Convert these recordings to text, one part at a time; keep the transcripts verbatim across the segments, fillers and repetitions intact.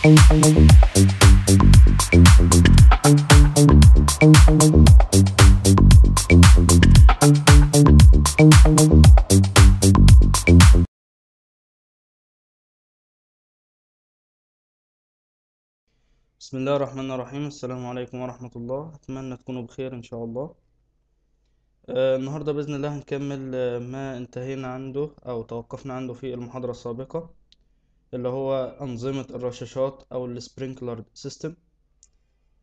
بسم الله الرحمن الرحيم. السلام عليكم ورحمة الله، أتمنى تكونوا بخير إن شاء الله. آه النهاردة بإذن الله هنكمل آه ما انتهينا عنده أو توقفنا عنده في المحاضرة السابقة، اللي هو أنظمة الرشاشات أو السبرينكلر سيستم.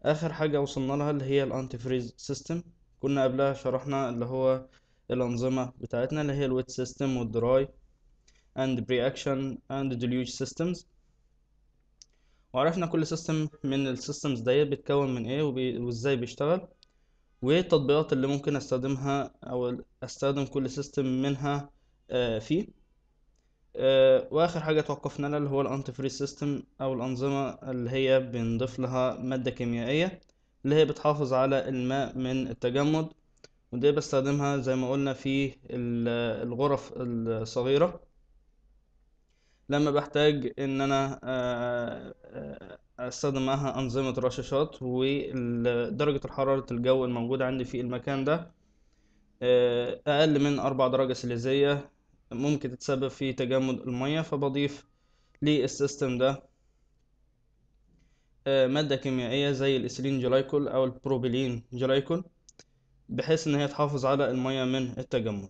آخر حاجة وصلنا لها اللي هي الأنتيفريز سيستم. كنا قبلها شرحنا اللي هو الأنظمة بتاعتنا اللي هي الويت سيستم والدراي and pre-action and deluge systems، وعرفنا كل سيستم من السيستمز ديت بتكون من ايه وبي... وازاي بيشتغل، والتطبيقات اللي ممكن استخدمها او استخدم كل سيستم منها آه فيه. آه واخر حاجه توقفنا لها اللي هو الانتيفريز سيستم او الانظمه اللي هي بنضيف لها ماده كيميائيه اللي هي بتحافظ على الماء من التجمد، ودي بستخدمها زي ما قلنا في الغرف الصغيره لما بحتاج ان انا استخدم معاها انظمه الرشاشات، ودرجه حراره الجو الموجوده عندي في المكان ده اقل من اربع درجه سليزيه ممكن تتسبب في تجمد الميه، فبضيف للسيستم ده ماده كيميائيه زي الايثيلين جلايكول او البروبيلين جلايكول بحيث ان هي تحافظ على الميه من التجمد.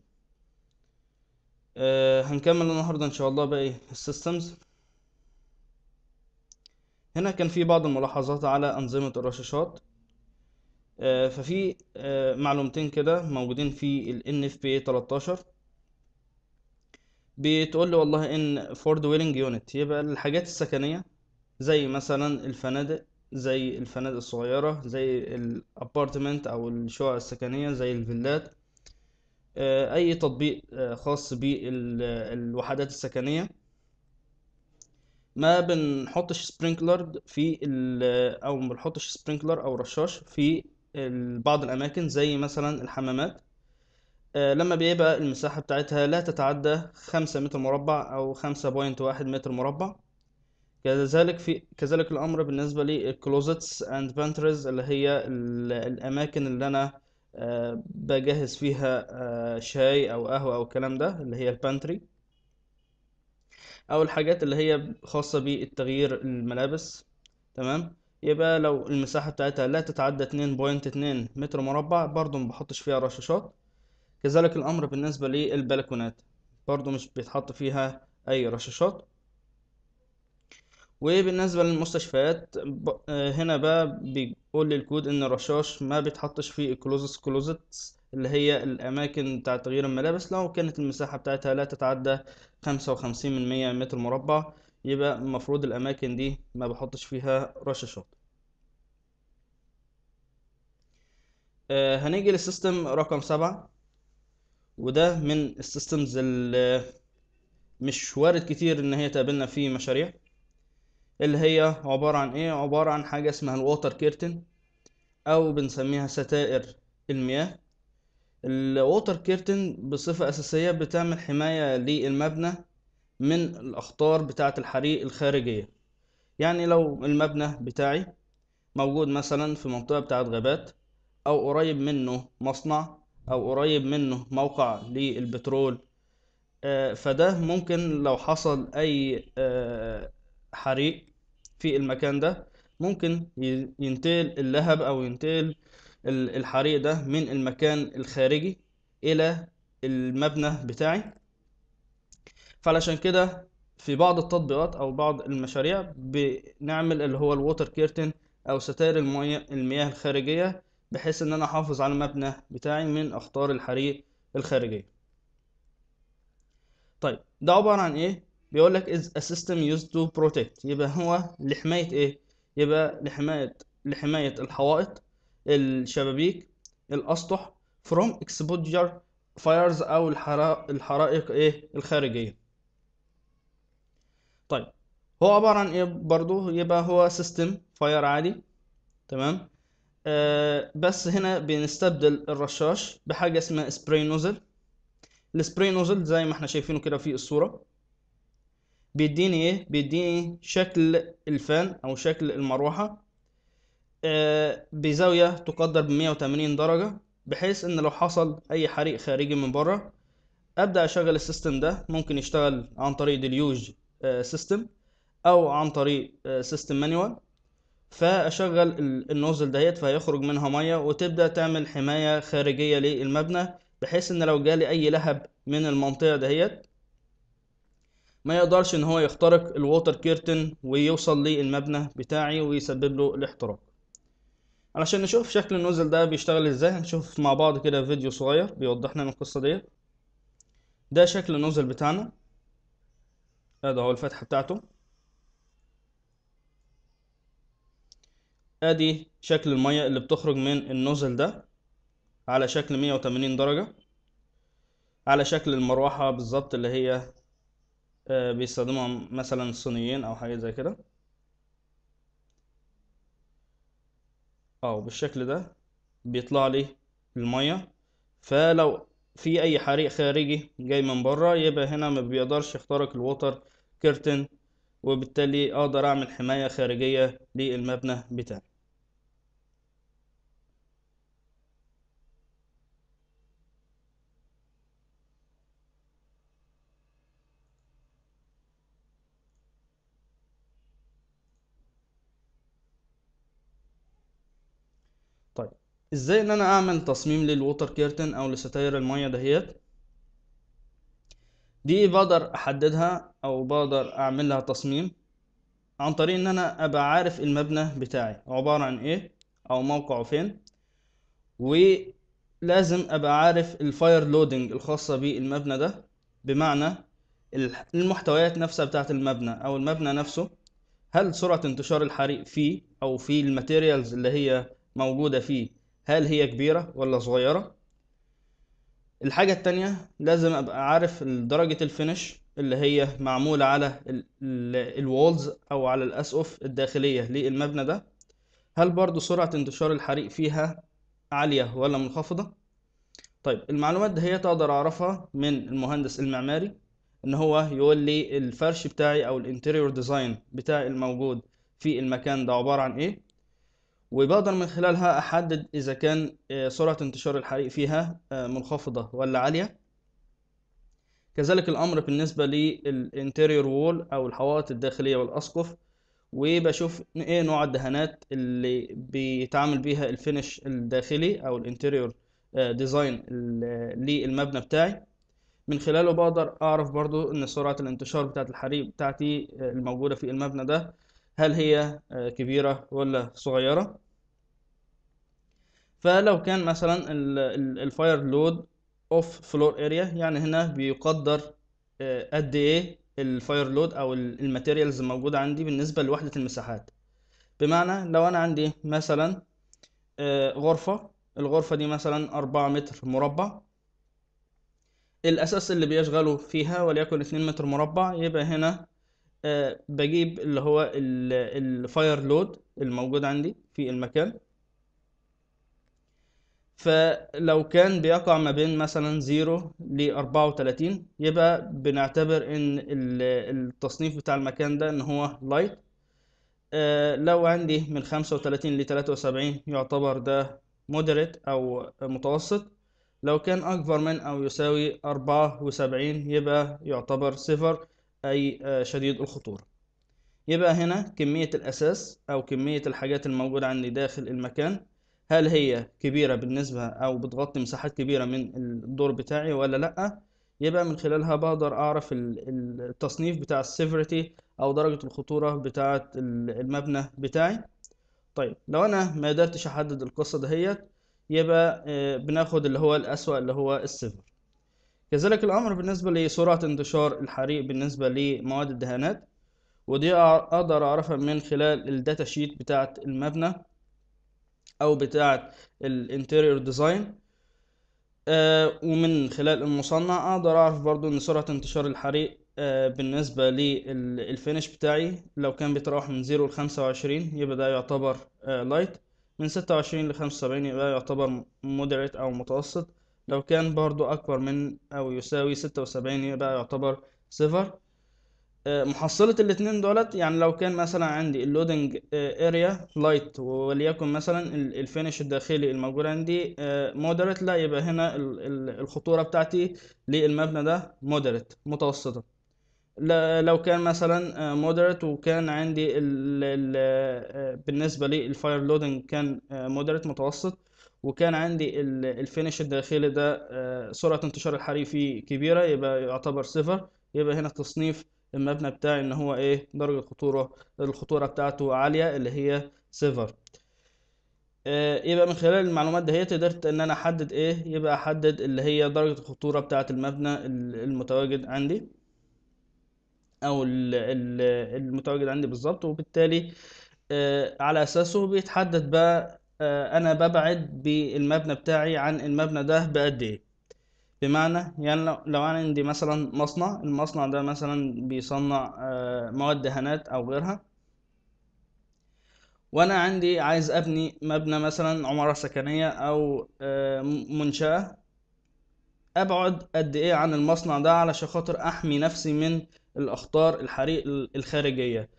أه هنكمل النهاردة إن شاء الله باقي السيستمز. هنا كان في بعض الملاحظات على أنظمة الرشاشات. أه ففي أه معلومتين كده موجودين في ال إن إف بي إيه تلتاشر، بتقول لي والله إن فور دويلنج يونت، يبقى الحاجات السكنية زي مثلا الفنادق، زي الفنادق الصغيرة، زي الابارتمنت أو الشقق السكنية، زي الفيلات، اي تطبيق خاص بالوحدات السكنيه. ما بنحطش سبرينكلر في او ما بنحطش سبرينكلر او رشاش في بعض الاماكن زي مثلا الحمامات لما بيبقى المساحه بتاعتها لا تتعدى خمسة متر مربع او خمسة فاصلة واحد متر مربع. كذلك في كذلك الامر بالنسبه للكلوزتس اند بانتريز اللي هي الاماكن اللي انا أه بجهز فيها أه شاي او قهوه او الكلام ده اللي هي البانتري، او الحاجات اللي هي خاصه بالتغيير الملابس. تمام، يبقى لو المساحه بتاعتها لا تتعدى اتنين فاصلة اتنين متر مربع برضو ما بحطش فيها رشاشات. كذلك الامر بالنسبه للبلكونات برضو مش بيتحط فيها اي رشاشات. وبالنسبه للمستشفيات هنا بقى بيقول لي الكود ان الرشاش ما بيتحطش في الكلوزتس كلوزتس اللي هي الاماكن بتاع تغيير الملابس لو كانت المساحه بتاعتها لا تتعدى خمسة وخمسين من مية متر مربع، يبقى المفروض الاماكن دي ما بحطش فيها رشاشات. هنيجي للسيستم رقم سبعة، وده من السيستمز اللي مش وارد كتير ان هي تقابلنا في مشاريع، اللي هي عبارة عن ايه؟ عبارة عن حاجة اسمها الواتر كيرتن او بنسميها ستائر المياه. الواتر كيرتن بصفة اساسية بتعمل حماية للمبنى من الاخطار بتاعة الحريق الخارجية. يعني لو المبنى بتاعي موجود مثلا في منطقة بتاعة غابات او قريب منه مصنع او قريب منه موقع للبترول، فده ممكن لو حصل اي حريق في المكان ده ممكن ينتقل اللهب او ينتقل الحريق ده من المكان الخارجي الى المبنى بتاعي. فعلشان كده في بعض التطبيقات او بعض المشاريع بنعمل اللي هو الووتر كيرتن او ستائر المياه الخارجيه بحيث ان انا احافظ على المبنى بتاعي من اخطار الحريق الخارجيه. طيب ده عباره عن ايه؟ بيقولك is a system used to protect، يبقى هو لحماية ايه؟ يبقى لحماية لحماية الحوائط، الشبابيك، الأسطح from exposure fires أو الحرائق ايه؟ الخارجية. طيب هو عبارة عن ايه برضو؟ يبقى هو system fire عادي. تمام، آه بس هنا بنستبدل الرشاش بحاجة اسمها spray nozzle. الspray nozzle زي ما احنا شايفينه كده في الصورة بيديني ايه؟ بيديني شكل الفان او شكل المروحة بزاوية تقدر بمية وتمانين درجة، بحيث ان لو حصل اي حريق خارجي من بره ابدأ اشغل السيستم ده. ممكن يشتغل عن طريق ديليوج سيستم او عن طريق سيستم مانيوال، فاشغل النوزل دهيت فهيخرج منها مية وتبدأ تعمل حماية خارجية للمبنى، بحيث ان لو جالي اي لهب من المنطقة دهيت ما يقدرش ان هو يخترق الووتر كيرتن ويوصل للمبنى بتاعي ويسبب له الاحتراق. علشان نشوف شكل النوزل ده بيشتغل ازاي هنشوف مع بعض كده فيديو صغير بيوضح لنا القصة دي. ده شكل النوزل بتاعنا، ادي هو الفتحة بتاعته، ادي شكل المية اللي بتخرج من النوزل ده على شكل مية وتمانين درجة، على شكل المروحة بالظبط اللي هي بيستخدمها مثلا الصينيين او حاجة زي كده، او بالشكل ده بيطلع لي المية. فلو في اي حريق خارجي جاي من بره يبقى هنا ما بيقدرش يخترق الووتر كيرتن، وبالتالي اقدر اعمل حماية خارجية للمبنى بتاعي. طيب ازاي ان انا اعمل تصميم للووتر كيرتن او لستاير المية دهيت؟ دي بقدر احددها او بقدر اعمل لها تصميم عن طريق ان انا ابقى عارف المبنى بتاعي عبارة عن ايه او موقعه فين، ولازم ابقى عارف الفاير لودنج الخاصة بالمبنى ده، بمعنى المحتويات نفسها بتاعة المبنى او المبنى نفسه، هل سرعة انتشار الحريق فيه او في الماتيريالز اللي هي موجودة فيه هل هي كبيرة ولا صغيرة. الحاجة التانية لازم ابقى عارف درجة الفينش اللي هي معمولة على الوولز او على الاسقف الداخلية للمبنى ده، هل برضو سرعة انتشار الحريق فيها عالية ولا منخفضة. طيب المعلومات دي هي تقدر اعرفها من المهندس المعماري، ان هو يقول لي الفرش بتاعي او الانتيريور ديزاين بتاعي الموجود في المكان ده عبارة عن ايه، وبقدر من خلالها احدد اذا كان سرعة انتشار الحريق فيها منخفضة ولا عالية. كذلك الامر بالنسبة للانتيريور وول او الحوائط الداخلية والاسقف، وبشوف ايه نوع الدهانات اللي بيتعامل بيها الفينش الداخلي او الانتيريور ديزاين للمبنى بتاعي، من خلاله بقدر اعرف برضو ان سرعة الانتشار بتاعة الحريق بتاعتي الموجودة في المبنى ده هل هي كبيرة ولا صغيرة. فلو كان مثلا الفاير لود اوف فلور اريا، يعني هنا بيقدر قد ايه الفاير لود او الماتيريالز الموجودة عندي بالنسبة لوحدة المساحات، بمعنى لو انا عندي مثلا غرفة، الغرفة دي مثلا اربعة متر مربع، الاساس اللي بيشغله فيها وليكن اتنين متر مربع، يبقى هنا أه بجيب اللي هو الفاير لود الموجود عندي في المكان. فلو كان بيقع ما بين مثلا صفر ل اربعة وتلاتين يبقى بنعتبر ان التصنيف بتاع المكان ده ان هو لايت. أه لو عندي من خمسة وتلاتين ل تلاتة وسبعين يعتبر ده مودريت او متوسط. لو كان اكبر من او يساوي اربعة وسبعين يبقى يعتبر صفر أي شديد الخطورة. يبقى هنا كمية الأساس أو كمية الحاجات الموجودة عندي داخل المكان هل هي كبيرة بالنسبة أو بتغطي مساحات كبيرة من الدور بتاعي ولا لأ، يبقى من خلالها بقدر أعرف التصنيف بتاع السيفيريتي أو درجة الخطورة بتاعة المبنى بتاعي. طيب لو أنا ما قدرتش أحدد القصة دهيت يبقى بناخد اللي هو الأسوأ اللي هو السيفر. كذلك الأمر بالنسبة لسرعة انتشار الحريق بالنسبة لمواد الدهانات، ودي أقدر أعرفها من خلال الداتا شيت بتاعة المبنى أو بتاعة الانتيريور ديزاين، آه ومن خلال المصنع أقدر أعرف برضو إن سرعة انتشار الحريق آه بالنسبة للفينش بتاعي لو كان بيتراوح من صفر ل خمسة وعشرين يبقى ده يعتبر آه لايت، من ستة وعشرين ل خمسة وسبعين يبقى يعتبر مودريت أو متوسط، لو كان برضو أكبر من أو يساوي ستة وسبعين يبقى يعتبر صفر. محصلة الاتنين دولت، يعني لو كان مثلا عندي اللودنج اريا لايت وليكن مثلا الفينش الداخلي الموجود عندي مودريت، لا يبقى هنا الخطورة بتاعتي للمبنى ده مودريت متوسطة. لو كان مثلا مودريت وكان عندي ال ال بالنسبة للفاير لودنج كان مودريت متوسط، وكان عندي الفينش الداخلي ده سرعة انتشار الحريق فيه كبيرة، يبقى يعتبر صفر. يبقى هنا تصنيف المبنى بتاعي ان هو ايه، درجة الخطورة الخطورة بتاعته عالية اللي هي سيفر. آه يبقى من خلال المعلومات دهيت قدرت ان انا احدد ايه، يبقى احدد اللي هي درجة الخطورة بتاعة المبنى المتواجد عندي او المتواجد عندي بالظبط، وبالتالي آه على اساسه بيتحدد بقى آه انا ببعد بالمبنى بتاعي عن المبنى ده بقد ايه. بمعنى يعني لو لو عندي مثلا مصنع، المصنع ده مثلا بيصنع مواد دهانات او غيرها، وانا عندي عايز ابني مبنى مثلا عمارة سكنية او منشأة، ابعد قد ايه عن المصنع ده علشان خاطر احمي نفسي من الاخطار الحريق الخارجية.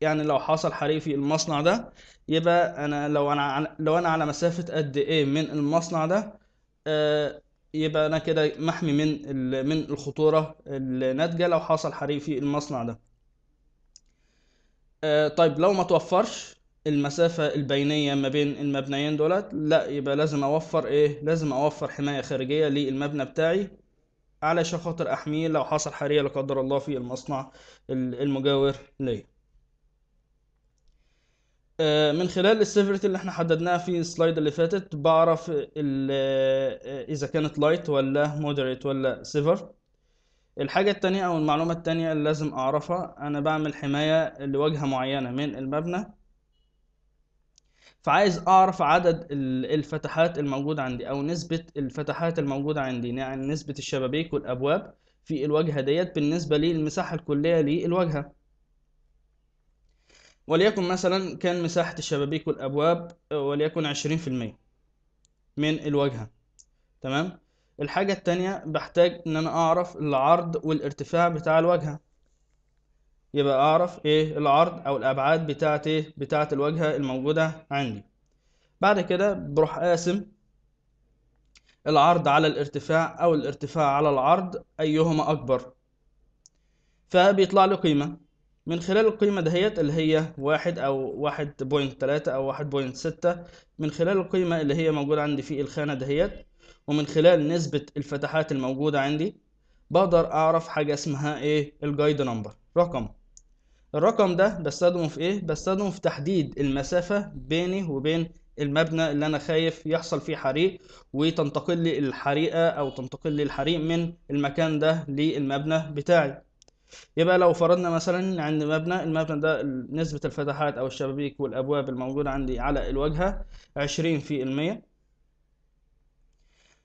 يعني لو حصل حريق في المصنع ده، يبقى انا لو انا لو انا على مسافة قد ايه من المصنع ده، يبقى انا كده محمي من من الخطوره الناتجه لو حصل حريق في المصنع ده. آه طيب لو ما توفرش المسافه البينيه ما بين المبنيين دولت، لا يبقى لازم اوفر ايه، لازم اوفر حمايه خارجيه للمبنى بتاعي علشان خاطر احميه لو حصل حريق لا قدر الله في المصنع المجاور ليا. من خلال السيفرتي اللي احنا حددناها في السلايد اللي فاتت، بعرف اذا كانت لايت ولا مودريت ولا سيفر. الحاجة التانية او المعلومة التانية اللي لازم اعرفها، انا بعمل حماية لوجهة معينة من المبنى، فعايز اعرف عدد الفتحات الموجودة عندي او نسبة الفتحات الموجودة عندي، يعني نسبة الشبابيك والابواب في الواجهة ديت بالنسبة للمساحة الكلية للواجهة. وليكن مثلا كان مساحة الشبابيك والأبواب وليكن عشرين في المية من الواجهة، تمام. الحاجة التانية بحتاج إن أنا أعرف العرض والارتفاع بتاع الواجهة، يبقى أعرف إيه العرض أو الأبعاد بتاعت إيه بتاعة الواجهة الموجودة عندي. بعد كده بروح أقسم العرض على الارتفاع أو الارتفاع على العرض، أيهما أكبر، فبيطلع لي قيمة. من خلال القيمة دهيت اللي هي واحد أو واحد بوينت تلاتة أو واحد بوينت ستة، من خلال القيمة اللي هي موجودة عندي في الخانة دهيت، ومن خلال نسبة الفتحات الموجودة عندي، بقدر أعرف حاجة اسمها إيه، الجايد نمبر، رقم. الرقم ده بستخدمه في إيه؟ بستخدمه في تحديد المسافة بيني وبين المبنى اللي أنا خايف يحصل فيه حريق وتنتقل لي الحريقة أو تنتقل لي الحريق من المكان ده للمبنى بتاعي. يبقى لو فرضنا مثلا عند مبنى، المبنى ده نسبة الفتحات أو الشبابيك والأبواب الموجودة عندي على الواجهة عشرين في المية،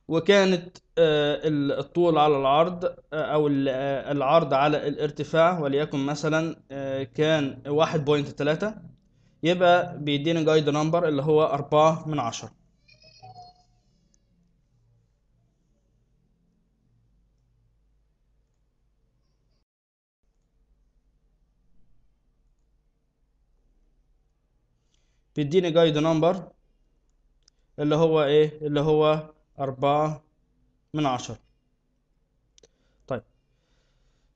وكانت الطول على العرض أو العرض على الارتفاع وليكن مثلا كان واحد بوينت تلاتة، يبقى بيديني جايد نمبر اللي هو أربعة من عشرة. بيديني جايد نمبر اللي هو ايه، اللي هو أربعة من عشرة. طيب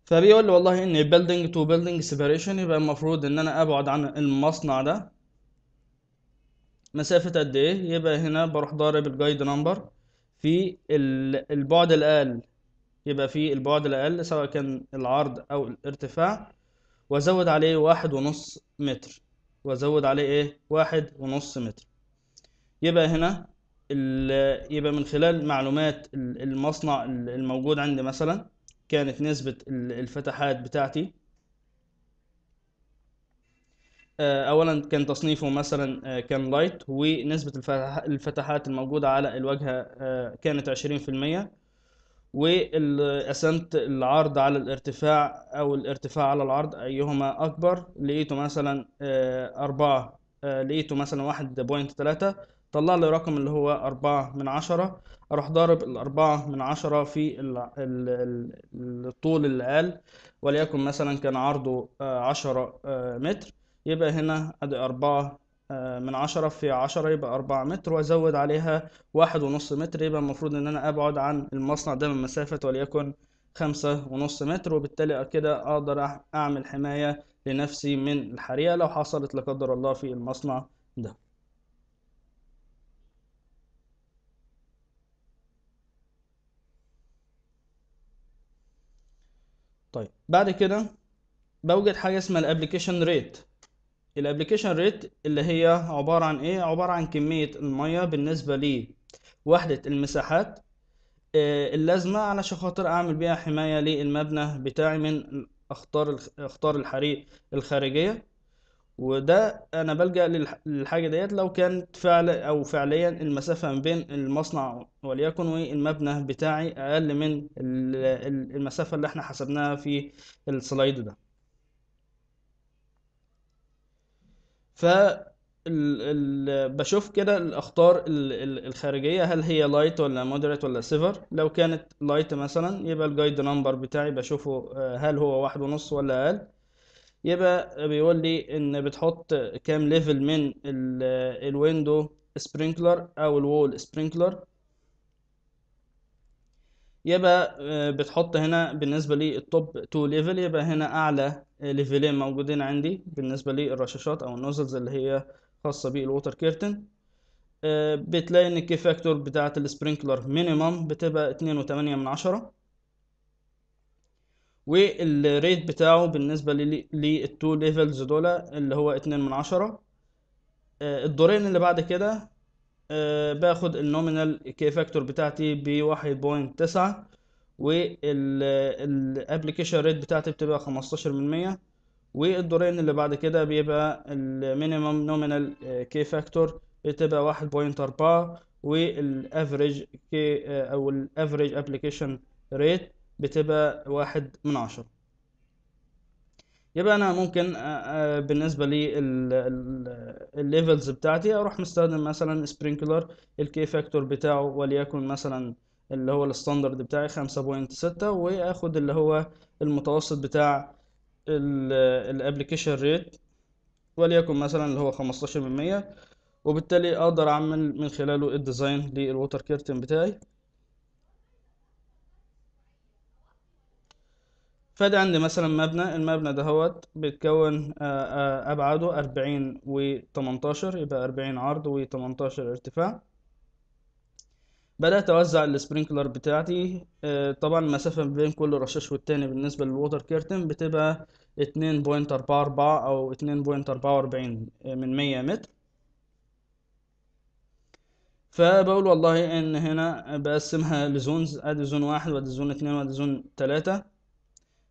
فبيقول لي والله ان building to building separation، يبقى المفروض ان انا ابعد عن المصنع ده مسافة قد ايه. يبقى هنا بروح ضارب الجايد نمبر في البعد الاقل، يبقى في البعد الاقل سواء كان العرض او الارتفاع، وازود عليه واحد ونص متر، وازود عليه ايه، واحد ونص متر. يبقى هنا يبقى من خلال معلومات المصنع الموجود عندي، مثلا كانت نسبة الفتحات بتاعتي، اولا كان تصنيفه مثلا كان لايت، ونسبة الفتحات الموجودة على الواجهة كانت عشرين في المية، وقسمت العرض على الارتفاع او الارتفاع على العرض ايهما اكبر، لقيته مثلا أربعة، لقيته مثلا واحد بوينت تلاتة، طلع لي رقم اللي هو أربعة من عشرة اروح ضارب الاربعة من عشرة في الطول اللي قال، وليكن مثلا كان عرضه عشرة متر، يبقى هنا ادي أربعة من عشرة في عشرة يبقى أربعة متر، وازود عليها واحد ونص متر، يبقى المفروض ان انا ابعد عن المصنع ده من مسافة وليكن خمسة ونص متر، وبالتالي كده اقدر اعمل حماية لنفسي من الحريقة لو حصلت لا قدر الله في المصنع ده. طيب بعد كده بوجد حاجة اسمها الابليكيشن ريت. الابليكيشن ريت اللي هي عبارة عن ايه؟ عبارة عن كمية المية بالنسبة لوحدة المساحات اللازمة علشان خاطر اعمل بيها حماية للمبنى بتاعي من اخطار اخطار الحريق الخارجية. وده انا بلجأ للحاجة ديت لو كانت فعل او فعليا المسافة ما بين المصنع وليكن والمبنى بتاعي اقل من المسافة اللي احنا حسبناها في السلايد ده. ف بشوف كده الاخطار الخارجيه هل هي لايت ولا مودريت ولا سيفر. لو كانت لايت مثلا يبقى الجايد نمبر بتاعي بشوفه هل هو واحد ونص ولا اقل، يبقى بيقول لي ان بتحط كام ليفل من الويندو سبرينكلر او الوول سبرينكلر، يبقى بتحط هنا بالنسبه للتوب اتنين ليفل، يبقى هنا اعلى ليفلين موجودين عندي بالنسبه للرشاشات او النوزلز اللي هي خاصه بالووتر كيرتن. بتلاقي ان الكي فاكتور بتاعه السبرينكلر مينيمم بتبقى اتنين وتمانية من عشرة، والريت بتاعه بالنسبه للتو ليفلز دول اللي هو اتنين من عشرة. الدورين اللي بعد كده باخد النومينال كي فاكتور بتاعتي ب واحد فاصلة تسعة، والابلكيشن ريت بتاعتي بتبقى خمستاشر في المية، والدورين اللي بعد كده بيبقى المينيمم نومينال كي فاكتور بتبقى واحد فاصلة أربعة، والافريج كي او الافريج ابلكيشن ريت بتبقى واحد من عشرة. يبقى انا ممكن بالنسبه للليفلز بتاعتي اروح مستخدم مثلا سبرينكلر الكي فاكتور بتاعه وليكن مثلا اللي هو الستاندرد بتاعي خمسة فاصلة ستة، واخد اللي هو المتوسط بتاع الابلكيشن ريت وليكن مثلا اللي هو خمستاشر في المية، وبالتالي اقدر اعمل من خلاله الديزاين للووتر كيرتن بتاعي. فادي عندي مثلا مبنى، المبنى دهوت بيتكون أبعاده أربعين وتمنتاشر، يبقى أربعين عرض وتمنتاشر ارتفاع. بدأت أوزع السبرينكلر بتاعتي، طبعا المسافة بين كل رشاش والتاني بالنسبة للووتر كيرتن بتبقى اتنين بوينت أربعة أربعة أو اتنين بوينت أربعة وأربعين من مية متر. فبقول والله إن هنا بقسمها لزونز، أدي زون واحد وأدي زون اتنين وأدي زون تلاتة.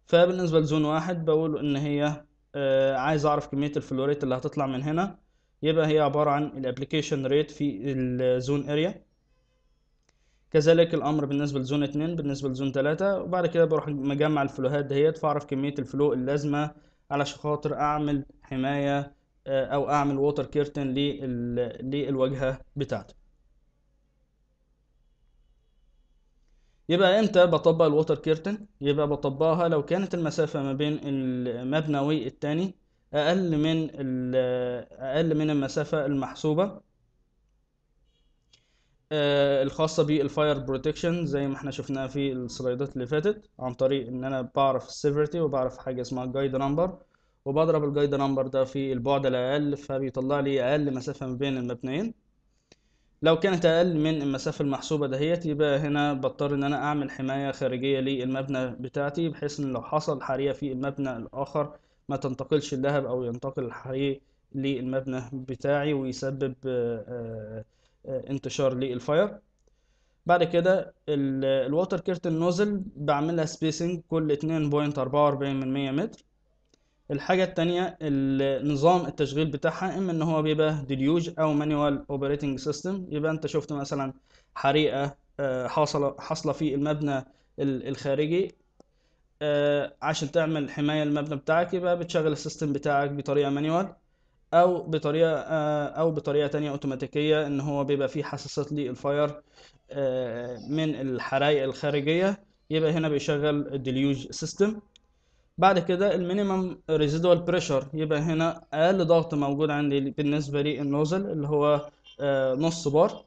فبالنسبة لزون واحد بقول ان هي عايز اعرف كمية الفلوريت اللي هتطلع من هنا، يبقى هي عبارة عن الابليكيشن ريت في الزون اريا. كذلك الامر بالنسبة لزون اتنين بالنسبة لزون تلاتة، وبعد كده بروح مجمع الفلوهات دهيت فاعرف كمية الفلو اللازمة علشان خاطر اعمل حماية او اعمل ووتر كيرتن للواجهة بتاعته. يبقى امتى بطبق الووتر كيرتن؟ يبقى بطبقها لو كانت المسافة ما بين المبنى والتاني اقل من اقل من المسافة المحسوبة الخاصة بالفاير بروتكشن زي ما احنا شفناها في السلايدات اللي فاتت، عن طريق ان انا بعرف السيفيرتي وبعرف حاجة اسمها جايد نمبر، وبضرب الجايد نمبر ده في البعد الاقل فبيطلع لي اقل مسافة ما بين المبنيين. لو كانت اقل من المسافه المحسوبه دهيت يبقى هنا بضطر ان انا اعمل حمايه خارجيه للمبنى بتاعتي، بحيث ان لو حصل حريقه في المبنى الاخر ما تنتقلش اللهب او ينتقل الحريق للمبنى بتاعي ويسبب انتشار للفاير. بعد كده الووتر كيرتن نوزل بعملها سبيسنج كل اتنين فاصلة أربعة وأربعين من مية متر. الحاجة التانية النظام التشغيل بتاعها، اما ان هو بيبقى ديليوج او مانيوال اوبريتنج سيستم، يبقى انت شفت مثلا حريقة حاصلة حاصلة في المبنى الخارجي، عشان تعمل حماية المبنى بتاعك يبقى بتشغل السيستم بتاعك بطريقة مانيوال او بطريقة او بطريقة تانية اوتوماتيكية، ان هو بيبقى فيه حساسات للفاير من الحرايق الخارجية، يبقى هنا بيشغل ديليوج سيستم. بعد كده المينيمم ريزيدوال بريشر، يبقى هنا اقل ضغط موجود عندي بالنسبة للنوزل اللي هو نص بار،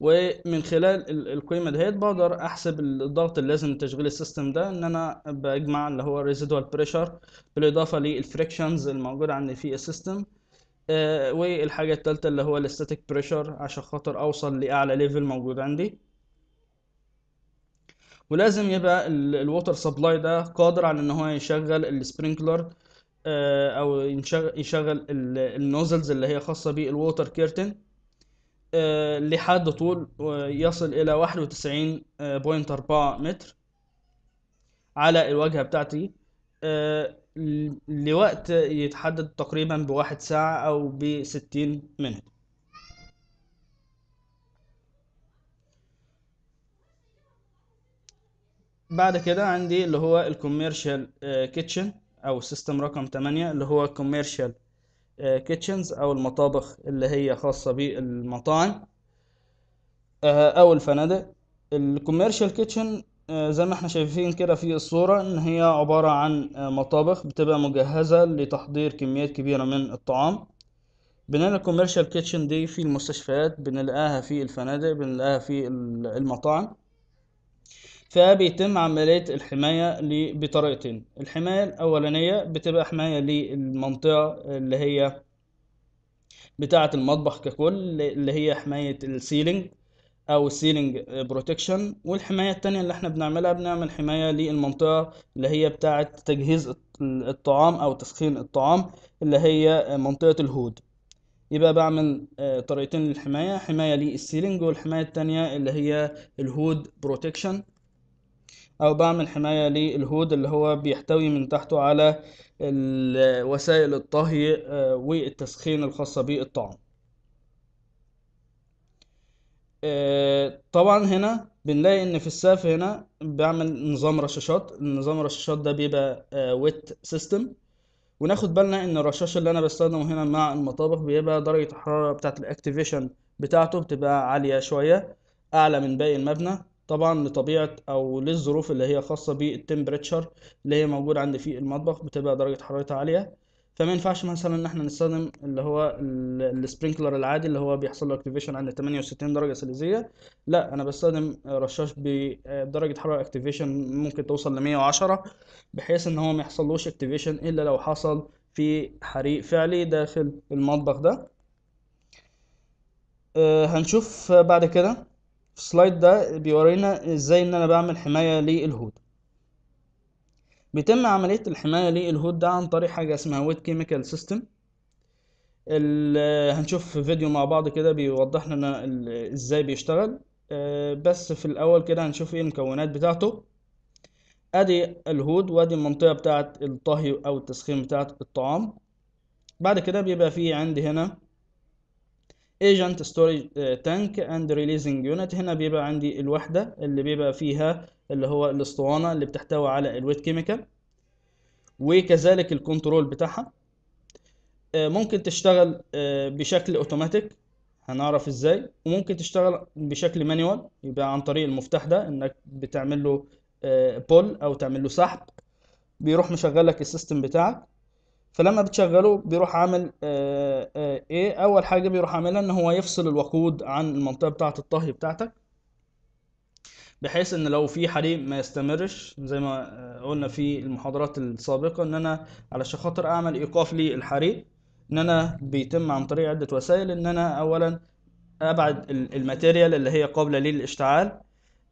ومن خلال القيمة دهيت بقدر احسب الضغط اللي لازم لتشغيل السيستم ده، ان انا بجمع اللي هو ريزيدوال بريشر بالاضافة للفريكشنز الموجودة عندي في السيستم، والحاجة التالتة اللي هو الستاتيك بريشر عشان خاطر اوصل لاعلى ليفل موجود عندي. ولازم يبقى الووتر سبلاي ده قادر على ان هو يشغل السبرينكلر او يشغل النوزلز اللي هي خاصة بالووتر كيرتن لحد طول يصل الى واحد وتسعين فاصلة أربعة متر على الواجهة بتاعتي، لوقت يتحدد تقريبا بواحد ساعة او بستين منت. بعد كده عندي اللي هو الكوميرشال كيتشن او سيستم رقم تمانية اللي هو الكوميرشال كيتشنز او المطابخ اللي هي خاصة بالمطاعم او الفنادق. الكوميرشال كيتشن زي ما احنا شايفين كده في الصورة ان هي عبارة عن مطابخ بتبقى مجهزة لتحضير كميات كبيرة من الطعام. بنلاقي الكوميرشال كيتشن دي في المستشفيات، بنلاقاها في الفنادق، بنلاقاها في المطاعم. فبيتم عملية الحماية بطريقتين، الحماية الأولانية بتبقى حماية للمنطقة اللي هي بتاعة المطبخ ككل اللي هي حماية السيلينج أو السيلينج بروتكشن، والحماية التانية اللي احنا بنعملها بنعمل حماية للمنطقة اللي هي بتاعة تجهيز الطعام أو تسخين الطعام اللي هي منطقة الهود. يبقى بعمل طريقتين للحماية، حماية للسيلينج والحماية التانية اللي هي الهود بروتكشن، او بعمل حماية للهود اللي هو بيحتوي من تحته على وسائل الطهي والتسخين الخاصة بالطعام. طبعا هنا بنلاقي ان في السقف هنا بعمل نظام رشاشات، نظام الرشاشات ده بيبقى ويت سيستم، وناخد بالنا ان الرشاش اللي انا بستخدمه هنا مع المطابخ بيبقى درجة الحرارة بتاعة الاكتيفيشن بتاعته بتبقى عالية شوية اعلى من باقي المبنى، طبعا لطبيعة او للظروف اللي هي خاصة بالتمبريتشر اللي هي موجودة عندي في المطبخ بتبقى درجة حرارتها عالية. فما ينفعش مثلا ان احنا نستخدم اللي هو السبرينكلر العادي اللي هو بيحصل له اكتيفيشن عند تمانية وستين درجة سليزية، لا انا بستخدم رشاش بدرجة حرارة اكتيفيشن ممكن توصل ل مية وعشرة بحيث ان هو ما يحصلوش اكتيفيشن الا لو حصل في حريق فعلي داخل المطبخ ده. هنشوف بعد كده في السلايد ده بيورينا ازاي ان انا بعمل حماية للهود. بيتم عملية الحماية للهود ده عن طريق حاجة اسمها ويت كيميكال سيستم، هنشوف فيديو مع بعض كده بيوضح لنا ازاي بيشتغل، بس في الاول كده هنشوف ايه المكونات بتاعته. ادي الهود وادي المنطقة بتاعة الطهي او التسخين بتاعة الطعام. بعد كده بيبقى فيه عندي هنا ايجنت ستوريج تانك اند ريليزنج يونت، هنا بيبقى عندي الوحدة اللي بيبقى فيها اللي هو الاسطوانة اللي بتحتوي على الويت كيميكال وكذلك الكنترول بتاعها. ممكن تشتغل بشكل اوتوماتيك هنعرف ازاي، وممكن تشتغل بشكل مانيوال يبقى عن طريق المفتاح ده انك بتعمل له بول او تعمل له سحب بيروح مشغلك السيستم بتاعك. فلما بتشغله بيروح عامل آآ آآ ايه اول حاجه بيروح عاملها ان هو يفصل الوقود عن المنطقه بتاعه الطهي بتاعتك بحيث ان لو في حريق ما يستمرش، زي ما قلنا في المحاضرات السابقه ان انا علشان خاطر اعمل ايقاف للحريق ان انا بيتم عن طريق عده وسائل، ان انا اولا ابعد الماتيريال اللي هي قابله للاشتعال،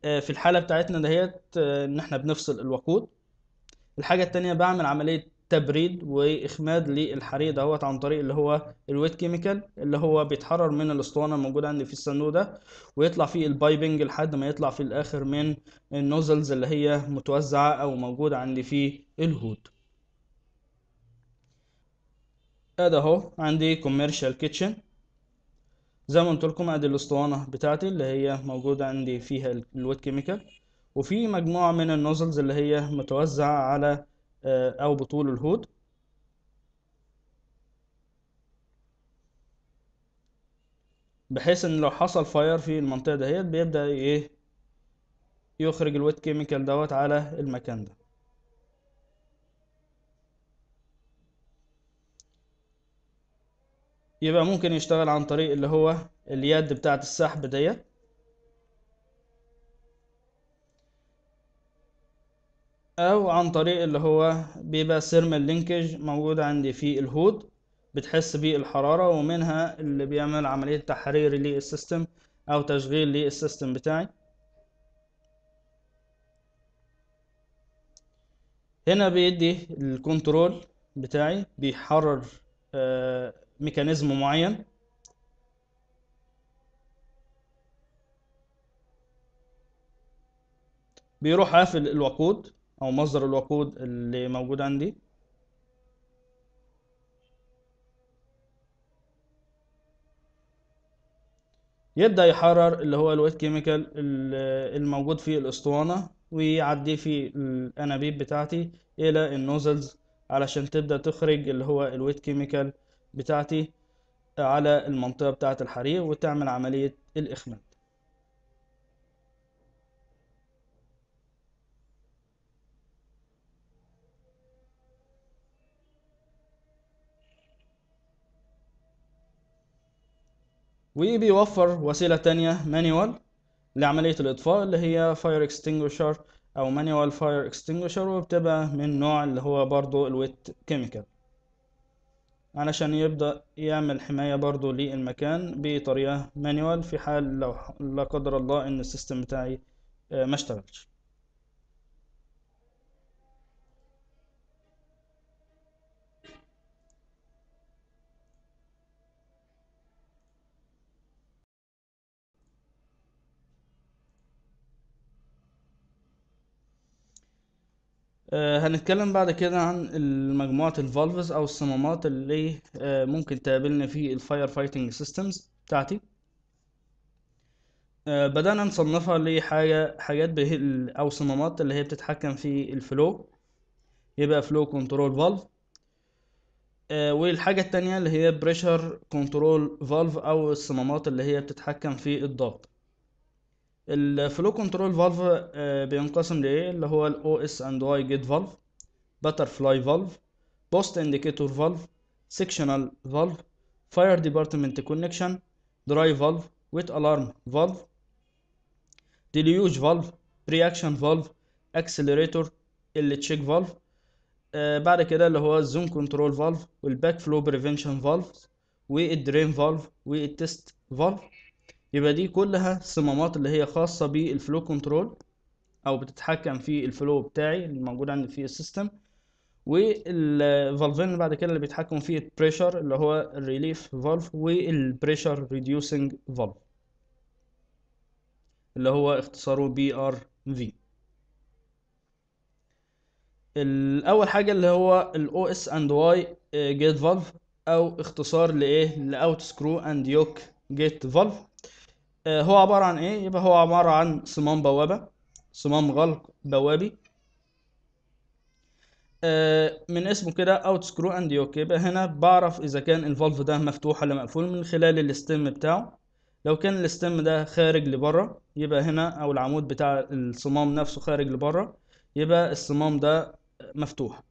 في الحاله بتاعتنا دهيت ان احنا بنفصل الوقود. الحاجه الثانيه بعمل عمليه تبريد واخماد للحريق دوت عن طريق اللي هو الويت كيميكال اللي هو بيتحرر من الاسطوانه الموجوده عندي في الصندوق ده ويطلع فيه البايبنج لحد ما يطلع في الاخر من النوزلز اللي هي متوزعه او موجوده عندي في الهود. ادي اهو عندي كوميرشال كيتشن زي ما قلت لكم، ادي الاسطوانه بتاعتي اللي هي موجوده عندي فيها الويت كيميكال، وفي مجموعه من النوزلز اللي هي متوزعه على او بطول الهود. بحيث ان لو حصل فاير في المنطقه دهيت بيبدا ايه يخرج الويت كيميكال دوت على المكان ده. يبقى ممكن يشتغل عن طريق اللي هو اليد بتاعه السحب ديت، او عن طريق اللي هو بيبقى ثيرمال لينكج موجود عندي في الهود بتحس بيه الحراره، ومنها اللي بيعمل عمليه تحرير للسيستم او تشغيل للسيستم بتاعي. هنا بيدي الكنترول بتاعي بيحرر آه ميكانيزم معين. بيروح قافل الوقود او مصدر الوقود اللي موجود عندي، يبدأ يحرر اللي هو الويت كيميكال الموجود في الاسطوانة ويعدي في الانابيب بتاعتي الى النوزلز علشان تبدأ تخرج اللي هو الويت كيميكال بتاعتي على المنطقة بتاعة الحريق وتعمل عملية الاخماد. وبيوفر وسيلة تانية مانيوال لعملية الإطفاء اللي هي fire extinguisher أو manual fire extinguisher، وبتبقى من نوع اللي هو برضو الويت كيميكال علشان يبدأ يعمل حماية برضو للمكان بطريقة مانيوال في حال لو لا قدر الله إن السيستم بتاعي ما اشتغلش. هنتكلم بعد كده عن مجموعة الفالفز أو الصمامات اللي ممكن تقابلنا في الفاير فايتنج سيستمز بتاعتي. بدأنا نصنفها لحاجة حاجات أو صمامات اللي هي بتتحكم في الفلو، يبقى فلو كنترول فالف، والحاجة التانية اللي هي بريشر كنترول فالف أو الصمامات اللي هي بتتحكم في الضغط. الفلو كنترول فالف بينقسم لايه اللي هو الاو اس اند واي جيت فالف، باترفلاي فالف، بوست انديكيتور فالف، سيكشنال فالف، فاير ديبارتمنت كونكشن، دراي فالف، ويت الارم فالف، ديليوج فالف، رياكشن فالف، اكسلريتور، التشيك فالف، بعد كده اللي هو الزون كنترول فالف، والباك فلو بريفنشن فالف، والدرين فالف، والتست فالف. يبقى دي كلها صمامات اللي هي خاصة بالفلو كنترول او بتتحكم في الفلو بتاعي الموجود عندي في السيستم، والفالفين بعد كده اللي بيتحكموا في البريشر اللي هو الريليف فالف والبريشر ريديوسنج فالف اللي هو اختصاره بي آر في. الاول حاجة اللي هو الاو اس اند واي جيت فالف او اختصار لايه لاوت سكرو اند يوك جيت فالف. هو عبارة عن ايه؟ يبقى هو عبارة عن صمام بوابة، صمام غلق بوابي من اسمه كده اوت سكرو اند يوك. يبقى هنا بعرف اذا كان الفالف ده مفتوح ولا مقفول من خلال الاستم بتاعه. لو كان الاستم ده خارج لبره يبقى هنا، او العمود بتاع الصمام نفسه خارج لبره، يبقى الصمام ده مفتوح.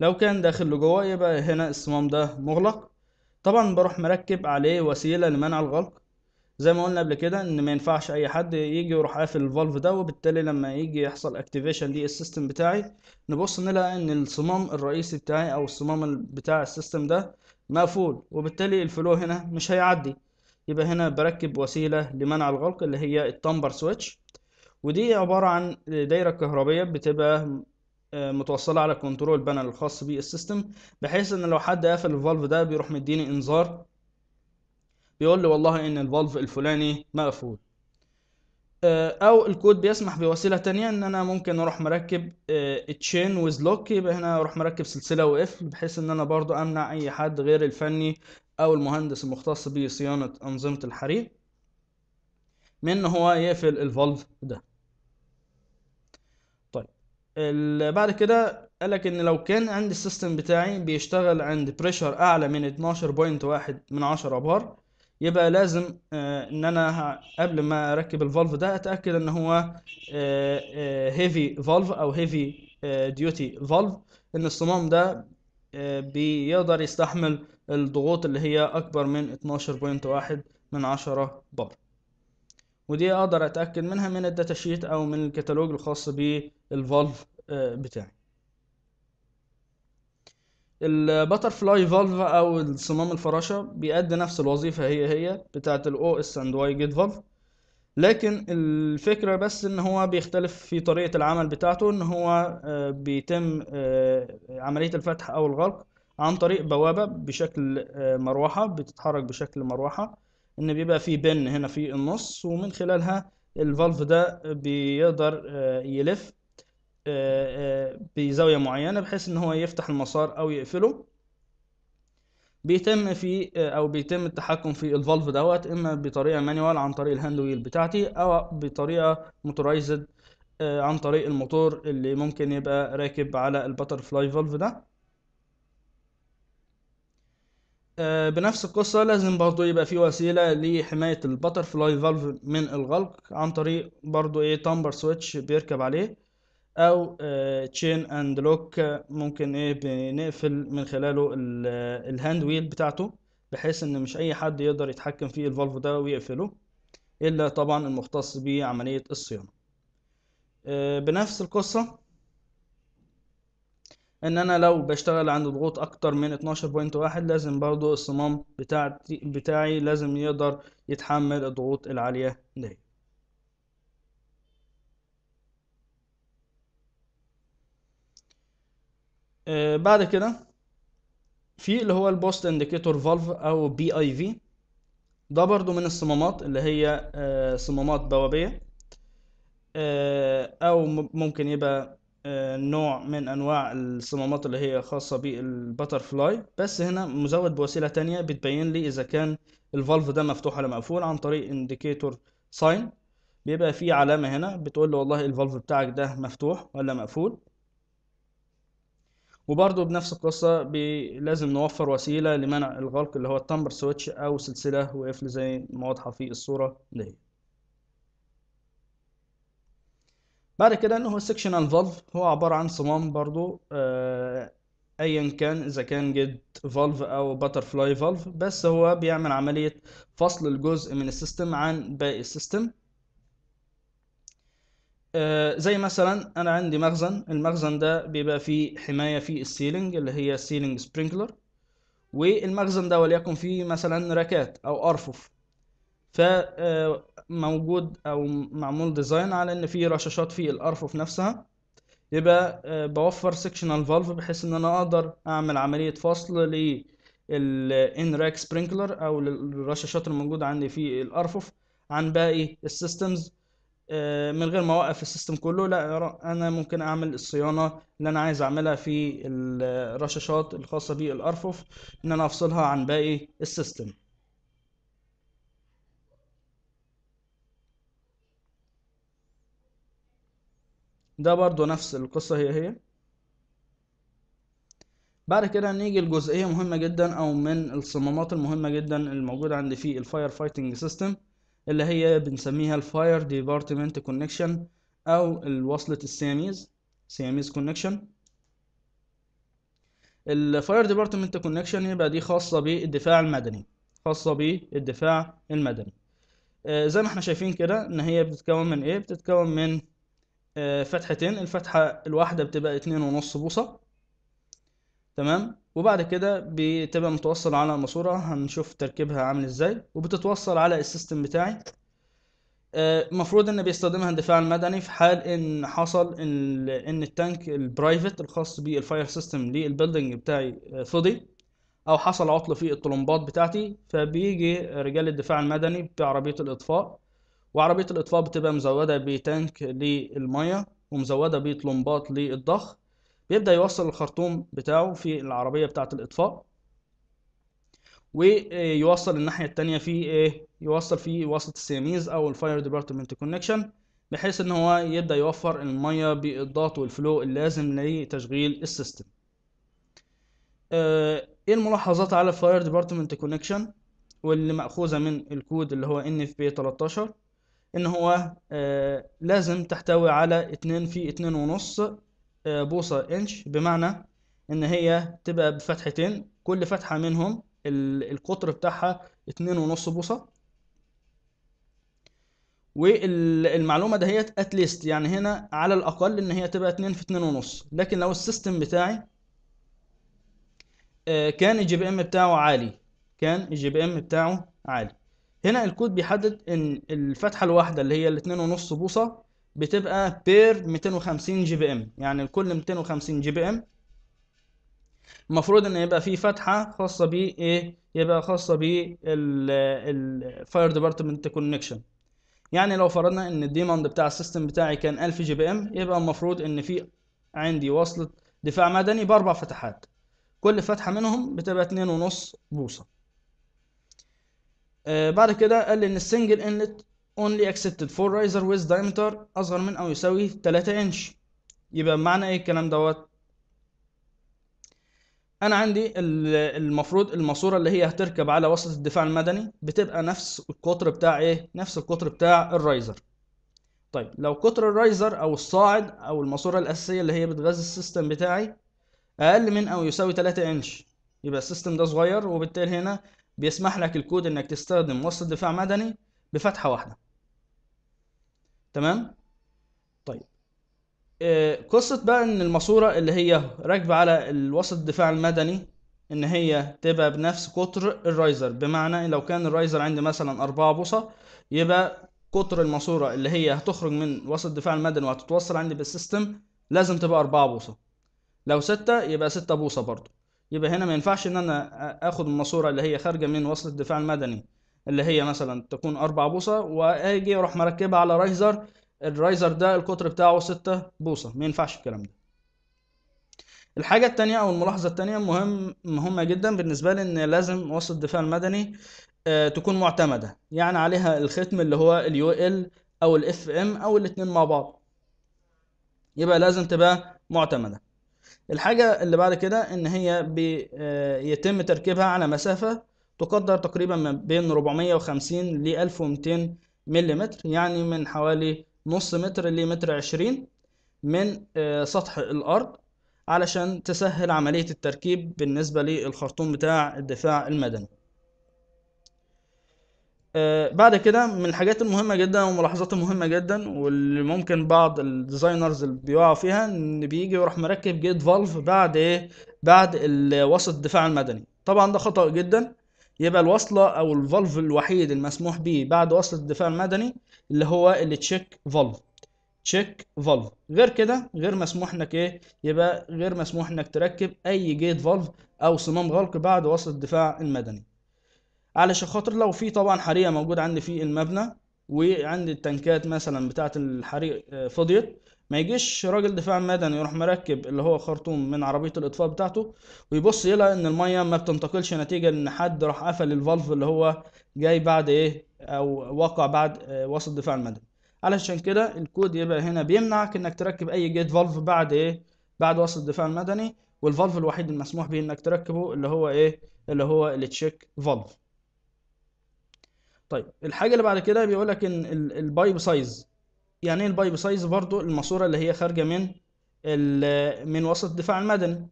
لو كان داخل لجوه يبقى هنا الصمام ده مغلق. طبعا بروح مركب عليه وسيلة لمنع الغلق زي ما قلنا قبل كده، ان ما ينفعش اي حد يجي يروح قافل الفالف ده، وبالتالي لما يجي يحصل اكتيفيشن للسيستم بتاعي نبص نلاقي ان الصمام الرئيسي بتاعي او الصمام بتاع السيستم ده مقفول، وبالتالي الفلو هنا مش هيعدي. يبقى هنا بركب وسيله لمنع الغلق اللي هي التمبر سويتش، ودي عباره عن دايره كهربائيه بتبقى متوصله على الكنترول بانل الخاص بالسيستم، بحيث ان لو حد قافل الفالف ده بيروح مديني انذار بيقول لي والله ان الفالف الفلاني مقفول، او الكود بيسمح بوسيله تانية ان انا ممكن اروح مركب تشين ويز لوك. يبقى هنا اروح مركب سلسله وقفل بحيث ان انا برضو امنع اي حد غير الفني او المهندس المختص بصيانه انظمه الحريق من ان هو يقفل الفالف ده. طيب بعد كده قالك ان لو كان عندي السيستم بتاعي بيشتغل عند بريشر اعلى من اتناشر فاصلة واحد من عشرة بار يبقى لازم ان انا قبل ما اركب الفالف ده اتاكد ان هو هيفي فالف او هيفي ديوتي فالف، ان الصمام ده بيقدر يستحمل الضغوط اللي هي اكبر من اتناشر فاصلة واحد من عشرة بار. ودي اقدر اتاكد منها من الداتا شيت او من الكتالوج الخاص بالفالف بتاعي. الباترفلاي فالف او الصمام الفراشه بيأدي نفس الوظيفه هي هي بتاعه الاو اس اند واي جيت فالف، لكن الفكره بس ان هو بيختلف في طريقه العمل بتاعته، ان هو بيتم عمليه الفتح او الغلق عن طريق بوابه بشكل مروحه بتتحرك بشكل مروحه، ان بيبقى في بن هنا في النص ومن خلالها الفالف ده بيقدر يلف بزاوية معينة بحيث ان هو يفتح المسار او يقفله. بيتم في او بيتم التحكم في الفالف دوت اما بطريقة مانيوال عن طريق الهاند ويل بتاعتي، او بطريقة موتورايزد عن طريق الموتور اللي ممكن يبقى راكب على الباترفلاي فالف ده. بنفس القصة لازم برضو يبقى في وسيلة لحماية الباترفلاي فالف من الغلق عن طريق برضو ايه تامبر سويتش بيركب عليه، او تشين اند لوك ممكن ايه بنقفل من خلاله الهاند ويل بتاعته بحيث ان مش اي حد يقدر يتحكم في الفالف ده ويقفله الا طبعا المختص بعمليه الصيانه. آه بنفس القصه ان انا لو بشتغل عند ضغوط اكتر من اتناشر فاصلة واحد لازم برضو الصمام بتاعتي بتاعي لازم يقدر يتحمل الضغوط العاليه دي. بعد كده في اللي هو البوست انديكيتور فالف او بي اي في، ده برضو من الصمامات اللي هي صمامات بوابيه او ممكن يبقى نوع من انواع الصمامات اللي هي خاصه بالباترفلاي، بس هنا مزود بوسيله تانية بتبين لي اذا كان الفالف ده مفتوح ولا مقفول عن طريق انديكيتور ساين. بيبقى في علامه هنا بتقول له والله الفالف بتاعك ده مفتوح ولا مقفول. وبرضه بنفس القصة لازم نوفر وسيلة لمنع الغلق اللي هو التمبر سويتش أو سلسلة وقفل زي ما واضحة في الصورة دي. بعد كده إن هو السكشنال فالف هو عبارة عن صمام برضه آه أيا كان إذا كان جيت فالف أو باترفلاي فالف، بس هو بيعمل عملية فصل الجزء من السيستم عن باقي السيستم. زي مثلا انا عندي مخزن، المخزن ده بيبقى فيه حمايه في السيلينج اللي هي سيلينج سبرينكلر، والمخزن ده وليكن فيه مثلا ركات او ارفف، ف موجود او معمول ديزاين على ان فيه رشاشات في الارفف نفسها، يبقى بوفر سكشنال فالف بحيث ان انا اقدر اعمل عمليه فصل للان راك سبرينكلر او للرشاشات الموجوده عندي في الارفف عن باقي السيستمز من غير ما اوقف السيستم كله. لا، انا ممكن اعمل الصيانه اللي انا عايز اعملها في الرشاشات الخاصه بالارفف ان انا افصلها عن باقي السيستم. ده برضو نفس القصه هي هي. بعد كده نيجي لجزئيه مهمه جدا او من الصمامات المهمه جدا الموجوده عندي في الفاير فايتنج سيستم، اللي هي بنسميها الفاير ديبارتمنت كونكشن او الوصلة السياميز سياميز كونكشن. الفاير ديبارتمنت كونكشن يبقى دي خاصة بالدفاع المدني خاصة بالدفاع المدني آه زي ما احنا شايفين كده ان هي بتتكون من ايه بتتكون من آه فتحتين. الفتحة الواحدة بتبقى اتنين ونص بوصة، تمام، وبعد كده بتبقى متوصل على ماسورة هنشوف تركيبها عامل ازاي، وبتتوصل على السيستم بتاعي. المفروض ان بيستخدمها الدفاع المدني في حال ان حصل ان, إن التانك البرايفت الخاص بالفاير سيستم للبيلدينج بتاعي فضي او حصل عطل في الطلمبات بتاعتي، فبيجي رجال الدفاع المدني بعربية الاطفاء، وعربية الاطفاء بتبقى مزودة بتانك للمية ومزودة بطلمبات للضخ، بيبدأ يوصل الخرطوم بتاعه في العربية بتاعة الإطفاء، ويوصل الناحية التانية في ايه يوصل في وصلة السياميز أو الفاير ديبارتمنت كونكشن، بحيث إن هو يبدأ يوفر المية بالضغط والفلو اللازم لتشغيل السيستم. ايه الملاحظات على الفاير ديبارتمنت كونكشن؟ واللي مأخوذة من الكود اللي هو إن إف بي تلتاشر، إن هو لازم تحتوي على اتنين في اتنين ونص بوصة إنش، بمعنى إن هي تبقى بفتحتين، كل فتحة منهم القطر بتاعها اتنين ونص بوصة. والمعلومة ده هي at least، يعني هنا على الأقل إن هي تبقى اتنين في اتنين ونص. لكن لو السيستم بتاعي كان الجي بي ام بتاعه عالي، كان الجي بي ام بتاعه عالي، هنا الكود بيحدد ان الفتحه الواحده اللي هي الاتنين ونص بوصه بتبقى بير مئتين وخمسين جي بي ام، يعني لكل مئتين وخمسين جي بي ام المفروض ان يبقى في فتحه خاصه ب ايه، يبقى خاصه ب الفاير ديبارتمنت كونكشن. يعني لو فرضنا ان الديماند بتاع السيستم بتاعي كان ألف جي بي ام، يبقى المفروض ان في عندي وصله دفاع مدني باربع فتحات، كل فتحة منهم بتبقى اتنين ونص بوصة. آه بعد كده قال لي ان السنجل انلت only accepted for riser with diameter اصغر من او يساوي تلاتة انش. يبقى معنى ايه الكلام دوت؟ انا عندي المفروض الماسورة اللي هي هتركب على وسط الدفاع المدني بتبقى نفس القطر بتاع ايه، نفس القطر بتاع الرايزر. طيب لو قطر الرايزر او الصاعد او الماسورة الاساسية اللي هي بتغذي السيستم بتاعي اقل من او يساوي تلاتة انش، يبقى السيستم ده صغير، وبالتالي هنا بيسمح لك الكود انك تستخدم وصلة دفاع مدني بفتحة واحدة. تمام. طيب قصة بقى ان الماسورة اللي هي راكبة على الوسط الدفاع المدني ان هي تبقى بنفس قطر الرايزر، بمعنى لو كان الرايزر عندي مثلا أربعة بوصة، يبقى قطر الماسورة اللي هي هتخرج من وسط الدفاع المدني وهتتوصل عندي بالسيستم لازم تبقى أربعة بوصة. لو ستة يبقى ستة بوصة برضو. يبقى هنا ما ينفعش ان انا اخد الماسورة اللي هي خارجة من وصلة الدفاع المدني اللي هي مثلا تكون أربعة بوصة واجي اروح مركبها على رايزر، الرايزر ده القطر بتاعه ستة بوصة، ما ينفعش الكلام ده. الحاجة التانية او الملاحظة التانية مهم مهمة جدا بالنسبة لي، ان لازم وصلة الدفاع المدني تكون معتمدة، يعني عليها الختم اللي هو اليو ال او الاف ام او الاتنين مع بعض، يبقى لازم تبقى معتمدة. الحاجة اللي بعد كده ان هي بيتم تركيبها على مسافة تقدر تقريبا ما بين أربعمية وخمسين ل ألف ومئتين ملم، يعني من حوالي نص متر لمتر عشرين من سطح الارض، علشان تسهل عملية التركيب بالنسبة للخرطوم بتاع الدفاع المدني. بعد كده من الحاجات المهمة جدا وملاحظات مهمة جدا واللي ممكن بعض الديزاينرز اللي بيقعوا فيها، ان بيجي ويروح مركب جيت فالف بعد ايه، بعد وسط الدفاع المدني. طبعا ده خطأ جدا. يبقى الوصلة او الفالف الوحيد المسموح به بعد وصل الدفاع المدني اللي هو اللي تشيك فالف، تشيك فالف، غير كده غير مسموح انك ايه، يبقى غير مسموح انك تركب اي جيت فالف او صمام غلق بعد وصل الدفاع المدني، علشان خاطر لو في طبعا حريقة موجودة عندي في المبنى وعندي التنكات مثلا بتاعة الحريق فضيت، ما يجيش راجل دفاع مدني يروح مركب اللي هو خرطوم من عربية الإطفاء بتاعته ويبص يلاقي إن المية ما بتنتقلش نتيجة إن حد راح قفل الفالف اللي هو جاي بعد إيه، أو وقع بعد وسط الدفاع المدني. علشان كده الكود يبقى هنا بيمنعك إنك تركب أي جيت فالف بعد إيه، بعد وسط الدفاع المدني، والفالف الوحيد المسموح به إنك تركبه اللي هو إيه، اللي هو التشيك فالف. طيب الحاجة اللي بعد كده بيقولك ان البايب سايز، يعني ايه البايب سايز؟ برضو الماسورة اللي هي خارجة من من وسط الدفاع المدني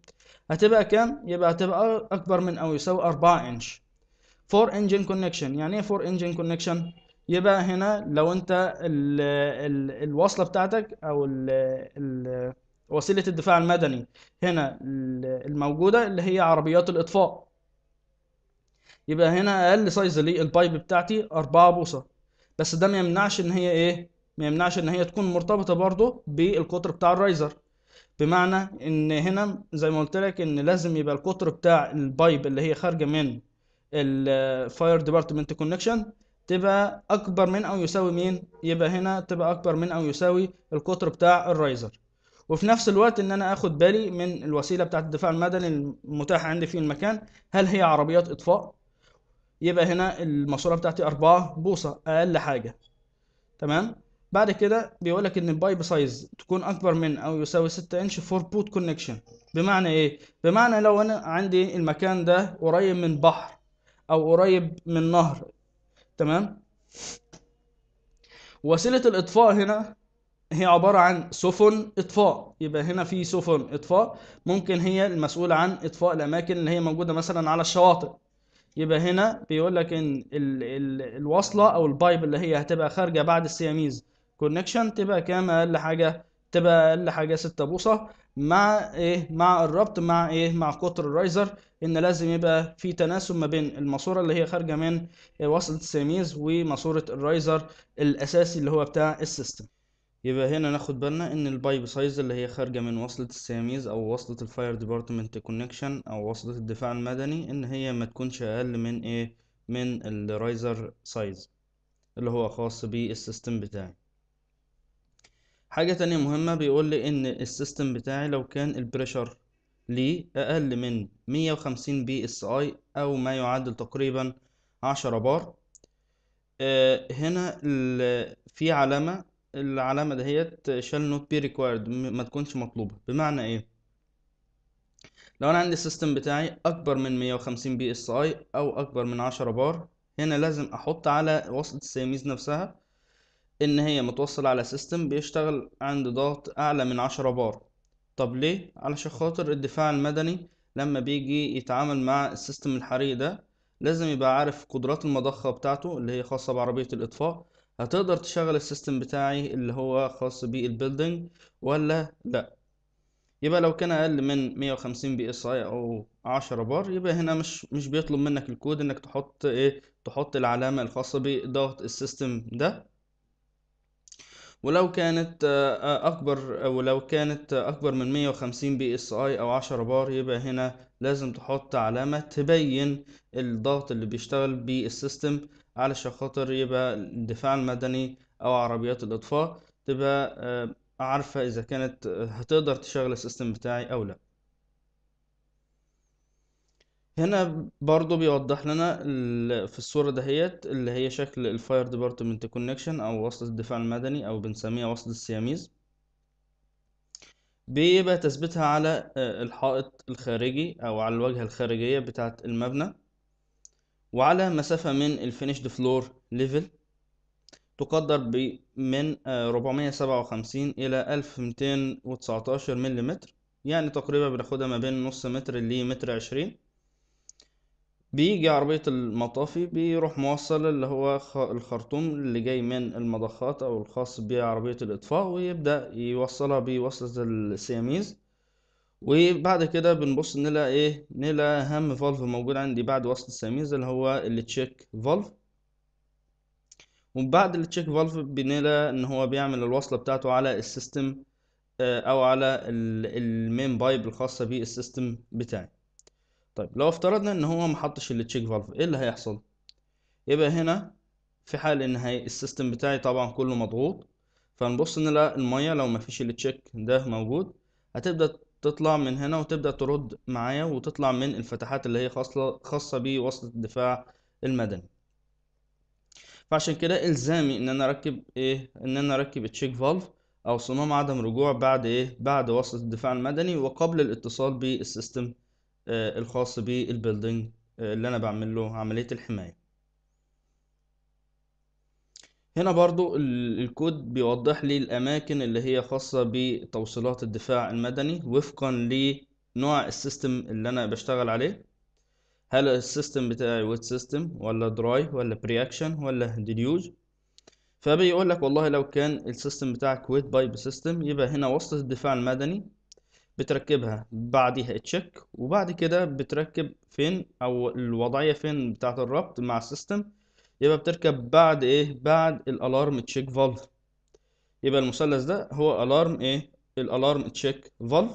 هتبقى كام؟ يبقى هتبقى اكبر من او يساوي أربعة انش. فور انجن كونكشن، يعني ايه فور انجن كونكشن؟ يبقى هنا لو انت ال ال الوصلة بتاعتك او ال ال وسيلة الدفاع المدني هنا الموجودة اللي هي عربيات الاطفاء، يبقى هنا اقل سايز لي البايب بتاعتي أربعة بوصة، بس ده ما يمنعش ان هي ايه، ما يمنعش ان هي تكون مرتبطه برضه بالقطر بتاع الرايزر، بمعنى ان هنا زي ما قلت لك ان لازم يبقى القطر بتاع البايب اللي هي خارجه من الفاير ديبارتمنت كونكشن تبقى اكبر من او يساوي مين، يبقى هنا تبقى اكبر من او يساوي القطر بتاع الرايزر. وفي نفس الوقت ان انا اخد بالي من الوسيله بتاعه الدفاع المدني المتاحه عندي في المكان، هل هي عربيات اطفاء؟ يبقى هنا الماسورة بتاعتي أربعة بوصة أقل حاجة. تمام. بعد كده بيقولك إن البايب سايز تكون أكبر من أو يساوي ستة إنش فور بوت كونكشن. بمعنى إيه؟ بمعنى لو أنا عندي المكان ده قريب من بحر او قريب من نهر. تمام. وسيلة الاطفاء هنا هي عبارة عن سفن اطفاء، يبقى هنا في سفن اطفاء ممكن هي المسؤولة عن اطفاء الاماكن اللي هي موجودة مثلا على الشواطئ. يبقى هنا بيقول لك ان ال ال الوصلة او البايب اللي هي هتبقى خارجة بعد السياميز كونكشن تبقى كام؟ اقل حاجة تبقى اقل حاجة ستة بوصة، مع ايه؟ مع الربط مع ايه؟ مع قطر الرايزر، ان لازم يبقى في تناسب ما بين الماسورة اللي هي خارجة من وصلة السياميز وماسورة الرايزر الاساسي اللي هو بتاع السيستم. يبقى هنا ناخد بالنا ان البايب سايز اللي هي خارجه من وصله السياميز او وصله الفاير ديبارتمنت كونكشن او وصله الدفاع المدني ان هي ما تكونش اقل من ايه؟ من الرايزر سايز اللي هو خاص بالسيستم بتاعي. حاجه تانية مهمه، بيقول لي ان السيستم بتاعي لو كان البريشر ليه اقل من مية وخمسين بي اس اي او ما يعادل تقريبا عشرة بار. آه هنا في علامه، العلامة دهيت shall not be required، ما تكونش مطلوبة. بمعنى ايه؟ لو انا عندي السيستم بتاعي اكبر من مية وخمسين بي اس اي او اكبر من عشرة بار، هنا لازم احط على وصلة السياميز نفسها ان هي متوصلة على سيستم بيشتغل عند ضغط اعلى من عشرة بار. طب ليه؟ علشان خاطر الدفاع المدني لما بيجي يتعامل مع السيستم الحري ده لازم يبقى عارف قدرات المضخة بتاعته اللي هي خاصة بعربية الاطفاء، هتقدر تشغل السيستم بتاعي اللي هو خاص بالبيلدينج ولا لا. يبقى لو كان اقل من مية وخمسين بي اس اي او عشرة بار، يبقى هنا مش مش بيطلب منك الكود انك تحط ايه؟ تحط العلامه الخاصه بضغط السيستم ده. ولو كانت اكبر او لو كانت اكبر من مية وخمسين بي اس اي او عشرة بار، يبقى هنا لازم تحط علامه تبين الضغط اللي بيشتغل بالسيستم علشان خاطر يبقى الدفاع المدني او عربيات الاطفاء تبقى عارفه اذا كانت هتقدر تشغل السيستم بتاعي او لا. هنا برضو بيوضح لنا في الصوره دهيت اللي هي شكل الفاير ديبارتمنت كونكشن او وصله الدفاع المدني او بنسميها وصله السياميز، بيبقى تثبيتها على الحائط الخارجي او على الواجهه الخارجيه بتاعه المبنى، وعلى مسافة من الفينيشد فلور ليفل تقدر من أربعمية سبعة وخمسين إلى ألف ومتين وتسعتاشر ملم، يعني تقريبا بناخدها ما بين نص متر لمتر عشرين. بيجي عربية المطافي بيروح موصل اللي هو الخرطوم اللي جاي من المضخات أو الخاص بعربية الإطفاء ويبدأ يوصلها بوصلة السياميز. وبعد كده بنبص نلاقي ايه؟ نلاقي اهم فالف موجود عندي بعد وصل السياميز اللي هو التشيك فالف، وبعد التشيك فالف بنلاقي ان هو بيعمل الوصله بتاعته على السيستم او على المين بايب الخاصه بالسيستم بتاعي. طيب لو افترضنا ان هو محطش التشيك فالف، ايه اللي هيحصل؟ يبقى هنا في حال ان السيستم بتاعي طبعا كله مضغوط، فنبص نلاقي الميه لو مفيش التشيك ده موجود هتبدا تطلع من هنا وتبدأ ترد معايا وتطلع من الفتحات اللي هي خاصة خاصة بوصلة الدفاع المدني. فعشان كده إلزامي إن أنا أركب إيه؟ إن أنا أركب تشيك فالف أو صمام عدم رجوع بعد إيه؟ بعد وصلة الدفاع المدني وقبل الاتصال بالسيستم آه الخاص بالبيلدينج آه اللي أنا بعمل له عملية الحماية. هنا برضو الكود بيوضح لي الأماكن اللي هي خاصة بتوصيلات الدفاع المدني وفقا لنوع السيستم اللي أنا بشتغل عليه، هل السيستم بتاعي ويت سيستم ولا دراي ولا برياكشن ولا ديليوج. فبيقول لك والله لو كان السيستم بتاعك ويت بايب سيستم، يبقى هنا وصلة الدفاع المدني بتركبها بعديها تشيك، وبعد كده بتركب فين أو الوضعية فين بتاعة الربط مع السيستم، يبقى بتركب بعد ايه؟ بعد الالارم تشيك فالف. يبقى المثلث ده هو الارم ايه؟ الالارم تشيك فالف.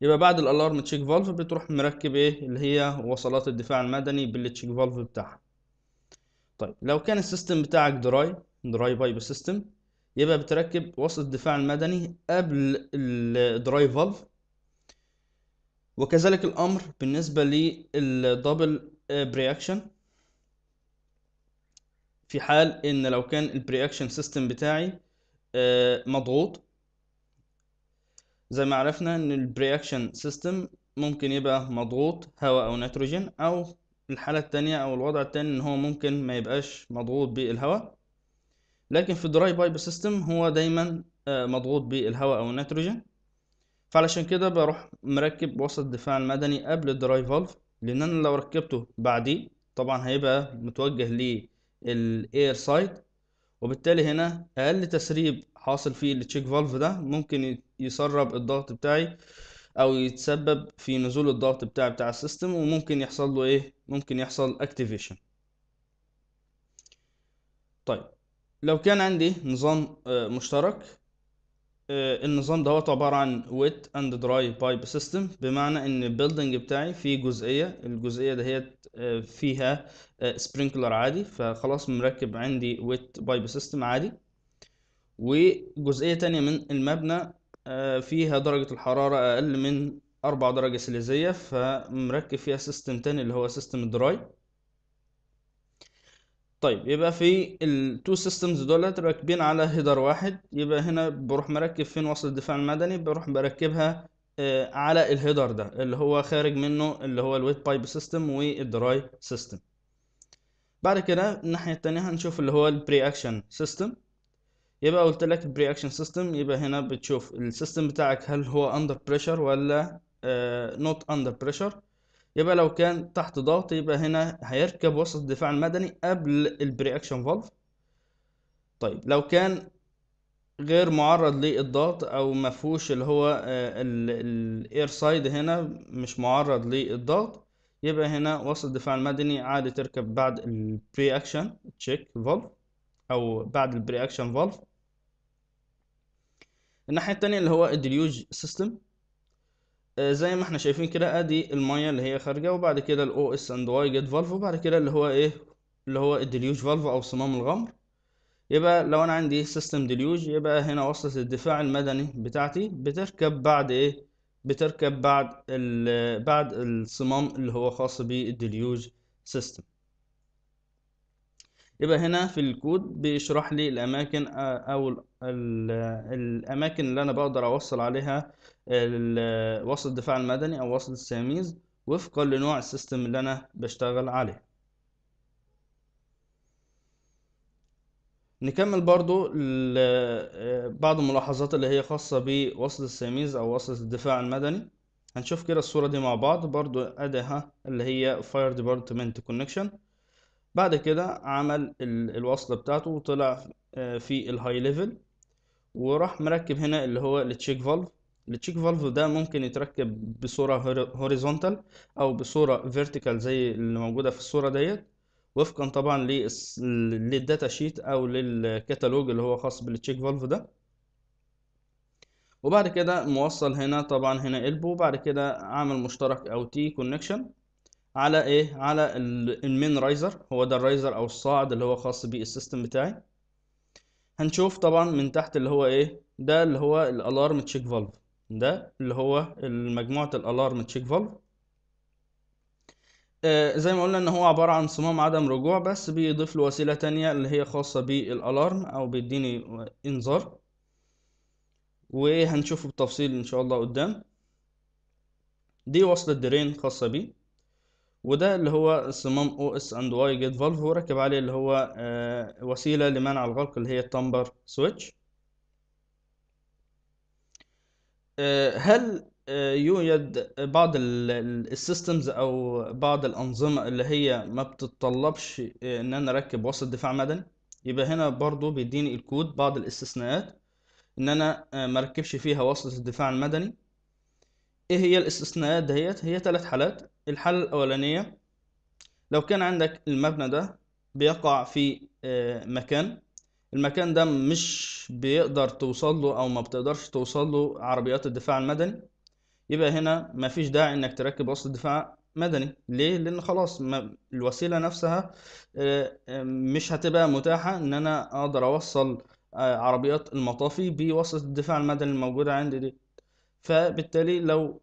يبقى بعد الالارم تشيك فالف بتروح مركب ايه؟ اللي هي وصلات الدفاع المدني بالتشيك فالف بتاعها. طيب لو كان السيستم بتاعك دراي دراي بايب سيستم، يبقى بتركب وصلة الدفاع المدني قبل الدراي فالف، وكذلك الامر بالنسبه للدبل برياكشن. في حال ان لو كان البرياكشن سيستم بتاعي مضغوط، زي ما عرفنا ان البرياكشن سيستم ممكن يبقى مضغوط هواء او نيتروجين او الحالة التانية او الوضع التاني ان هو ممكن ما يبقاش مضغوط بالهواء، لكن في الدراي بايب سيستم هو دايما مضغوط بالهواء او النيتروجين. فعلشان كده بروح مركب وسط الدفاع المدني قبل الدراي فالف، لان انا لو ركبته بعديه طبعا هيبقى متوجه للاير سايد، وبالتالي هنا اقل تسريب حاصل فيه التشيك فالف ده ممكن يسرب الضغط بتاعي او يتسبب في نزول الضغط بتاعي بتاع السيستم، وممكن يحصل له ايه، ممكن يحصل اكتيفيشن. طيب لو كان عندي نظام مشترك، النظام ده هو عبارة عن wet and dry pipe system، بمعنى ان البيلدنج بتاعي فيه جزئية، الجزئية دهيت فيها سبرينكلر عادي، فخلاص مركب عندي wet pipe system عادي، وجزئية تانية من المبنى فيها درجة الحرارة اقل من اربع درجة سليزية، فمركب فيها سيستم تاني اللي هو سيستم dry. طيب يبقى في التو سيستمز دولت راكبين على هيدر واحد، يبقى هنا بروح مركب فين وصل الدفاع المدني، بروح بركبها على الهيدر ده اللي هو خارج منه اللي هو الويت بايب سيستم والدراي سيستم. بعد كده الناحية التانية هنشوف اللي هو البري اكشن سيستم. يبقى قلت لك البري اكشن سيستم، يبقى هنا بتشوف السيستم بتاعك هل هو اندر بريشر ولا نوت اندر بريشر. يبقى لو كان تحت ضغط يبقى هنا هيركب وسط الدفاع المدني قبل البري اكشن فالف. طيب لو كان غير معرض للضغط او مفهوش اللي هو الاير سايد، هنا مش معرض للضغط، يبقى هنا وسط الدفاع المدني عادي تركب بعد البري اكشن تشيك فالف او بعد البري اكشن فالف. الناحيه الثانيه اللي هو الديليوج سيستم، زي ما احنا شايفين كده ادي الميه اللي هي خارجه، وبعد كده الاو اس اند واي جيت فالف، وبعد كده اللي هو ايه اللي هو الديليوج فالف او صمام الغمر. يبقى لو انا عندي سيستم ديليوج، يبقى هنا وصلت الدفاع المدني بتاعتي بتركب بعد ايه، بتركب بعد ال بعد الصمام اللي هو خاص بالديليوج سيستم. يبقى هنا في الكود بيشرح لي الاماكن او الاماكن اللي انا بقدر اوصل عليها وصل الدفاع المدني او وصل السياميز وفقا لنوع السيستم اللي انا بشتغل عليه. نكمل برضو بعض الملاحظات اللي هي خاصة بوصل السياميز او وصل الدفاع المدني. هنشوف كده الصورة دي مع بعض برضو، اداها اللي هي فاير ديبارتمنت كونكشن، بعد كده عمل الوصلة بتاعته وطلع في الهاي ليفل، وراح مركب هنا اللي هو التشيك فالف. التشيك فالف ده ممكن يتركب بصورة هوريزونتال او بصورة فيرتيكال زي اللي موجودة في الصورة ديت، وفقا طبعا للداتا شيت او للكتالوج اللي هو خاص بالتشيك فالف ده. وبعد كده موصل هنا طبعا هنا البو، وبعد كده عامل مشترك او تي كونكشن على ايه، على المين رايزر، هو ده الرايزر او الصاعد اللي هو خاص بالسيستم بتاعي. هنشوف طبعا من تحت اللي هو ايه، ده اللي هو الالارم تشيك فالف، ده اللي هو مجموعه الالارم تشيك فالف. آه زي ما قلنا ان هو عباره عن صمام عدم رجوع، بس بيضيف له وسيله تانية اللي هي خاصه بالالارم او بيديني انذار، وهنشوفه بالتفصيل ان شاء الله قدام. دي وصلة درين خاصه بيه، وده اللي هو صمام او اس اند واي جيت فالف، وركب عليه اللي هو آه وسيله لمنع الغلق اللي هي التامبر سويتش. آه هل آه يوجد بعض السيستمز او بعض الانظمه اللي هي ما بتتطلبش آه ان انا اركب وسط دفاع مدني؟ يبقى هنا برضو بيديني الكود بعض الاستثناءات ان انا آه ما اركبش فيها وسط الدفاع المدني. ايه هي الاستثناءات دهيت؟ هي ثلاث حالات. الحالة الأولانية لو كان عندك المبنى ده بيقع في مكان، المكان ده مش بيقدر توصل له أو ما بتقدرش توصل له عربيات الدفاع المدني، يبقى هنا مفيش داعي إنك تركب وسط دفاع مدني. ليه؟ لأن خلاص الوسيلة نفسها مش هتبقى متاحة إن أنا أقدر أوصل عربيات المطافي بوسط الدفاع المدني الموجودة عندي دي. فبالتالي لو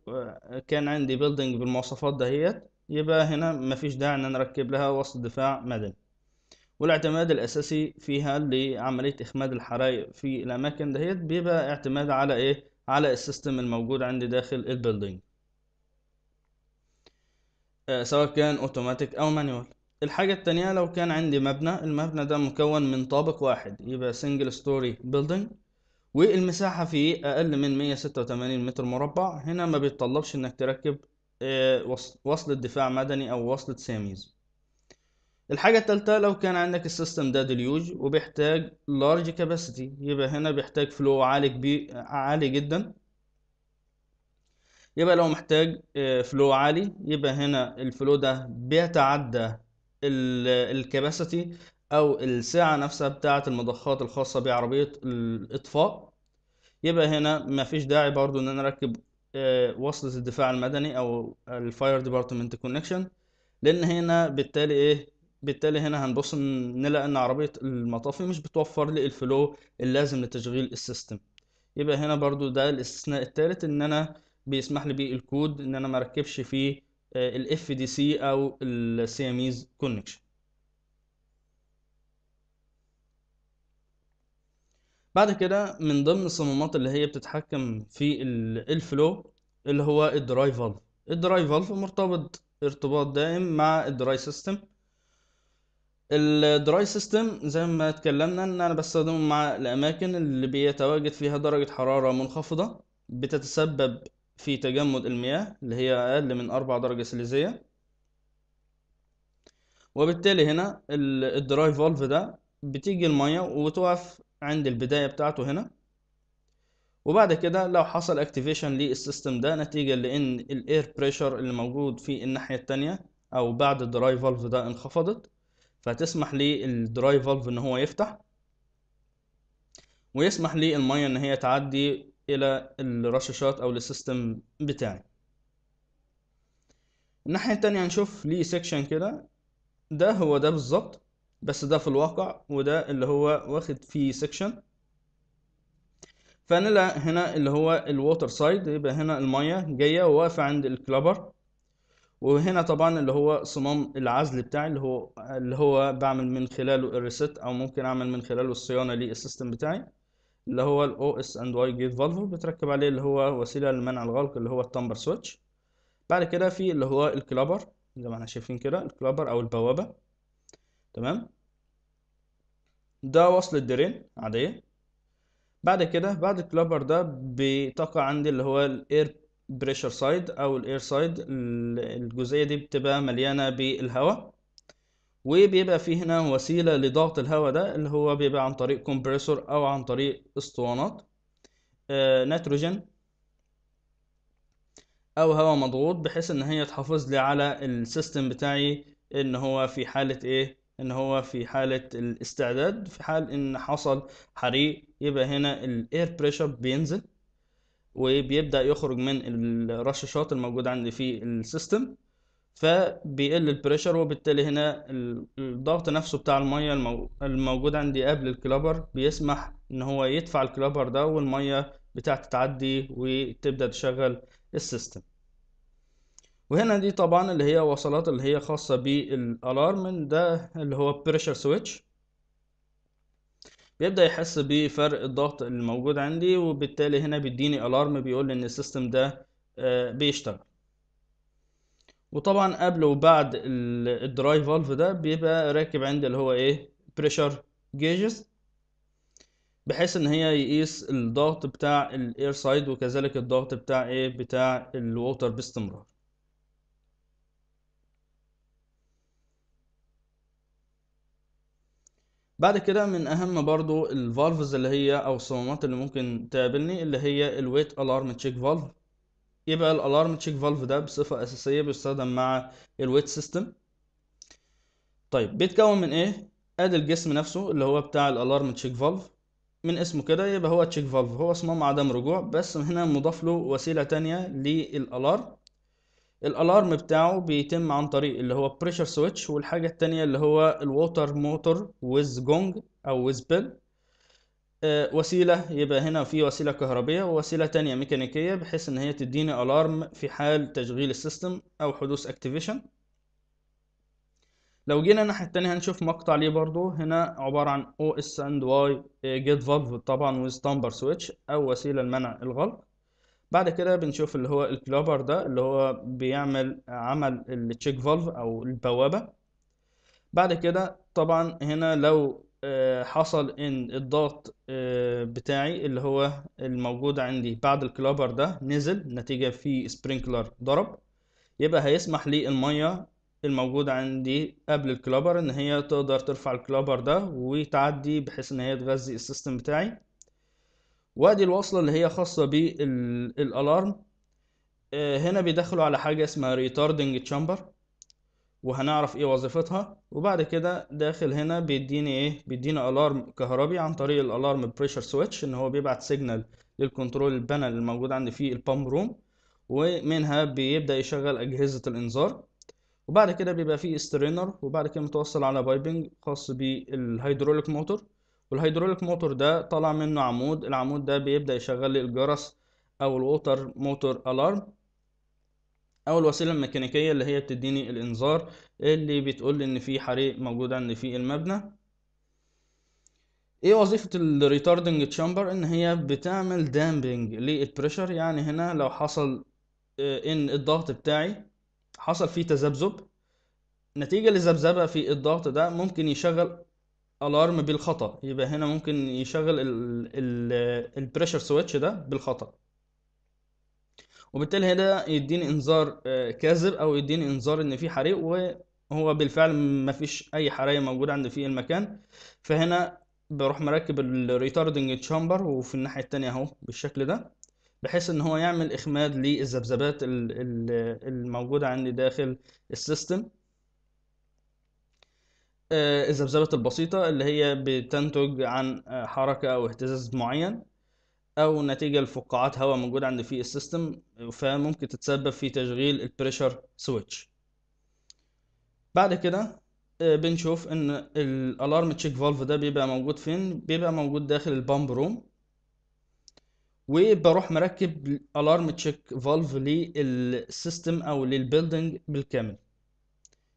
كان عندي بيلدينج بالمواصفات دهيت، يبقى هنا مفيش داعي ان انا اركب لها وسط دفاع مدني. والاعتماد الاساسي فيها لعمليه اخماد الحرائق في الاماكن دهيت بيبقى اعتماد على ايه، على السيستم الموجود عندي داخل البيلدينج. سواء كان اوتوماتيك او مانيوال. الحاجة التانية لو كان عندي مبنى، المبنى ده مكون من طابق واحد يبقى سنجل ستوري بيلدينج، والمساحة فيه اقل من مية وستة وتمانين متر مربع. هنا ما بيتطلبش انك تركب وصلة دفاع مدني او وصلة ساميز. الحاجة التالتة لو كان عندك السيستم ده ديليوج وبيحتاج لارج كاباسيتي، يبقى هنا بيحتاج فلو عالي كبير عالي جدا. يبقى لو محتاج فلو عالي يبقى هنا الفلو ده بيتعدى الكاباسيتي او السعة نفسها بتاعة المضخات الخاصة بعربية الاطفاء. يبقى هنا مفيش داعي برضو ان انا اركب وصلة الدفاع المدني او الفاير ديبارتمنت كونكشن، لان هنا بالتالي ايه بالتالي هنا هنبص نلاقي ان عربية المطافي مش بتوفر لي الفلو اللازم لتشغيل السيستم. يبقى هنا برضو ده الاستثناء الثالث ان انا بيسمح لي بيه الكود ان انا ما اركبش فيه الاف دي سي او السياميز كونكشن. بعد كده من ضمن الصمامات اللي هي بتتحكم في الفلو اللي هو الدراي فالف. الدراي فالف مرتبط ارتباط دائم مع الدراي سيستم. الدراي سيستم زي ما اتكلمنا ان انا بستخدمه مع الاماكن اللي بيتواجد فيها درجة حرارة منخفضة بتتسبب في تجمد المياه اللي هي اقل من اربع درجة سليزية، وبالتالي هنا الدراي فالف ده بتيجي المية وتقف عند البداية بتاعته هنا، وبعد كده لو حصل اكتيفيشن للسيستم ده نتيجة لان الاير بريشر اللي موجود في الناحية التانية او بعد الدراي فالف ده انخفضت، فتسمح لي الدراي فالف ان هو يفتح ويسمح لي المية ان هي تعدي الى الرشاشات او السيستم بتاعي. الناحية التانية هنشوف ليه سيكشن كده، ده هو ده بالظبط بس ده في الواقع، وده اللي هو واخد فيه سيكشن. فنلاقي هنا اللي هو الووتر سايد، يبقى هنا المية جاية وواقفة عند الكلابر، وهنا طبعا اللي هو صمام العزل بتاعي اللي هو اللي هو بعمل من خلاله الريست او ممكن اعمل من خلاله الصيانة للسيستم بتاعي اللي هو ال أو إس آند واي Gate Valve، بتركب عليه اللي هو وسيلة لمنع الغلق اللي هو التمبر سويتش. بعد كده في اللي هو الكلابر زي ما احنا شايفين كده، الكلابر او البوابة تمام، ده وصل الدرين عادية. بعد كده بعد الكلابر ده بتقع عندي اللي هو الاير بريشر سايد او الاير سايد، الجزئية دي بتبقى مليانة بالهواء وبيبقى فيه هنا وسيلة لضغط الهواء ده اللي هو بيبقى عن طريق كومبريسور او عن طريق اسطوانات آه نيتروجين او هواء مضغوط، بحيث ان هي تحافظ لي على السيستم بتاعي ان هو في حالة ايه ان هو في حالة الاستعداد في حال ان حصل حريق. يبقى هنا الاير بريشر بينزل وبيبدأ يخرج من الرشاشات الموجودة عندي في السيستم، فبيقل البريشر وبالتالي هنا الضغط نفسه بتاع المية الموجود عندي قبل الكلابر بيسمح ان هو يدفع الكلابر ده والمية بتاعته تعدي وتبدأ تشغل السيستم. وهنا دي طبعا اللي هي وصلات اللي هي خاصة بالالارم، ده اللي هو بريشر سويتش بيبدأ يحس بفرق الضغط الموجود عندي وبالتالي هنا بيديني الارم بيقول لي ان السيستم ده بيشتغل. وطبعا قبل وبعد الدراي فالف ده بيبقى راكب عندي اللي هو ايه بريشر جيجز، بحيث ان هي يقيس الضغط بتاع الاير سايد وكذلك الضغط بتاع ايه بتاع الووتر باستمرار. بعد كده من اهم برضو الفالفز اللي هي او الصمامات اللي ممكن تقابلني اللي هي الويت الارم تشيك فالف. يبقى الالارم تشيك فالف ده بصفة اساسية بيستخدم مع الويت سيستم. طيب بيتكون من ايه؟ ادي الجسم نفسه اللي هو بتاع الالارم تشيك فالف من اسمه كده، يبقى هو تشيك فالف هو صمام عدم رجوع، بس هنا مضاف له وسيلة تانية للالارم. الالارم بتاعه بيتم عن طريق اللي هو بريشر سويتش، والحاجه الثانيه اللي هو الووتر موتور ويز جونج او ويز بيل آه وسيله. يبقى هنا في وسيله كهربيه ووسيله ثانيه ميكانيكيه بحيث ان هي تديني الارم في حال تشغيل السيستم او حدوث اكتيفيشن. لو جينا الناحيه الثانيه هنشوف مقطع ليه برضو، هنا عباره عن او اس اند واي جيت فالف طبعا ويز تمبر سويتش او وسيله لمنع الغلق. بعد كده بنشوف اللي هو الكلوبر ده اللي هو بيعمل عمل التشيك فالف او البوابه. بعد كده طبعا هنا لو حصل ان الضغط بتاعي اللي هو الموجود عندي بعد الكلوبر ده نزل نتيجه في سبرينكلر ضرب، يبقى هيسمح لي الميه الموجوده عندي قبل الكلوبر ان هي تقدر ترفع الكلوبر ده وتعدي بحيث ان هي تغذي السيستم بتاعي. وادي الوصله اللي هي خاصه بالالارم. هنا بيدخلوا على حاجه اسمها ريتاردنج تشامبر وهنعرف ايه وظيفتها. وبعد كده داخل هنا بيديني ايه، بيديني الارم كهربي عن طريق الالارم بريشر سويتش، ان هو بيبعت سيجنال للكنترول البانل الموجود عندي في البامب روم، ومنها بيبدا يشغل اجهزه الانذار. وبعد كده بيبقى فيه سترينر، وبعد كده متوصل على بايبنج خاص بالهيدروليك موتور، والهيدروليك موتور ده طالع منه عمود، العمود ده بيبدا يشغل لي الجرس او الووتر موتور الارم او الوسيله الميكانيكيه اللي هي بتديني الانذار اللي بتقول لي ان في حريق موجود عندي في المبنى. ايه وظيفه الريتاردنج تشامبر؟ ان هي بتعمل دامبنج للبريشر، يعني هنا لو حصل ان الضغط بتاعي حصل فيه تذبذب، نتيجه لذبذبه في الضغط ده ممكن يشغل الارم بالخطا، يبقى هنا ممكن يشغل البريشر سويتش ده بالخطا، وبالتالي هنا يديني انذار كاذب او يديني انذار ان في حريق، وهو بالفعل مفيش اي حرايق موجوده عندي في المكان. فهنا بروح مركب الريتاردنج تشامبر وفي الناحيه التانية اهو بالشكل ده، بحيث ان هو يعمل اخماد للذبذبات الموجوده عندي داخل السيستم. الذبذبات البسيطه اللي هي بتنتج عن حركه او اهتزاز معين او نتيجه لفقاعات هواء موجوده عندي في السيستم، فممكن تتسبب في تشغيل البريشر سويتش. بعد كده بنشوف ان الالارم تشيك فالف ده بيبقى موجود فين، بيبقى موجود داخل البامب روم، وبروح مركب الارم تشيك فالف للسيستم او للبيلدينج بالكامل.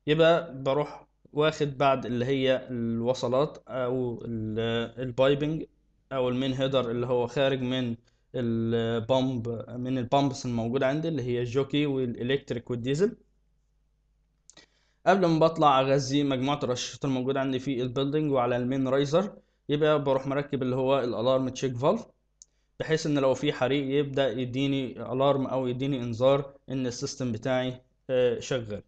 يبقى بروح واخد بعد اللي هي الوصلات او البايبنج او المين هيدر اللي هو خارج من البامب من البامبس الموجوده عندي اللي هي الجوكي والالكتريك والديزل، قبل ما بطلع اغذي مجموعه الرشاشات الموجوده عندي في البيلدينج وعلى المين رايزر. يبقى بروح مركب اللي هو الالارم تشيك فالف، بحيث ان لو في حريق يبدا يديني الارم او يديني انذار ان السيستم بتاعي شغال.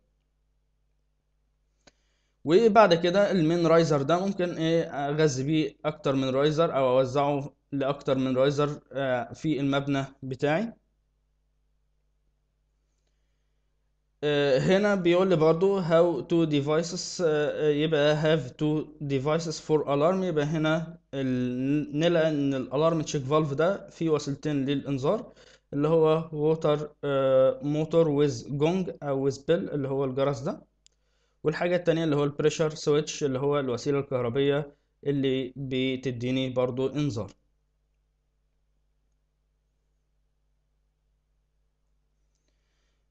وبعد كده المين رايزر ده ممكن اغذي بيه اكتر من رايزر او اوزعه لاكتر من رايزر في المبنى بتاعي. هنا بيقول لي برضو how to devices، يبقى have to devices for alarm. يبقى هنا نلاقي ان الالارم تشيك فالف ده فيه وسيلتين للانذار، اللي هو ووتر موتور ويز جونج او ويز بيل اللي هو الجرس ده، والحاجة التانية اللي هو البريشر سويتش اللي هو الوسيلة الكهربية اللي بتديني برضو انذار.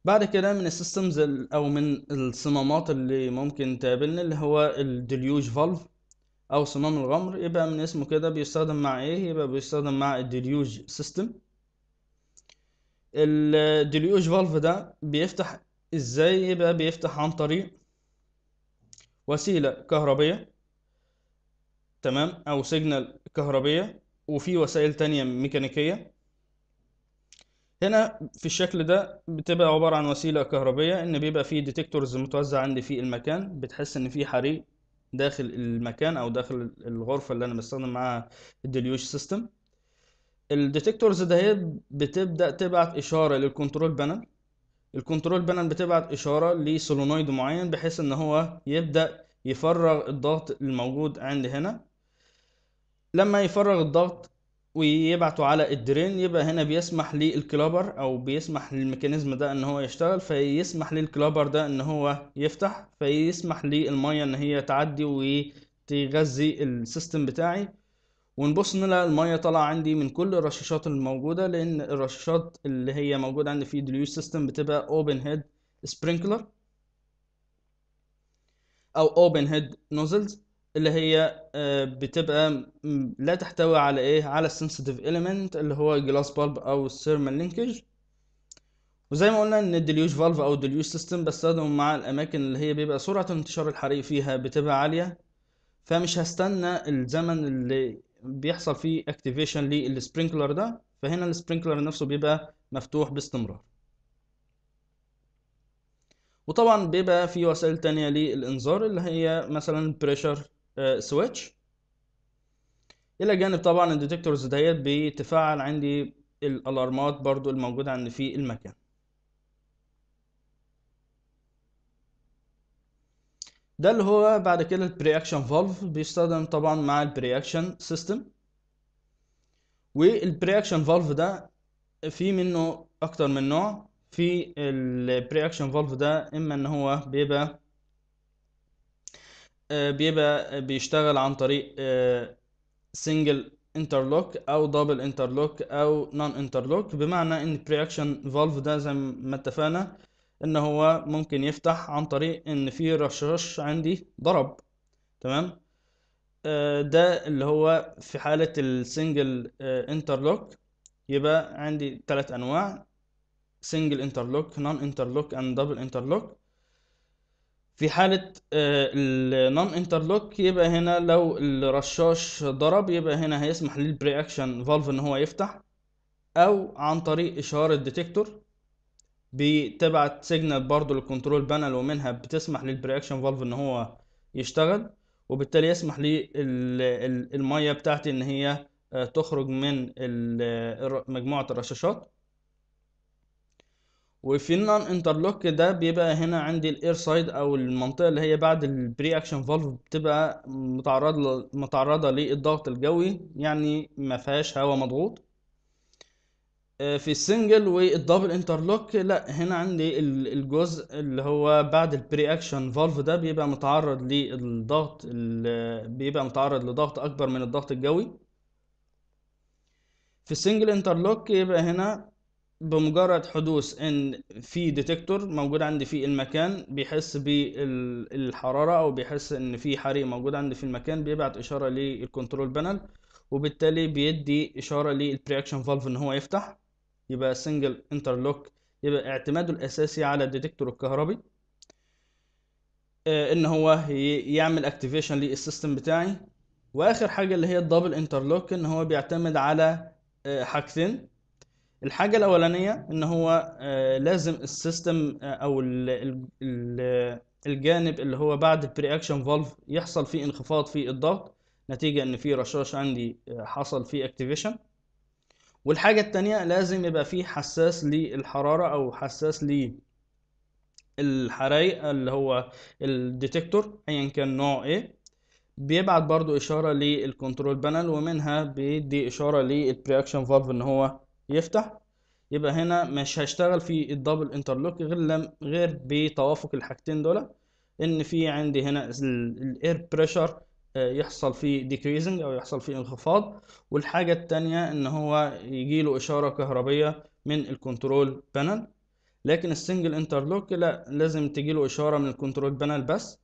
بعد كده من السيستمز او من الصمامات اللي ممكن تقابلنا اللي هو الديليوج فالف او صمام الغمر. يبقى من اسمه كده بيستخدم مع ايه، يبقى بيستخدم مع الديليوج سيستم. الديليوج فالف ده بيفتح ازاي؟ يبقى بيفتح عن طريق وسيله كهربيه، تمام، او سيجنال كهربيه، وفي وسائل تانية ميكانيكيه. هنا في الشكل ده بتبقى عباره عن وسيله كهربيه ان بيبقى فيه ديتكتورز متوزع عندي في المكان، بتحس ان في حريق داخل المكان او داخل الغرفه اللي انا بستخدم معاها الديليوج سيستم. الديتكتورز ده بتبدا تبعت اشاره للكنترول بانل، الكنترول بانل بتبعت اشاره لسولونويد معين بحيث ان هو يبدا يفرغ الضغط الموجود عندي. هنا لما يفرغ الضغط ويبعته على الدرين، يبقى هنا بيسمح للكلابر او بيسمح للميكانيزم ده ان هو يشتغل، فيسمح للكلابر ده ان هو يفتح، فيسمح للميه ان هي تعدي وتغذي السيستم بتاعي. ونبص نلاقي الميه طالعه عندي من كل الرشاشات الموجوده، لان الرشاشات اللي هي موجوده عندي في ديليوج سيستم بتبقى اوبن هيد سبرينكلر او اوبن هيد نوزلز اللي هي بتبقى لا تحتوي على ايه، على السنسيتيف element اللي هو الجلاس بالب او الثيرمال لينكج. وزي ما قلنا ان الديليوج فالف او الديليوج سيستم بستخدمه مع الاماكن اللي هي بيبقى سرعه انتشار الحريق فيها بتبقى عاليه، فمش هستنى الزمن اللي بيحصل فيه اكتيفيشن للسبرينكلر ده، فهنا السبرينكلر نفسه بيبقى مفتوح باستمرار. وطبعا بيبقى في وسائل تانية للانذار اللي هي مثلا بريشر سويتش. الى جانب طبعا الديتكتورز ديت بتفعل عندي الالارمات برضو الموجوده عندي في المكان. ده اللي هو بعد كده البري اكشن فالف، بيستخدم طبعا مع البري اكشن سيستم. والبري اكشن فالف ده في منه اكتر من نوع. في البري اكشن فالف ده اما ان هو بيبقى بيبقى بيشتغل عن طريق سنجل انترلوك او دبل انترلوك او نون انترلوك، بمعنى ان البري اكشن فالف ده زي ما اتفقنا ان هو ممكن يفتح عن طريق ان في رشاش عندي ضرب، تمام. ده اللي هو في حالة السنجل انترلوك يبقى عندي ثلاث انواع: سنجل انترلوك، نون انترلوك اند دبل انترلوك. في حالة النون انترلوك يبقى هنا لو الرشاش ضرب يبقى هنا هيسمح للبري اكشن فالف ان هو يفتح، او عن طريق اشارة ديتكتور بتبعت سيجنال برضو للكنترول بانل، ومنها بتسمح للبري اكشن فالف ان هو يشتغل، وبالتالي يسمح لي المية بتاعتي ان هي تخرج من مجموعة الرشاشات. وفي النون انترلوك ده بيبقى هنا عندي الاير سايد او المنطقه اللي هي بعد البري اكشن فالف بتبقى متعرضه متعرضه للضغط الجوي، يعني ما فيهاش هواء مضغوط. في السنجل والدبل انترلوك لا، هنا عندي الجزء اللي هو بعد البري اكشن فالف ده بيبقى متعرض للضغط، بيبقى متعرض لضغط اكبر من الضغط الجوي. في السنجل انترلوك يبقى هنا بمجرد حدوث ان في ديتكتور موجود عندي في المكان بيحس بالحراره او بيحس ان في حريق موجود عندي في المكان، بيبعت اشاره للكنترول بانل، وبالتالي بيدي اشاره للبري اكشن فالف ان هو يفتح. يبقى سنجل انترلوك يبقى اعتماده الاساسي على الديتكتور الكهربي ان هو يعمل اكتيفيشن للسيستم بتاعي. واخر حاجه اللي هي الدبل انترلوك ان هو بيعتمد على حاجتين: الحاجة الأولانية إن هو لازم السيستم أو الجانب اللي هو بعد البري أكشن فالف يحصل فيه انخفاض في الضغط نتيجة إن في رشاش عندي حصل فيه اكتيفيشن. والحاجة التانية لازم يبقى فيه حساس للحرارة أو حساس للحرائق اللي هو الديتكتور أيا كان نوع إيه، بيبعت برضو إشارة للكنترول بانل، ومنها بيدي إشارة للبري أكشن فالف إن هو يفتح. يبقى هنا مش هشتغل في الدبل انترلوك غير غير بتوافق الحاجتين دول، ان في عندي هنا الاير بريشر يحصل فيه ديكريزنج او يحصل فيه انخفاض، والحاجه الثانيه ان هو يجي له اشاره كهربيه من الكنترول بانل. لكن السنجل انترلوك لا، لازم تجي له اشاره من الكنترول بانل بس.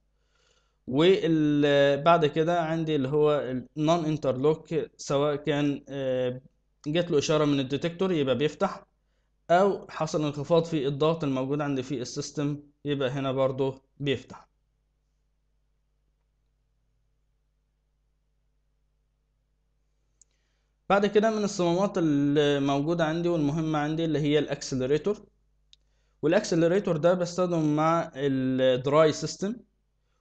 وبعد كده عندي اللي هو النون انترلوك سواء كان جات له اشاره من الديتكتور يبقى بيفتح، او حصل انخفاض في الضغط الموجود عندي في السيستم يبقى هنا برضو بيفتح. بعد كده من الصمامات الموجوده عندي والمهمه عندي اللي هي الاكسلريتور. والاكسلريتور ده بستخدمه مع الدراي سيستم،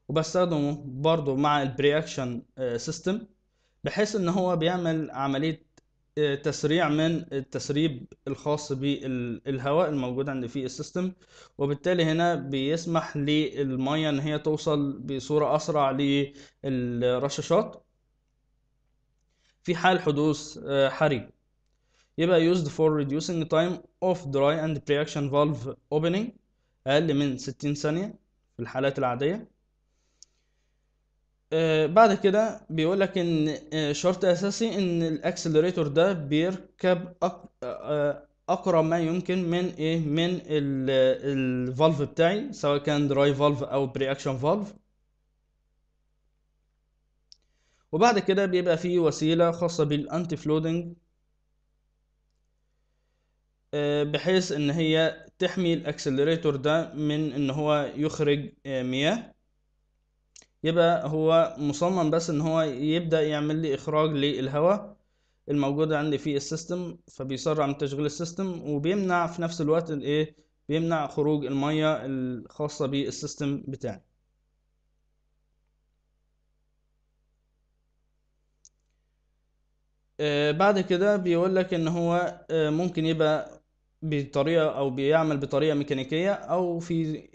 وبستخدمه برضو مع البري اكشن سيستم، بحيث ان هو بيعمل عمليه تسريع من التسريب الخاص بالهواء الموجود عندي في السيستم، وبالتالي هنا بيسمح للمية ان هي توصل بصورة اسرع للرشاشات في حال حدوث حريق. يبقى used for reducing time of dry and pre-action valve opening اقل من ستين ثانية في الحالات العادية. بعد كده بيقولك ان شرط اساسي ان الاكسلريتور ده بيركب اقرب ما يمكن من ايه، من الفالف بتاعي سواء كان دراي فالف او بري اكشن فالف. وبعد كده بيبقى فيه وسيلة خاصة بالأنتي فلودنج بحيث ان هي تحمي الاكسلريتور ده من ان هو يخرج مياه. يبقى هو مصمم بس ان هو يبدأ يعمل لي اخراج للهواء الموجودة عندي في السيستم، فبيسرع من تشغيل السيستم وبيمنع في نفس الوقت الايه، بيمنع خروج المية الخاصة بالسيستم بتاعي. بعد كده بيقولك ان هو ممكن يبقى بطريقة او بيعمل بطريقة ميكانيكية، او في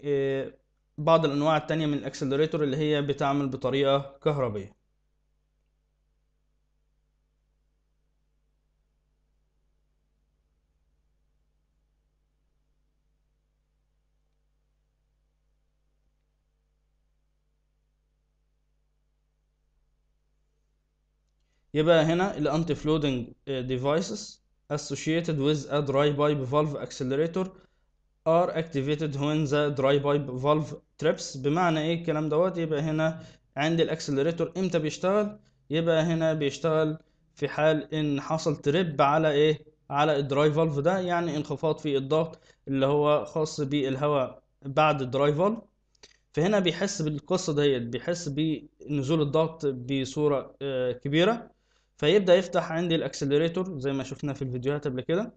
بعض الانواع التانية من الاكسلريتور اللي هي بتعمل بطريقة كهربية. يبقى هنا ال anti flooding devices associated with a dry pipe valve accelerator are activated when the dry pipe valve trips. بمعنى ايه الكلام دوت؟ يبقى هنا عند الاكسلريتور امتى بيشتغل؟ يبقى هنا بيشتغل في حال ان حصل تريب على ايه، على الدراي فالف ده، يعني انخفاض في الضغط اللي هو خاص بالهواء بعد الدراي فالف. فهنا بيحس بالقصه ديت، بيحس بنزول الضغط بصوره كبيره، فيبدأ يفتح عندي الاكسلريتور زي ما شفنا في الفيديوهات قبل كده،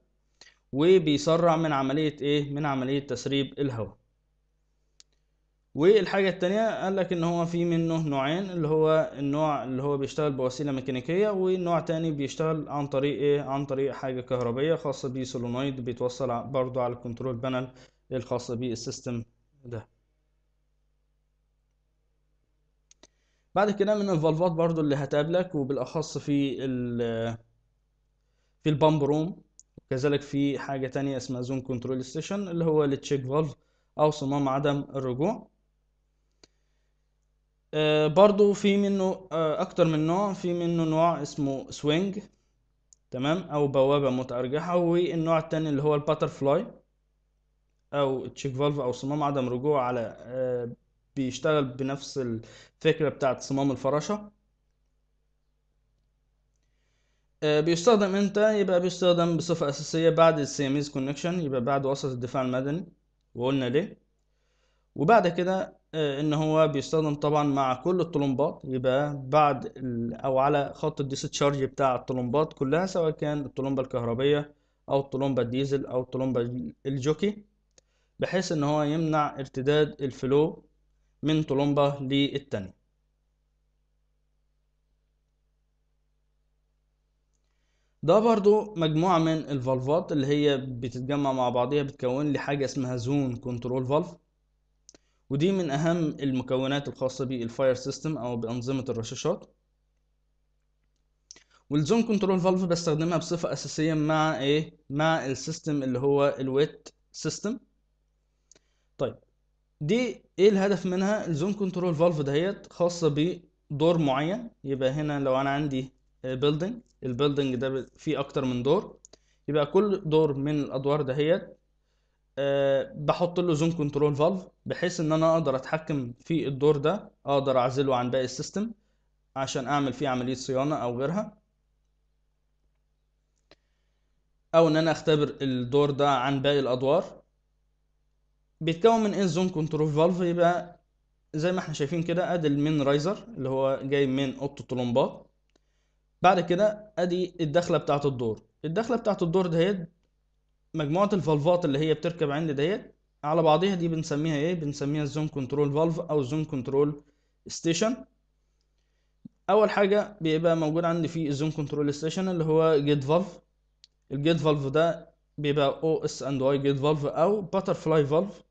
وبيسرع من عملية ايه، من عملية تسريب الهواء. والحاجة التانية قال لك ان هو في منه نوعين، اللي هو النوع اللي هو بيشتغل بوسيلة ميكانيكية، والنوع تاني بيشتغل عن طريق ايه، عن طريق حاجة كهربية خاصة بسولونويد بيتوصل برضو على الكنترول بانل الخاصة بالسيستم ده. بعد كده من الفالفات برضو اللي هتقابلك، وبالاخص في ال في البامب روم، وكذلك في حاجه تانية اسمها زون كنترول ستيشن اللي هو التشيك فالف او صمام عدم الرجوع. آه برضو في منه آه اكتر من نوع، في منه نوع اسمه سوينج، تمام، او بوابه متارجحه، والنوع التاني اللي هو الباترفلاي او التشيك فالف او صمام عدم رجوع على آه بيشتغل بنفس الفكرة بتاعت صمام الفراشة. بيستخدم امتى؟ يبقى بيستخدم بصفة أساسية بعد السياميز كونكشن، يبقى بعد وسط الدفاع المدني، وقلنا ليه. وبعد كده ان هو بيستخدم طبعا مع كل الطلمبات، يبقى بعد او على خط الديستشارج بتاع الطلمبات كلها، سواء كان الطلمبة الكهربية او الطلمبة الديزل او الطلمبة الجوكي، بحيث ان هو يمنع ارتداد الفلو من طلمبة للتانية. ده برضو مجموعة من الفالفات اللي هي بتتجمع مع بعضها بتكون لي حاجة اسمها زون كنترول فالف، ودي من أهم المكونات الخاصة بالفاير سيستم أو بأنظمة الرشاشات. والزون كنترول فالف بستخدمها بصفة أساسية مع إيه؟ مع السيستم اللي هو الويت سيستم. طيب دي ايه الهدف منها؟ الزون كنترول فالف دهيت خاصه بدور معين. يبقى هنا لو انا عندي بيلدينج، البيلدينج ده فيه اكتر من دور، يبقى كل دور من الادوار دهيت أه بحط له زون كنترول فالف، بحيث ان انا اقدر اتحكم في الدور ده، اقدر اعزله عن باقي السيستم عشان اعمل فيه عمليه صيانه او غيرها، او ان انا اختبر الدور ده عن باقي الادوار. بيتكون من ايه الزون كنترول فالف؟ يبقى زي ما احنا شايفين كده، ادي المين رايزر اللي هو جاي من اوضه الطلمبات، بعد كده ادي الدخله بتاعه الدور، الدخله بتاعه الدور دهيت مجموعه الفالفات اللي هي بتركب عندي دهيت على بعضيها، دي بنسميها ايه؟ بنسميها الزون كنترول فالف او زون كنترول ستيشن. اول حاجه بيبقى موجود عندي في الزون كنترول ستيشن اللي هو جيت فالف، الجيت فالف ده بيبقى او اس اند واي جيت فالف او باترفلاي فالف،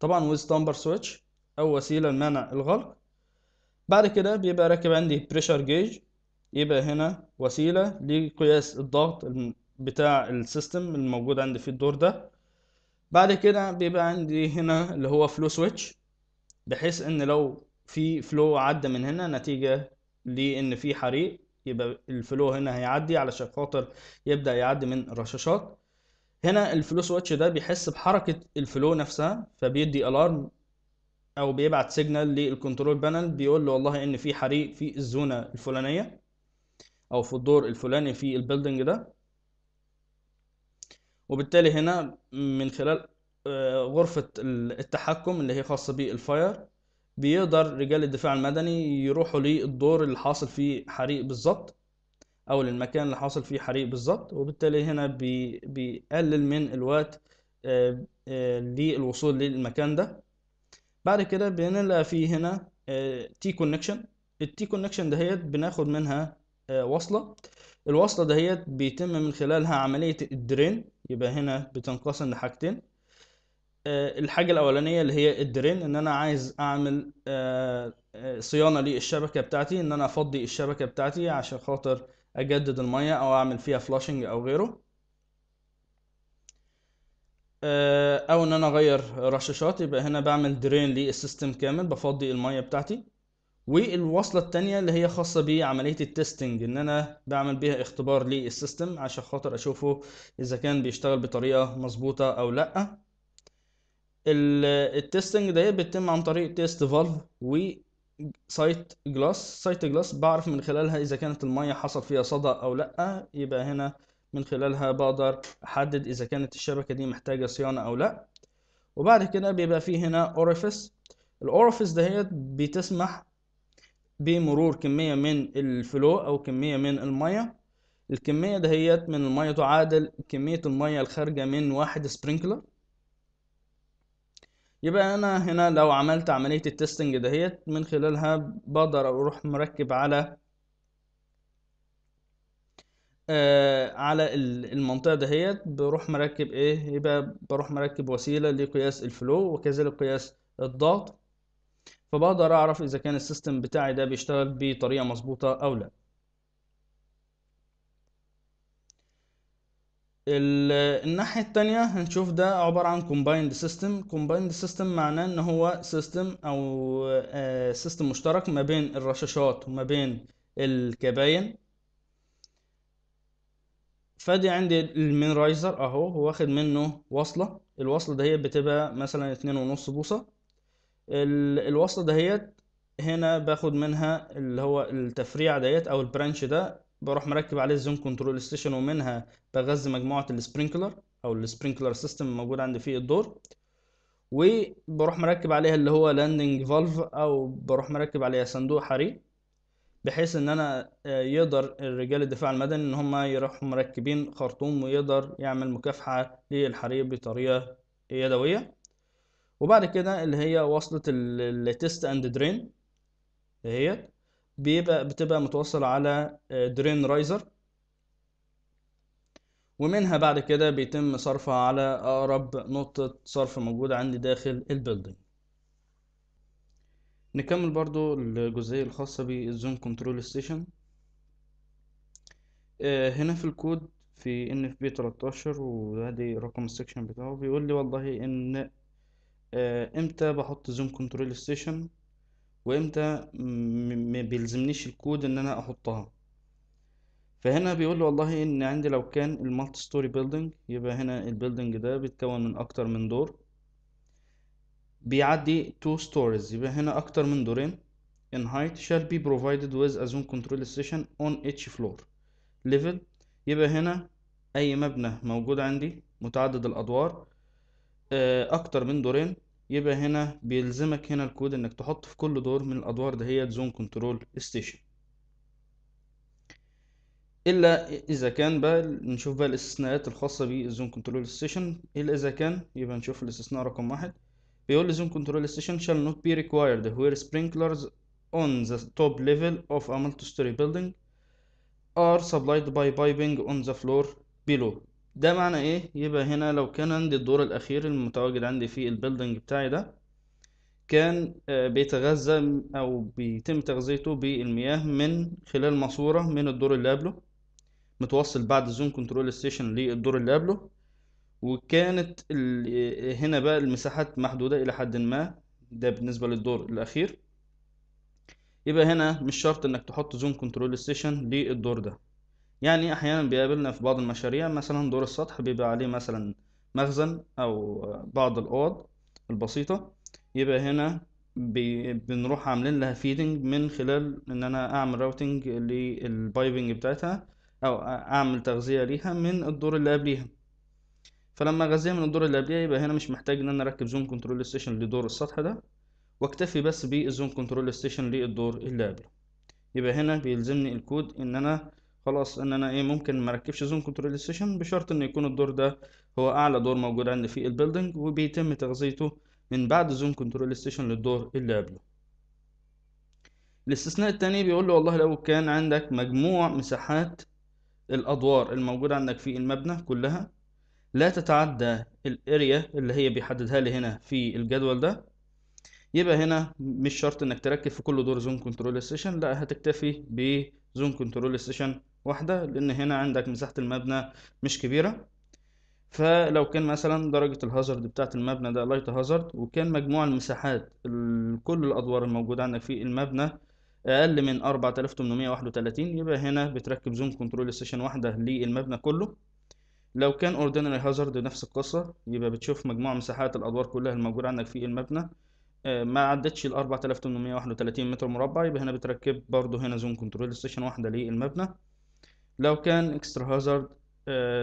طبعا ويز تامبر سويتش او وسيله لمنع الغلق. بعد كده بيبقى راكب عندي بريشر جيج، يبقى هنا وسيله لقياس الضغط بتاع السيستم الموجود عندي في الدور ده. بعد كده بيبقى عندي هنا اللي هو فلو سويتش، بحيث ان لو في فلو عدى من هنا نتيجه لان في حريق، يبقى الفلو هنا هيعدي علشان خاطر يبدا يعدي من الرشاشات. هنا الفلو سويتش ده بيحس بحركة الفلو نفسها، فبيدي الارم او بيبعت سيجنال للكنترول بانل بيقول له والله ان في حريق في الزونه الفلانيه او في الدور الفلاني في البيلدنج ده. وبالتالي هنا من خلال غرفه التحكم اللي هي خاصه بالفاير بيقدر رجال الدفاع المدني يروحوا للدور اللي حاصل فيه حريق بالظبط او للمكان اللي حاصل فيه حريق بالظبط. وبالتالي هنا بي بيقلل من الوقت للوصول للمكان ده. بعد كده بنلاقي في هنا تي كونكشن. التي كونكشن دهيت بناخد منها وصله. الوصله دهيت بيتم من خلالها عمليه الدرين. يبقى هنا بتنقسم لحاجتين، الحاجه الاولانيه اللي هي الدرين ان انا عايز اعمل صيانه للشبكه بتاعتي، ان انا افضي الشبكه بتاعتي عشان خاطر اجدد الميه او اعمل فيها فلاشنج او غيره، او ان انا اغير رشاشات. يبقى هنا بعمل درين للسيستم كامل بفضي الميه بتاعتي. والوصله الثانيه اللي هي خاصه بعمليه التستنج ان انا بعمل بيها اختبار للسيستم عشان خاطر اشوفه اذا كان بيشتغل بطريقه مظبوطه او لا. التستنج ده بيتم عن طريق تيست فالف وسايت جلاس. سايت جلاس بعرف من خلالها اذا كانت الميه حصل فيها صدى او لا، يبقى هنا من خلالها بقدر احدد اذا كانت الشبكه دي محتاجه صيانه او لا. وبعد كده بيبقى فيه هنا اوريفيس. الاوريفيس دهيت بتسمح بمرور كميه من الفلو او كميه من الميه. الكميه دهيت من الميه تعادل كميه الميه الخارجه من واحد سبرينكلر. يبقى انا هنا لو عملت عمليه التستنج دهيت من خلالها بقدر اروح مركب على آه على المنطقه دهيت، بروح مركب ايه، يبقى بروح مركب وسيله لقياس الفلو وكذلك قياس الضغط، فبقدر اعرف اذا كان السيستم بتاعي ده بيشتغل بطريقه مظبوطه او لا. الناحيه الثانيه هنشوف ده عباره عن كومبايند سيستم. كومبايند سيستم معناه ان هو سيستم او آه سيستم مشترك ما بين الرشاشات وما بين الكباين. فادي عندي المينرايزر اهو واخد منه وصله. الوصله دهيت بتبقى مثلا اتنين ونص بوصه. الوصله دهيت هنا باخد منها اللي هو التفريع دهيت او البرانش ده، بروح مركب عليه الزون كنترول ستيشن ومنها بغذي مجموعه السبرينكلر او السبرينكلر سيستم الموجود عندي في الدور، وبروح مركب عليها اللي هو لاندنج فالف او بروح مركب عليها صندوق حريق، بحيث ان انا يقدر الرجال الدفاع المدني ان هم يروحوا مركبين خرطوم ويقدر يعمل مكافحه للحريق بطريقه يدويه. وبعد كده اللي هي وصله التيست اند درين دهيت بيبقى بتبقى متوصله على درين رايزر، ومنها بعد كده بيتم صرفها على اقرب نقطه صرف موجوده عندي داخل البيلدينج. نكمل برضو الجزئية الخاصة بالزون كنترول ستيشن. هنا في الكود في إن إف بي تلتاشر وهذه رقم السكشن بتاعه بيقول لي والله ان امتى بحط زون كنترول ستيشن وامتى ما بيلزمنيش الكود ان انا احطها. فهنا بيقول لي والله ان عندي لو كان المالتي ستوري بيلدينج، يبقى هنا البيلدينج ده بيتكون من اكتر من دور بيعدي تو ستوريز، يبقى هنا اكتر من دورين. in height shall be provided with a zone control station on each floor level. يبقى هنا اي مبنى موجود عندي متعدد الادوار اكتر من دورين، يبقى هنا بيلزمك هنا الكود انك تحط في كل دور من الادوار ده هي زون كنترول ستيشن، الا اذا كان بقى نشوف بقى الاستثناءات الخاصه بالزون كنترول ستيشن. الا اذا كان يبقى نشوف الاستثناء رقم واحد بيقول لي زون كنترول ستيشن shall not be required where sprinklers on the top level of a multi-story building are supplied by piping on the floor below. ده معنى ايه؟ يبقى هنا لو كان عندي الدور الاخير المتواجد عندي في البيلدينج بتاعي ده كان بيتغذى او بيتم تغذيته بالمياه من خلال ماسوره من الدور اللي قبله متوصل بعد زون كنترول ستيشن للدور اللي قبله، وكانت هنا بقى المساحات محدودة إلى حد ما، ده بالنسبة للدور الأخير. يبقى هنا مش شرط إنك تحط زون كنترول ستيشن للدور ده. يعني أحيانا بيقابلنا في بعض المشاريع مثلا دور السطح بيبقى عليه مثلا مخزن أو بعض الأوض البسيطة، يبقى هنا بنروح عاملين لها فيدنج من خلال ان انا اعمل راوتنج للبايبنج بتاعتها، او اعمل تغذية ليها من الدور اللي قبليها. فلما اغذيها من الدور اللي قبليها يبقى هنا مش محتاج ان انا اركب زون كنترول ستيشن لدور السطح ده، واكتفي بس بالزون كنترول ستيشن للدور اللي قبله. يبقى هنا بيلزمني الكود ان انا خلاص ان انا ايه ممكن ما اركبش زون كنترول ستيشن، بشرط ان يكون الدور ده هو اعلى دور موجود عندي في البيلدينج، وبيتم تغذيته من بعد زون كنترول ستيشن للدور اللي قبله. الاستثناء الثاني بيقول له والله لو كان عندك مجموع مساحات الادوار الموجوده عندك في المبنى كلها لا تتعدى الاريا اللي هي بيحددها لي هنا في الجدول ده، يبقى هنا مش شرط انك تركب في كل دور زون كنترول ستيشن، لا هتكتفي بزون كنترول ستيشن واحده، لان هنا عندك مساحه المبنى مش كبيره. فلو كان مثلا درجة الهازارد بتاعة المبنى ده لايت هازارد، وكان مجموع المساحات كل الأدوار الموجودة عندك في المبنى أقل من أربعة آلاف وتمنمية وواحد وتلاتين، يبقى هنا بتركب زون كنترول ستيشن واحدة للمبنى كله. لو كان اوردينري هازارد نفس القصة، يبقى بتشوف مجموع مساحات الأدوار كلها الموجودة عندك في المبنى ما عدتش ال أربعة آلاف وتمنمية وواحد وتلاتين متر مربع، يبقى هنا بتركب برضه هنا زون كنترول ستيشن واحدة للمبنى. لو كان اكسترا هازارد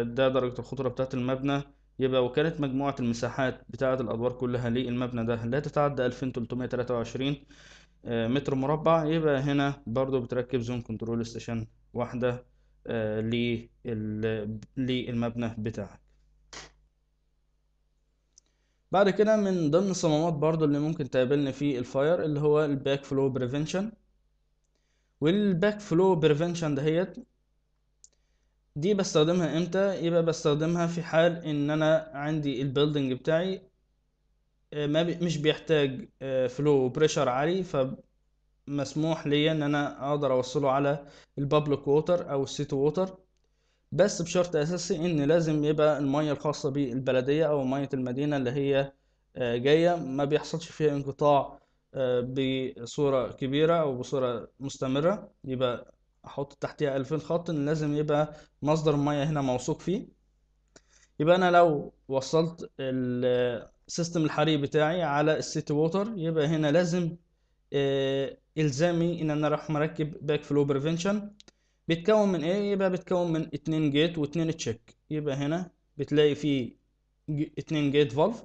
ده درجة الخطورة بتاعة المبنى، يبقى وكانت مجموعة المساحات بتاعة الأدوار كلها للمبنى ده لا تتعدى ألفين وتلتمية وتلاتة وعشرين متر مربع، يبقى هنا برضو بتركب زون كنترول ستيشن واحدة للمبنى بتاعك. بعد كده من ضمن الصمامات برضو اللي ممكن تقابلنا في الفاير اللي هو الباك فلو بريفنشن. والباك فلو بريفنشن دهيت دي بستخدمها امتى؟ يبقى بستخدمها في حال ان انا عندي البيلدينج بتاعي ما بي مش بيحتاج فلو بريشر عالي، فمسموح ليا ان انا اقدر اوصله على البابليك ووتر او السيتي ووتر، بس بشرط اساسي ان لازم يبقى الميه الخاصه بالبلديه او ميه المدينه اللي هي جايه ما بيحصلش فيها انقطاع بصوره كبيره او بصوره مستمره. يبقى احط تحتها ألفين خط ان لازم يبقى مصدر الميه هنا موثوق فيه. يبقى انا لو وصلت السيستم الحراري بتاعي على السيتي ووتر، يبقى هنا لازم الزامي ان انا راح مركب باك فلو بريفنشن. بيتكون من ايه؟ يبقى بيتكون من اتنين جيت واتنين تشيك. يبقى هنا بتلاقي فيه اتنين جيت فالف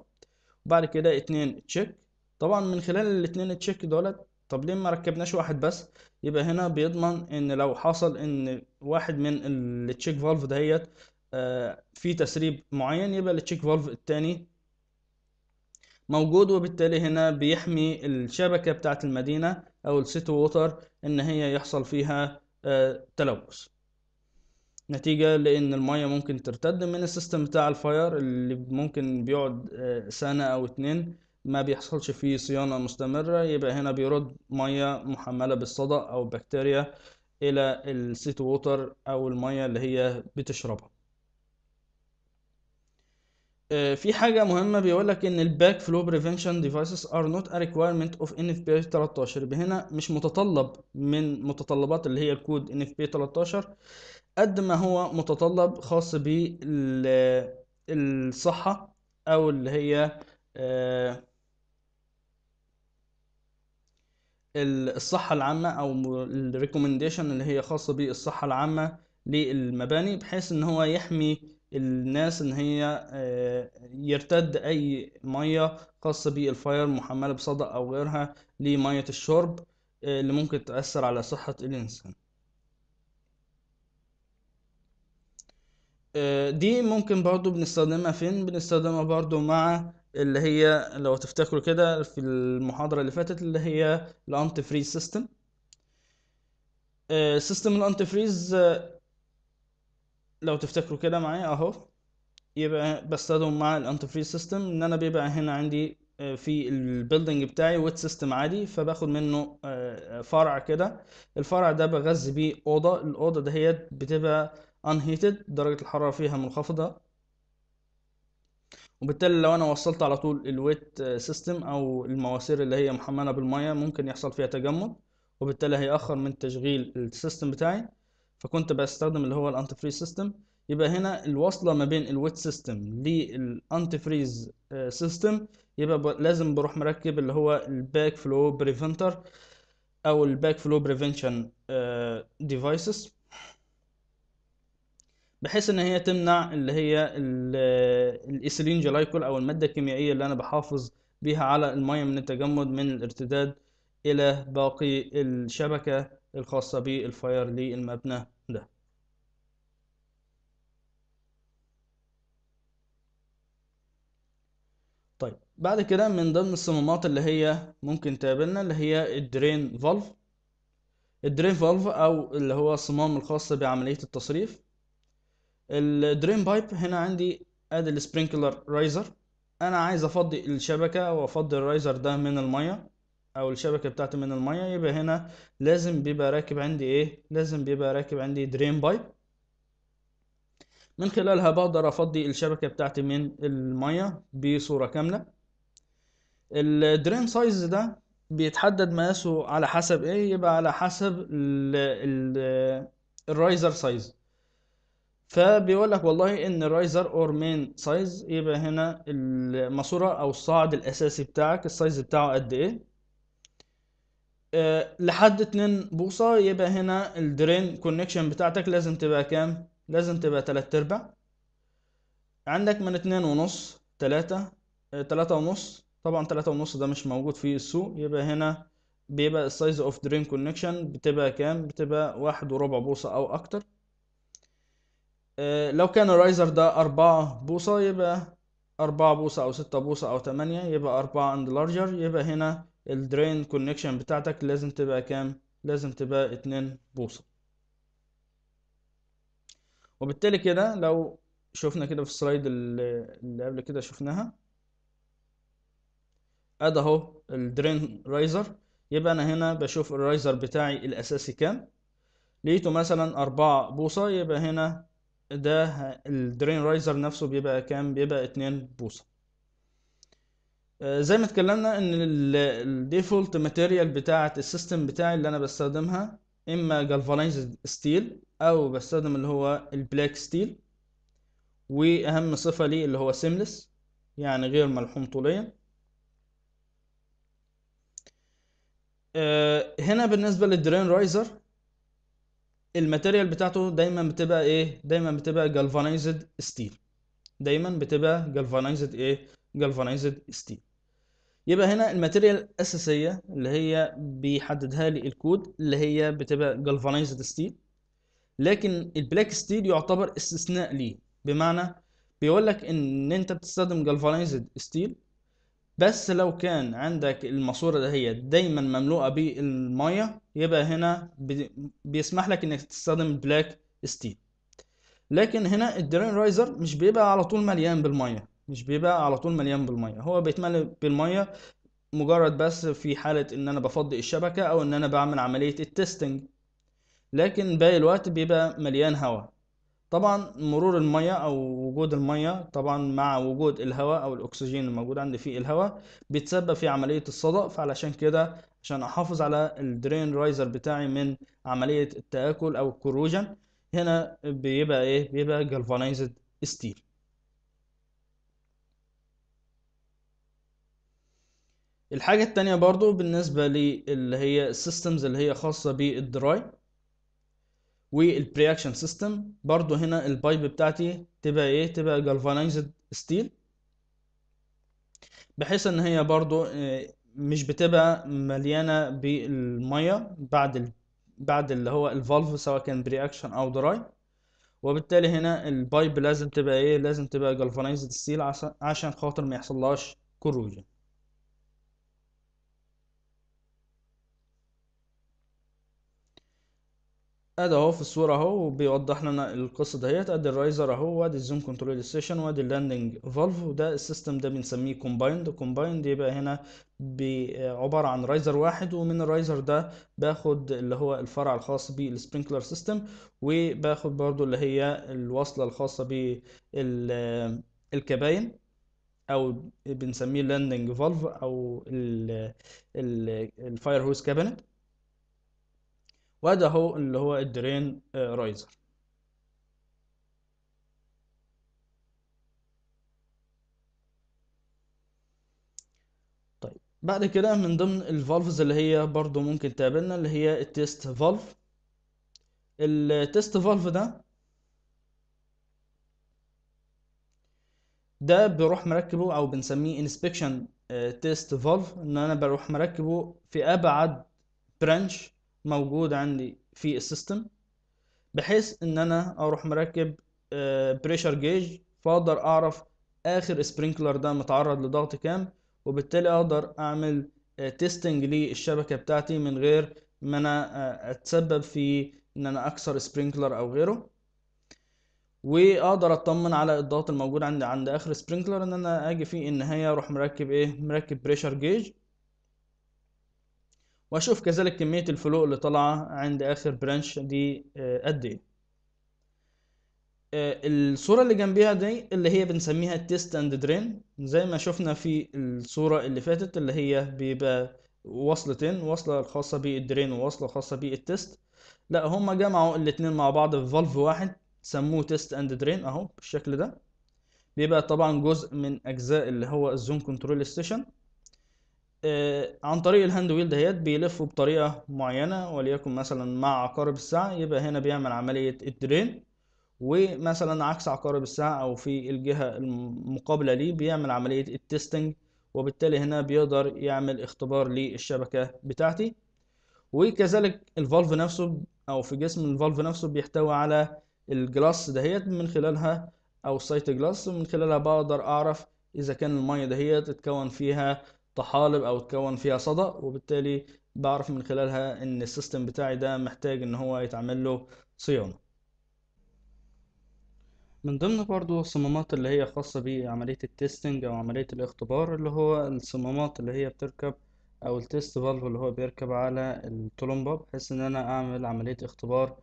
وبعد كده اتنين تشيك. طبعا من خلال الاتنين تشيك دولت، طب ليه ما ركبناش واحد بس؟ يبقى هنا بيضمن ان لو حصل ان واحد من التشيك فالف دهيت في تسريب معين، يبقى التشيك فالف التاني موجود، وبالتالي هنا بيحمي الشبكه بتاعه المدينه او السيتي ووتر ان هي يحصل فيها تلوث نتيجه لان الميه ممكن ترتد من السيستم بتاع الفاير اللي ممكن بيقعد سنه او اتنين ما بيحصلش فيه صيانة مستمرة. يبقى هنا بيرد مية محملة بالصدى أو بكتيريا إلى السيتي ووتر أو المية اللي هي بتشربها. في حاجة مهمة بيقولك إن الباك فلو بريفنشن ديفايسز are not a requirement of إن إف بي تلتاشر. هنا مش متطلب من متطلبات اللي هي الكود إن إف بي تلتاشر قد ما هو متطلب خاص بالصحة أو اللي هي الصحة العامة أو الريكومنديشن اللي هي خاصة بالصحة العامة للمباني، بحيث إن هو يحمي الناس إن هي يرتد أي مية خاصة بالفاير محملة بصدى أو غيرها لمية الشرب اللي ممكن تأثر على صحة الإنسان. دي ممكن برضو بنستخدمها فين؟ بنستخدمها برضو مع اللي هي لو تفتكروا كده في المحاضرة اللي فاتت اللي هي الانتي فريز سيستم. سيستم الانتي فريز لو تفتكروا كده معايا اهو، يبقى بستخدم مع الانتي فريز سيستم ان انا بيبقى هنا عندي في البيلدينج بتاعي ويت سيستم عادي، فباخد منه فرع كده، الفرع ده بغذي بيه اوضه، الاوضه دهيت بتبقى انهيتد درجة الحرارة فيها منخفضة، وبالتالي لو انا وصلت على طول الويت سيستم او المواسير اللي هي محمله بالميه ممكن يحصل فيها تجمد، وبالتالي هيأخر من تشغيل السيستم بتاعي، فكنت بستخدم اللي هو الانتي فريز سيستم. يبقى هنا الوصله ما بين الويت سيستم للانتي فريز سيستم يبقى لازم بروح مركب اللي هو الباك فلو بريفنتر او الباك فلو بريفنشن ديفايسز، بحيث ان هي تمنع اللي هي الايثيلين جلايكول او الماده الكيميائيه اللي انا بحافظ بيها على الميه من التجمد من الارتداد الى باقي الشبكه الخاصه بالفاير للمبنى ده. طيب بعد كده من ضمن الصمامات اللي هي ممكن تقابلنا اللي هي الدرين فالف. الدرين فالف او اللي هو الصمام الخاص بعمليه التصريف. الدرين بايب هنا عندي ادي السبرينكلر رايزر، انا عايز افضي الشبكه وافضي الرايزر ده من الميه او الشبكه بتاعتي من الميه، يبقى هنا لازم بيبقى راكب عندي ايه، لازم بيبقى راكب عندي درين بايب من خلالها بقدر افضي الشبكه بتاعتي من الميه بصوره كامله. الدرين سايز ده بيتحدد مقاسه على حسب ايه، يبقى على حسب ال ال الرايزر سايز، فبيقول لك والله ان الرايزر اور مين سايز، يبقى هنا الماسوره او الصاعد الاساسي بتاعك السايز بتاعه قد ايه، أه لحد اتنين بوصه، يبقى هنا الدرين كونكشن بتاعتك لازم تبقى كام، لازم تبقى تلات ارباع، عندك من اتنين ونص تلاتة تلاتة ونص، طبعا تلاتة ونص ده مش موجود في السوق، يبقى هنا بيبقى السايز اوف درين كونكشن بتبقى كام، بتبقى واحد وربع بوصه او اكتر. لو كان الرايزر ده أربعة بوصة يبقى أربعة بوصة أو ستة بوصة أو تمانية، يبقى أربعة أند لارجر، يبقى هنا الدرين كونكشن بتاعتك لازم تبقى كام؟ لازم تبقى اتنين بوصة. وبالتالي كده لو شفنا كده في السلايد اللي قبل كده شفناها أدا أهو الدرين رايزر، يبقى أنا هنا بشوف الرايزر بتاعي الأساسي كام، لقيته مثلا أربعة بوصة، يبقى هنا ده الدرين رايزر نفسه بيبقى كام، بيبقى اتنين بوصه. زي ما اتكلمنا ان الديفولت ماتيريال بتاعه السيستم بتاعي اللي انا بستخدمها اما جالفانايزد ستيل او بستخدم اللي هو البلاك ستيل، واهم صفه ليه اللي هو سيملس يعني غير ملحوم طوليا. هنا بالنسبه للدرين رايزر الماتيريال بتاعته دايما بتبقى ايه، دايما بتبقى جالفانايزد ستيل، دايما بتبقى جالفانايزد ايه، جالفانايزد ستيل. يبقى هنا الماتيريال الاساسيه اللي هي بيحددها لي الكود اللي هي بتبقى جالفانايزد ستيل، لكن البلاك ستيل يعتبر استثناء ليه، بمعنى بيقول لك ان انت بتستخدم جالفانايزد ستيل بس لو كان عندك الماسوره ده هي دايما مملوءه بالميه، يبقى هنا بيسمح لك انك تستخدم بلاك ستيل. لكن هنا الدرين رايزر مش بيبقى على طول مليان بالميه، مش بيبقى على طول مليان بالميه، هو بيتملى بالميه مجرد بس في حاله ان انا بفضي الشبكه او ان انا بعمل عمليه التستنج، لكن باقي الوقت بيبقى مليان هواء. طبعا مرور الميه او وجود الميه طبعا مع وجود الهواء او الاكسجين الموجود عندي في الهواء بيتسبب في عمليه الصدأ، فعلشان كده عشان احافظ على الدرين رايزر بتاعي من عمليه التآكل او الكروجن هنا بيبقى ايه، بيبقى جالفانايزد ستيل. الحاجه التانية برضو بالنسبه لي اللي هي السيستمز اللي هي خاصه بالدراي والبرياكشن سيستم، برضو هنا البايب بتاعتي تبقى ايه، تبقى جالفانايزد ستيل، بحيث ان هي برضو مش بتبقى مليانه بالميه بعد بعد اللي هو الفالف سواء كان برياكشن او دراي، وبالتالي هنا البايب لازم تبقى ايه، لازم تبقى جالفانايزد ستيل عشان خاطر ما يحصلهاش كروجن. ادي اهو في الصوره اهو بيوضح لنا القصه دهيت، ادي الرايزر اهو وادي الزوم كنترول ستيشن وادي اللاندنج فالف، وده السيستم ده بنسميه كومبايند. كومبايند يبقى هنا عباره عن رايزر واحد، ومن الرايزر ده باخد اللي هو الفرع الخاص بالسبرينكلر سيستم، وباخد برضو اللي هي الوصله الخاصه بالكباين او بنسميه اللاندنج فالف او الفاير هوز كابينت، وده هو اللي هو الدرين رايزر. بعد كده من ضمن الفالفز اللي هي برضو ممكن تقابلنا اللي هي التيست فالف. التيست فالف ده ده بروح مركبه او بنسميه inspection test valve، ان انا بروح مركبه في ابعد برانش موجود عندي في السيستم، بحيث ان انا اروح مركب بريشر جيج فاقدر اعرف اخر سبرينكلر ده متعرض لضغط كام، وبالتالي اقدر اعمل تيستنج للشبكه بتاعتي من غير ما انا اتسبب في ان انا اكسر سبرينكلر او غيره، واقدر اطمن على الضغط الموجود عند عند اخر سبرينكلر ان انا اجي في النهايه اروح مركب ايه مركب بريشر جيج، واشوف كذلك كميه الفلو اللي طالعه عند اخر برانش دي قد ايه. الصوره اللي جنبيها دي اللي هي بنسميها تيست اند درين، زي ما شفنا في الصوره اللي فاتت اللي هي بيبقى وصلتين، وصله خاصه بالدرين ووصله خاصه بالتيست، لا هما جمعوا الاتنين مع بعض في فالف واحد سموه تيست اند درين اهو بالشكل ده. بيبقى طبعا جزء من اجزاء اللي هو الزون كنترول ستيشن، آه عن طريق الهاند ويل دهيت بيلفوا بطريقه معينه، وليكن مثلا مع عقارب الساعه يبقى هنا بيعمل عمليه الدرين، ومثلا عكس عقارب الساعه او في الجهه المقابله ليه بيعمل عمليه التستنج، وبالتالي هنا بيقدر يعمل اختبار للشبكه بتاعتي. وكذلك الفالف نفسه او في جسم الفالف نفسه بيحتوي على الجلاس دهيت من خلالها او سايت جلاس، من خلالها بقدر اعرف اذا كان الميه دهيت اتكون فيها طحالب او اتكون فيها صدى، وبالتالي بعرف من خلالها ان السيستم بتاعي ده محتاج ان هو يتعمل له صيانه. من ضمن برضو الصمامات اللي هي خاصه بعمليه التستنج او عمليه الاختبار اللي هو الصمامات اللي هي بتركب او التيست فالف اللي هو بيركب على الطلمبه، بحيث ان انا اعمل عمليه اختبار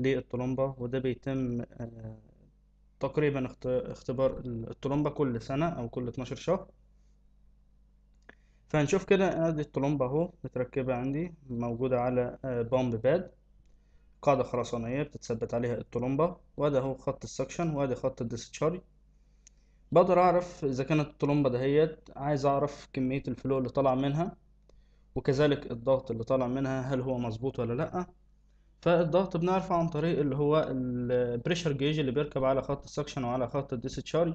للطلمبة، وده بيتم تقريبا اختبار الطلمبة كل سنة أو كل اتناشر شهر. فهنشوف كده ادي الطلمبة اهو متركبة عندي موجودة على بامب باد، قاعدة خرسانية بتتثبت عليها الطلمبة، وده اهو خط السكشن وادي خط الديسشارج. بقدر أعرف إذا كانت الطلمبة دهيت عايز أعرف كمية الفلو اللي طالع منها، وكذلك الضغط اللي طالع منها هل هو مظبوط ولا لأ. فالضغط بنعرفه عن طريق اللي هو البريشر جيج اللي بيركب على خط السكشن وعلى خط الديسشارج.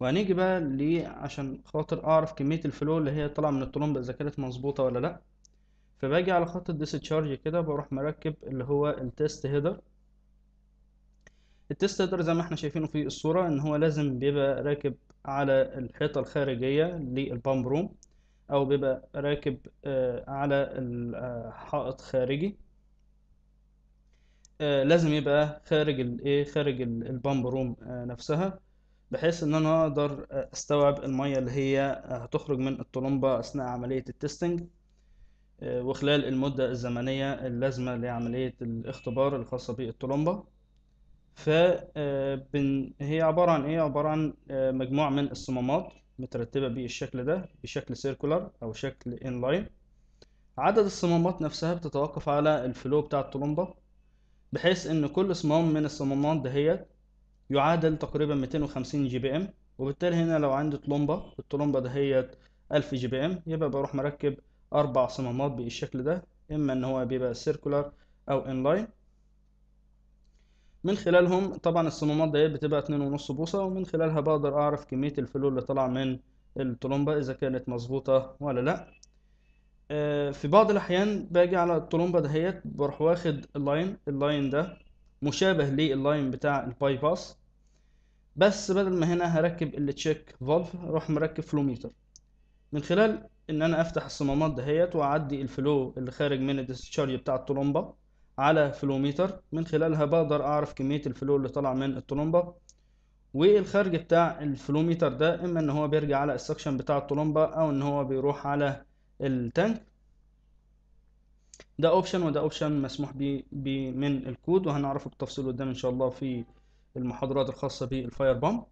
وهنيجي بقى ليه عشان خاطر اعرف كميه الفلو اللي هي طالعه من الطلمبه اذا كانت مظبوطه ولا لا. فباجي على خط الديسشارج كده بروح مركب اللي هو التيست هيدر. التيست هيدر زي ما احنا شايفينه في الصوره ان هو لازم بيبقى راكب على الحيطه الخارجيه للبامب روم، او بيبقى راكب على حائط خارجي، لازم يبقى خارج الايه خارج البامب روم نفسها، بحيث ان انا اقدر استوعب الميه اللي هي هتخرج من الطلمبه اثناء عمليه التستنج، وخلال المده الزمنيه اللازمه لعمليه الاختبار الخاصه بالطلمبه. ف هي عباره عن ايه عباره عن مجموعه من الصمامات مترتبه بالشكل ده بشكل سيركولار او شكل انلاين. عدد الصمامات نفسها بتتوقف على الفلو بتاع الطلمبه، بحيث ان كل صمام من الصمامات دهيت يعادل تقريبا مئتين وخمسين جي بي ام، وبالتالي هنا لو عندي طلمبه الطلمبه دهيت ألف جي بي ام، يبقى بروح مركب اربع صمامات بالشكل ده، اما ان هو بيبقى سيركولار او انلاين. من خلالهم طبعا الصمامات دهيت بتبقى اتنين ونص بوصه، ومن خلالها بقدر اعرف كميه الفلو اللي طالعه من الطلمبه اذا كانت مظبوطه ولا لا. في بعض الأحيان باجي على الطلمبة دهيت بروح واخد اللاين، اللاين ده مشابه لللاين بتاع الباي باس، بس بدل ما هنا هركب التشيك فالف اروح مركب فلوميتر، من خلال إن أنا أفتح الصمامات دهيت وأعدي الفلو اللي خارج من الديسشارج بتاع الطلمبة على فلوميتر، من خلالها بقدر أعرف كمية الفلو اللي طالع من الطلمبة. والخارج بتاع الفلوميتر ده إما إن هو بيرجع على السكشن بتاع الطلمبة أو إن هو بيروح على التانك، ده اوبشن وده اوبشن مسموح بيه بي من الكود، وهنعرفه بالتفصيل قدام ان شاء الله في المحاضرات الخاصه بالفاير بامب.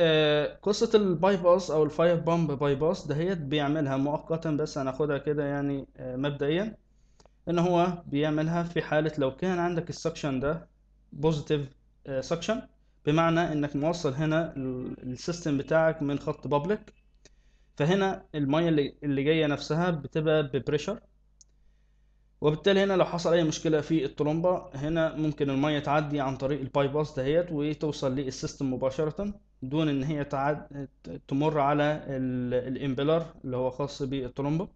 آه قصه الباي باس او الفاير بامب باي باس دهيت بيعملها مؤقتا، بس هناخدها كده يعني آه مبدئيا ان هو بيعملها في حاله لو كان عندك السكشن ده بوزيتيف آه سكشن، بمعنى انك موصل هنا السيستم بتاعك من خط بابليك فهنا الميه اللي اللي جايه نفسها بتبقى ببريشر، وبالتالي هنا لو حصل اي مشكله في الطلمبه هنا ممكن الميه تعدي عن طريق البايباس دهيت وتوصل للسيستم مباشره دون ان هي تعد... تمر على الامبلر اللي هو خاص بالطلمبه.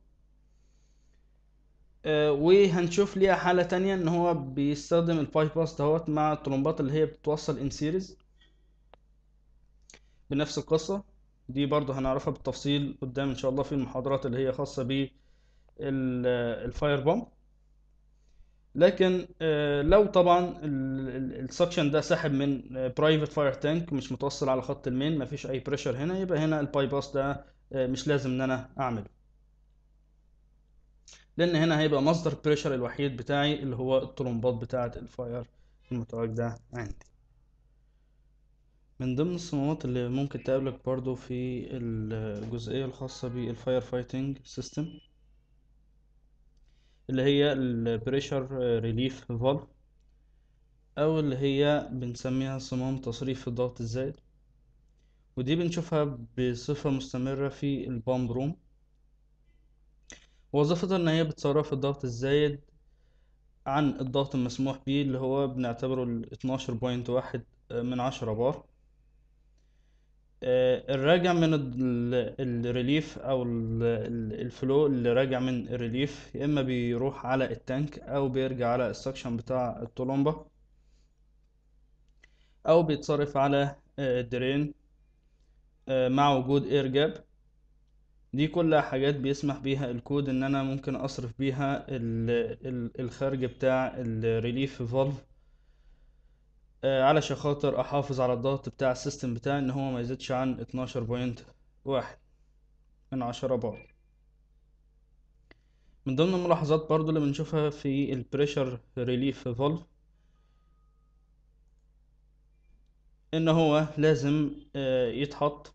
أه وهنشوف ليها حاله تانية ان هو بيستخدم البايباس دهوت مع الطلمبات اللي هي بتوصل ان سيريز بنفس القصه دي، برضو هنعرفها بالتفصيل قدام ان شاء الله في المحاضرات اللي هي خاصه بالفاير بامب. لكن لو طبعا السكشن ده ساحب من برايفت فاير تانك مش متوصل على خط المين، مفيش اي بريشر هنا، يبقى هنا البايباس ده مش لازم ان انا اعمله، لان هنا هيبقى مصدر بريشر الوحيد بتاعي اللي هو الطلمبات بتاعه الفاير المتواجده ده عندي. من ضمن الصمامات اللي ممكن تقابلك برضو في الجزئيه الخاصه بالفاير فايتنج سيستم اللي هي البريشر ريليف فالف، او اللي هي بنسميها صمام تصريف الضغط الزائد، ودي بنشوفها بصفه مستمره في البامب روم. وظيفتها ان هي بتصرف الضغط الزائد عن الضغط المسموح به اللي هو بنعتبره ال اتناشر فاصلة واحد من عشرة بار. الراجع من الريليف او الفلو اللي راجع من الريليف يا اما بيروح على التانك او بيرجع على السكشن بتاع الطلمبه او بيتصرف على الدرين مع وجود اير جاب. دي كلها حاجات بيسمح بيها الكود ان انا ممكن اصرف بيها الخارج بتاع الريليف فالف علشان خاطر احافظ على الضغط بتاع السيستم بتاعي ان هو ما يزيدش عن اتناشر فاصلة واحد من عشرة بار. من ضمن الملاحظات برضو اللي بنشوفها في البريشر ريليف فالف ان هو لازم يتحط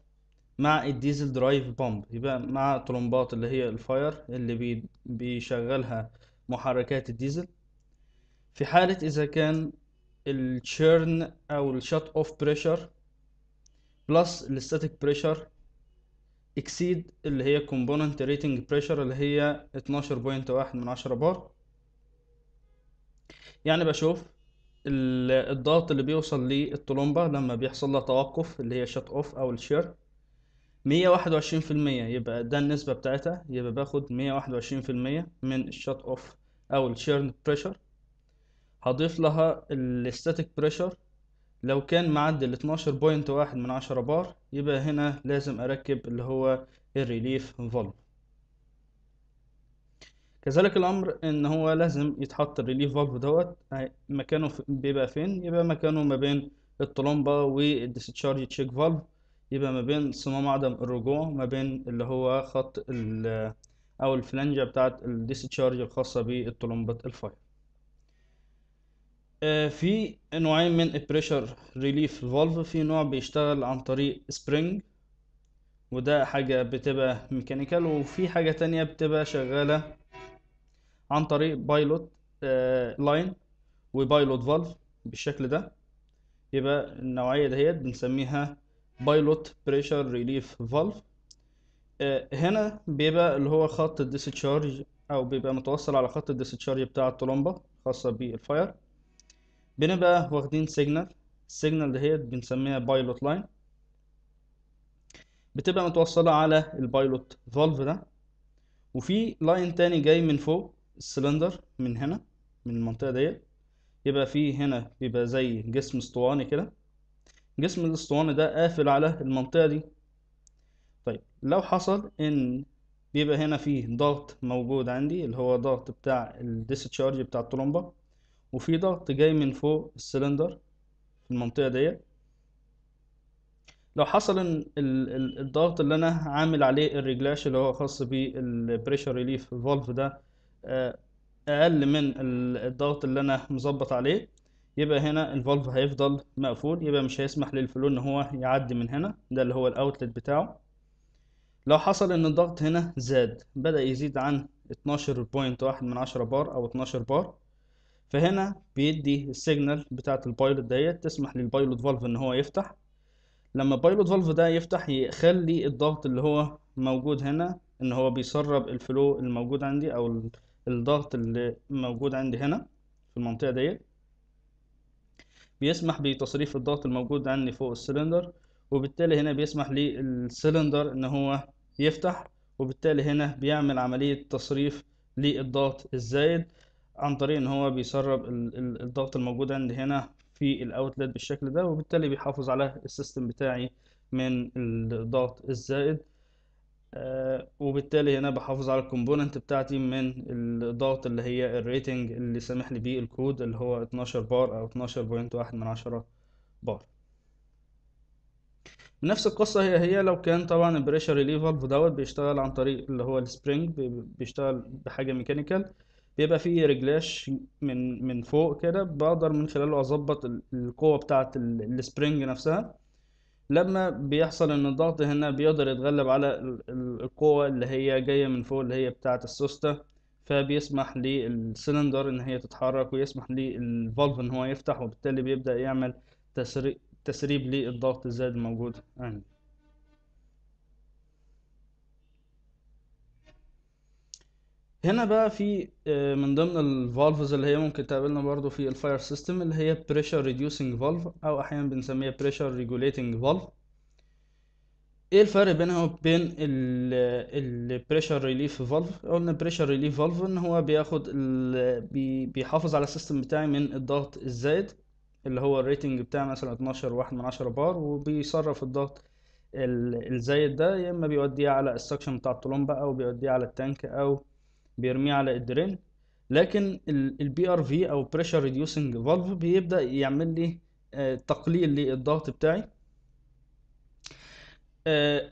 مع الديزل درايف بامب، يبقى مع طلمبات اللي هي الفاير اللي بيشغلها محركات الديزل، في حالة اذا كان الشيرن او الشوت اوف بريشر بلس الستاتيك بريشر اكسيد اللي هي كومبوننت ريتنج بريشر اللي هي اتناشر فاصلة واحد من عشرة بار. يعني بشوف الضغط اللي بيوصل للطلمبه لما بيحصل لها توقف اللي هي شوت اوف او الشيرن مية وواحد وعشرين في المية، يبقى ده النسبة بتاعتها، يبقى باخد مية واحد وعشرين في المية من الشوت اوف او الشيرن بريشر، هضيف لها الستاتيك بريشر لو كان معدي ال اتناشر بوينت واحد من عشرة بار، يبقى هنا لازم اركب اللي هو الريليف فالف. كذلك الامر ان هو لازم يتحط الريليف فالف دوت مكانه بيبقى فين، يبقى مكانه ما بين الطلمبة والديسشارج تشيك فالف، يبقى ما بين صمام عدم الرجوع ما بين اللي هو خط ال او الفلنجة بتاعة الديسشارج الخاصة بالطلمبة الفاير. في نوعين من البريشر ريليف فالف، في نوع بيشتغل عن طريق سبرينج وده حاجة بتبقى ميكانيكال، وفي حاجة تانية بتبقى شغالة عن طريق بايلوت لاين وبايلوت فالف بالشكل ده. يبقى النوعية دهيت بنسميها بايلوت بريشر ريليف فالف. هنا بيبقى اللي هو خط الديسشارج او بيبقى متوصل على خط الديسشارج بتاع الطلمبة خاصة بالفاير، بنبقى واخدين سيجنال، السيجنال دهيت بنسميها بايلوت لاين بتبقى متوصلة على البايلوت فالف ده، وفي لاين تاني جاي من فوق السلندر من هنا من المنطقة ديت، يبقى في هنا بيبقى زي جسم اسطواني كده، جسم الاسطوانة ده قافل على المنطقة دي. طيب لو حصل ان بيبقى هنا فيه ضغط موجود عندي اللي هو ضغط بتاع الديسشارج بتاع الطلمبة، وفي ضغط جاي من فوق السلندر في المنطقة دي، لو حصل ان الضغط اللي انا عامل عليه الرجلاش اللي هو خاص بالبريشر ريليف فالف ده اقل من الضغط اللي انا مظبط عليه، يبقى هنا الفالف هيفضل مقفول، يبقى مش هيسمح للفلو ان هو يعدي من هنا، ده اللي هو الاوتلت بتاعه. لو حصل ان الضغط هنا زاد بدأ يزيد عن اتناشر فاصلة واحد من عشرة بار او اتناشر بار، فهنا بيدي السيجنال بتاعة البايلوت ديت تسمح للبايلوت فالف ان هو يفتح. لما البايلوت فالف ده يفتح يخلي الضغط اللي هو موجود هنا ان هو بيسرب الفلو الموجود عندي او الضغط اللي موجود عندي هنا في المنطقة ديت، بيسمح بتصريف الضغط الموجود عندي فوق السلندر، وبالتالي هنا بيسمح للسلندر ان هو يفتح، وبالتالي هنا بيعمل عملية تصريف للضغط الزائد عن طريق ان هو بيسرب الضغط الموجود عندي هنا في الاوتلت بالشكل ده، وبالتالي بيحافظ على السيستم بتاعي من الضغط الزائد، وبالتالي هنا بحافظ على الكومبوننت بتاعتي من الضغط اللي هي الريتنج اللي سامح لي بيه الكود اللي هو اتناشر بار او اتناشر فاصلة واحد من عشرة بار. نفس القصة هي هي لو كان طبعا البريشر ريليف فالف دوت بيشتغل عن طريق اللي هو السبرينج، بيشتغل بحاجة ميكانيكال، بيبقى فيه رجلاش من من فوق كده بقدر من خلاله اظبط القوة بتاعة السبرينج نفسها. لما بيحصل ان الضغط هنا بيقدر يتغلب على القوة اللي هي جاية من فوق اللي هي بتاعة السوستة، فبيسمح للسلندر ان هي تتحرك ويسمح للفالف ان هو يفتح، وبالتالي بيبدأ يعمل تسريب تسريب للضغط الزائد الموجود عندي. هنا بقى في من ضمن الفالفز اللي هي ممكن تقابلنا برضو في الفاير سيستم اللي هي pressure reducing valve او احيانا بنسميها pressure regulating valve. ايه الفرق بينها وبين ال pressure relief valve؟ قلنا pressure relief valve ان هو بياخد بيحافظ على السيستم بتاعي من الضغط الزائد اللي هو الريتنج بتاعي مثلا اتناشر فاصلة واحد من عشرة بار، وبيصرف الضغط الزايد ده يا اما بيوديه على السكشن بتاع الطلمبه او بيوديه على التانك او بيرميه على الدرين. لكن البي ار في او بريشر ريديوسنج فالف بيبدا يعمل لي تقليل للضغط بتاعي.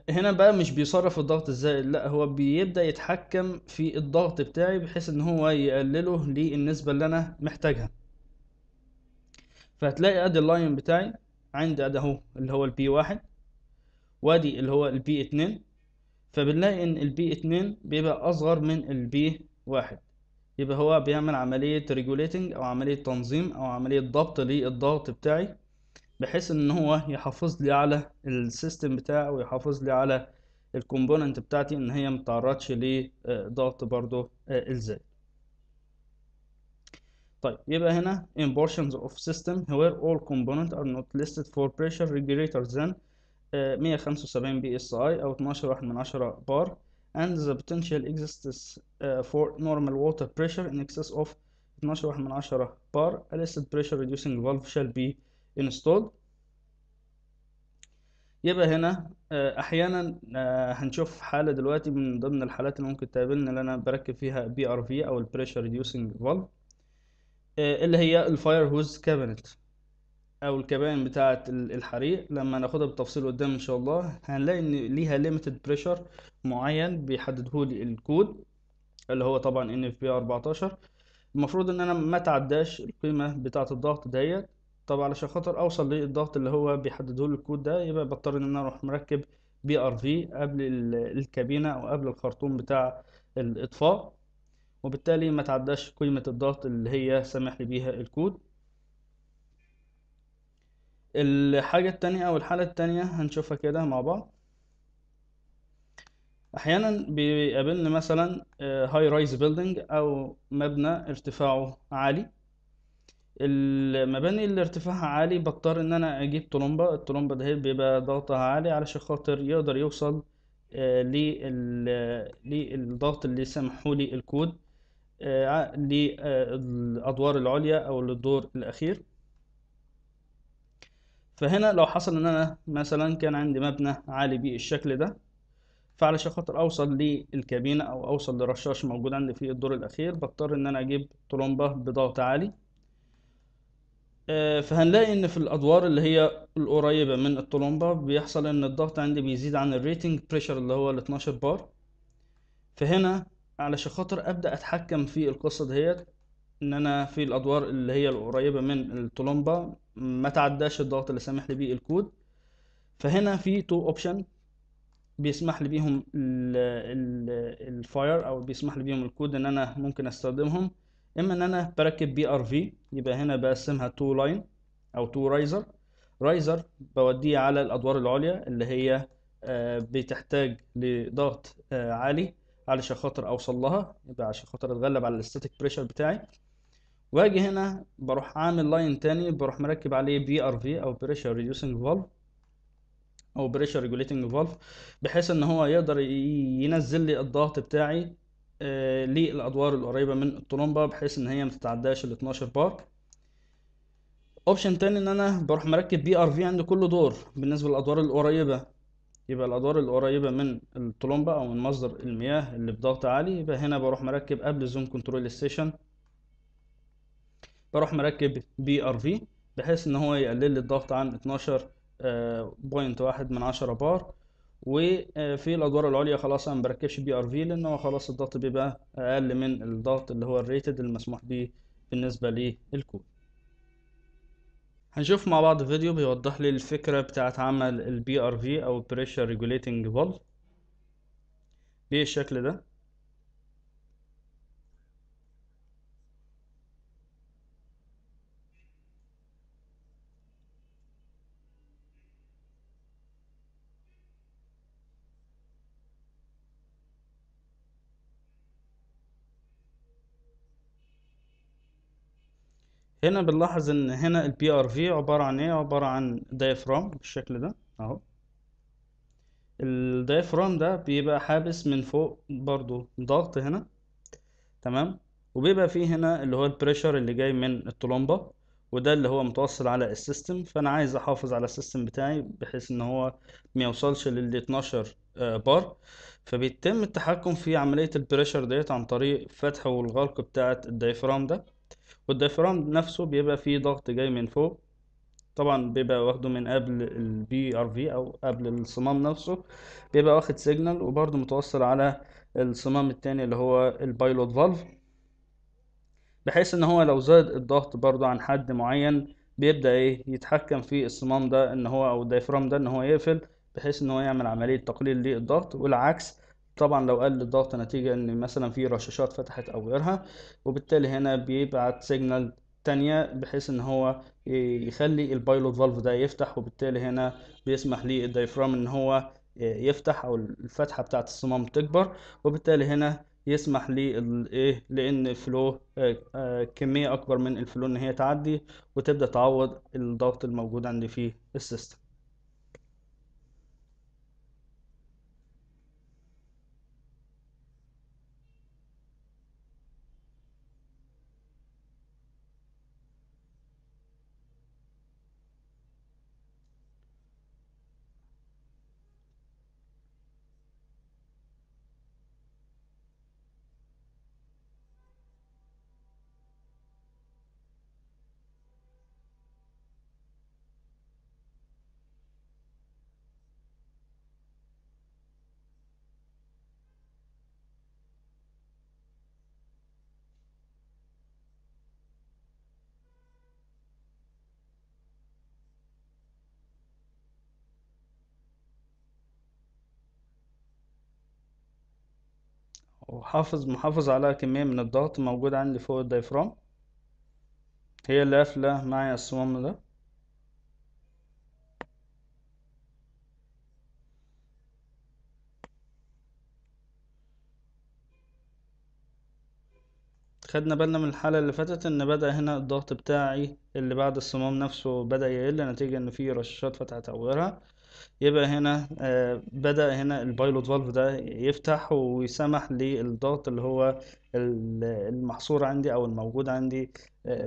هنا بقى مش بيصرف الضغط الزائد، لا هو بيبدا يتحكم في الضغط بتاعي بحيث ان هو يقلله للنسبه اللي انا محتاجها. فهتلاقي ادي اللاين بتاعي عندي، ادي اهو اللي هو البي واحد وادي اللي هو البي اتنين، فبنلاقي ان البي اتنين بيبقى اصغر من البي واحد، يبقى هو بيعمل عملية ريجوليتنج او عملية تنظيم او عملية ضبط للضغط بتاعي بحيث ان هو يحافظ لي على السيستم بتاعه ويحافظ لي على الكومبوننت بتاعتي ان هي متعرضش لضغط برضه الزائد. طيب يبقى هنا in portions of system where all components are not listed for pressure greater than مية وخمسة وسبعين بي اس اي أو اتناشر فاصلة واحد من عشرة بار and the potential exists for normal water pressure in excess of اتناشر فاصلة واحد من عشرة bar. A listed pressure reducing valve shall be installed. يبقى هنا أحيانا هنشوف حالة دلوقتي من ضمن الحالات اللي ممكن تقابلنا اللي أنا بركب فيها بي ار في أو pressure reducing valve اللي هي الفاير هوز كابينت او الكباين بتاعه الحريق. لما ناخدها بالتفصيل قدام ان شاء الله هنلاقي ان ليها ليميتد بريشر معين بيحدده لي الكود اللي هو طبعا ان اف بي اربعتاشر، المفروض ان انا ما اتعداش القيمه بتاعه الضغط ديت. طب علشان خاطر اوصل للضغط اللي هو بيحدده لي الكود ده يبقى بضطر ان انا اروح مركب بي ار في قبل الكابينه او قبل الخرطوم بتاع الاطفاء، وبالتالي ما تعداش قيمة الضغط اللي هي سامح لي بيها الكود. الحاجة التانية أو الحالة التانية هنشوفها كده مع بعض. أحيانا بيقابلنا مثلا هاي رايز بيلدينج أو مبنى ارتفاعه عالي. المباني اللي ارتفاعها عالي بضطر إن أنا أجيب طلمبة، الطلمبة ده بيبقى ضغطها عالي علشان خاطر يقدر يوصل للضغط اللي سامحولي الكود للأدوار العليا أو للدور الأخير. فهنا لو حصل إن أنا مثلا كان عندي مبنى عالي بالشكل ده، فعلشان خاطر أوصل للكابينة أو أوصل لرشاش موجود عندي في الدور الأخير بضطر إن أنا أجيب طلمبة بضغط عالي. فهنلاقي ان في الادوار اللي هي القريبه من الطلمبه بيحصل ان الضغط عندي بيزيد عن الريتنج بريشر اللي هو ال اتناشر بار. فهنا علشان خاطر ابدا اتحكم في القصه دهيت ان انا في الادوار اللي هي القريبه من الطلمبه ما تعداش الضغط اللي سامح لي بيه الكود. فهنا في تو اوبشن بيسمح لي بيهم الفاير او بيسمح لي بيهم الكود ان انا ممكن استخدمهم، اما ان انا بركب بي ار في يبقى هنا بقسمها تو لاين او تو رايزر، رايزر بوديه على الادوار العليا اللي هي بتحتاج لضغط عالي علشان خاطر اوصل لها، يبقى عشان خاطر اتغلب على الاستاتيك بريشر بتاعي. واجي هنا بروح عامل لاين تاني، بروح مركب عليه بي ار في او بريشر ريديوسنج فالف او بريشر ريجوليتنج فالف، بحيث ان هو يقدر ينزل لي الضغط بتاعي آه للادوار القريبه من الطرمبه، بحيث ان هي ما تتعداش ال اتناشر بار. اوبشن تاني ان انا بروح مركب بي ار في عند كل دور بالنسبه للادوار القريبه، يبقى الادوار القريبه من الطرمبه او من مصدر المياه اللي بضغط عالي، يبقى هنا بروح مركب قبل الزون كنترول ستيشن، بروح مركب بي ار في بحيث ان هو يقلل لي الضغط عن اتناشر فاصلة واحد من عشرة بار. وفي الادوار العليا خلاص انا مبركبش بي ار في، لان هو خلاص الضغط بيبقى اقل من الضغط اللي هو الريتد المسموح به بالنسبه للكود. هنشوف مع بعض فيديو بيوضح لي الفكره بتاعه عمل البي ار في او بريشر ريجوليتنج فالف بالشكل ده. هنا بنلاحظ ان هنا البي ار في عباره عن ايه، عباره عن دايفرام بالشكل ده اهو. الدايفرام ده بيبقى حابس من فوق برضو ضغط هنا، تمام، وبيبقى فيه هنا اللي هو البريشر اللي جاي من الطلمبه، وده اللي هو متوصل على السيستم. فانا عايز احافظ على السيستم بتاعي بحيث ان هو ما يوصلش لل اتناشر بار، فبيتم التحكم في عمليه البريشر ديت عن طريق فتح والغلق بتاعه الدايفرام ده. والدايفرام نفسه بيبقى فيه ضغط جاي من فوق، طبعا بيبقى واخده من قبل البي ار في او قبل الصمام نفسه، بيبقى واخد سيجنال وبرضه متوصل على الصمام التاني اللي هو البايلوت فالف، بحيث ان هو لو زاد الضغط برضه عن حد معين بيبدأ ايه يتحكم في الصمام ده ان هو او الدايفرام ده ان هو يقفل، بحيث ان هو يعمل عملية تقليل للضغط. والعكس طبعا لو قل الضغط نتيجة ان مثلا في رشاشات فتحت او غيرها، وبالتالي هنا بيبعت سيجنال تانية بحيث ان هو يخلي البايلوت فالف ده يفتح، وبالتالي هنا بيسمح للدايفرام ان هو يفتح او الفتحة بتاعة الصمام تكبر، وبالتالي هنا يسمح لإيه لان فلو كمية اكبر من الفلو ان هي تعدي وتبدأ تعوض الضغط الموجود عندي في السيستم. وحافظ محافظ على كمية من الضغط موجود عندي فوق الدايفرام، هي اللي قافلة معي الصمام ده. خدنا بالنا من الحالة اللي فاتت ان بدأ هنا الضغط بتاعي اللي بعد الصمام نفسه بدأ يقل نتيجة ان في رشاشات فتحت او غيرها، يبقى هنا بدأ هنا البايلوت فالف ده يفتح ويسمح للضغط اللي هو المحصور عندي او الموجود عندي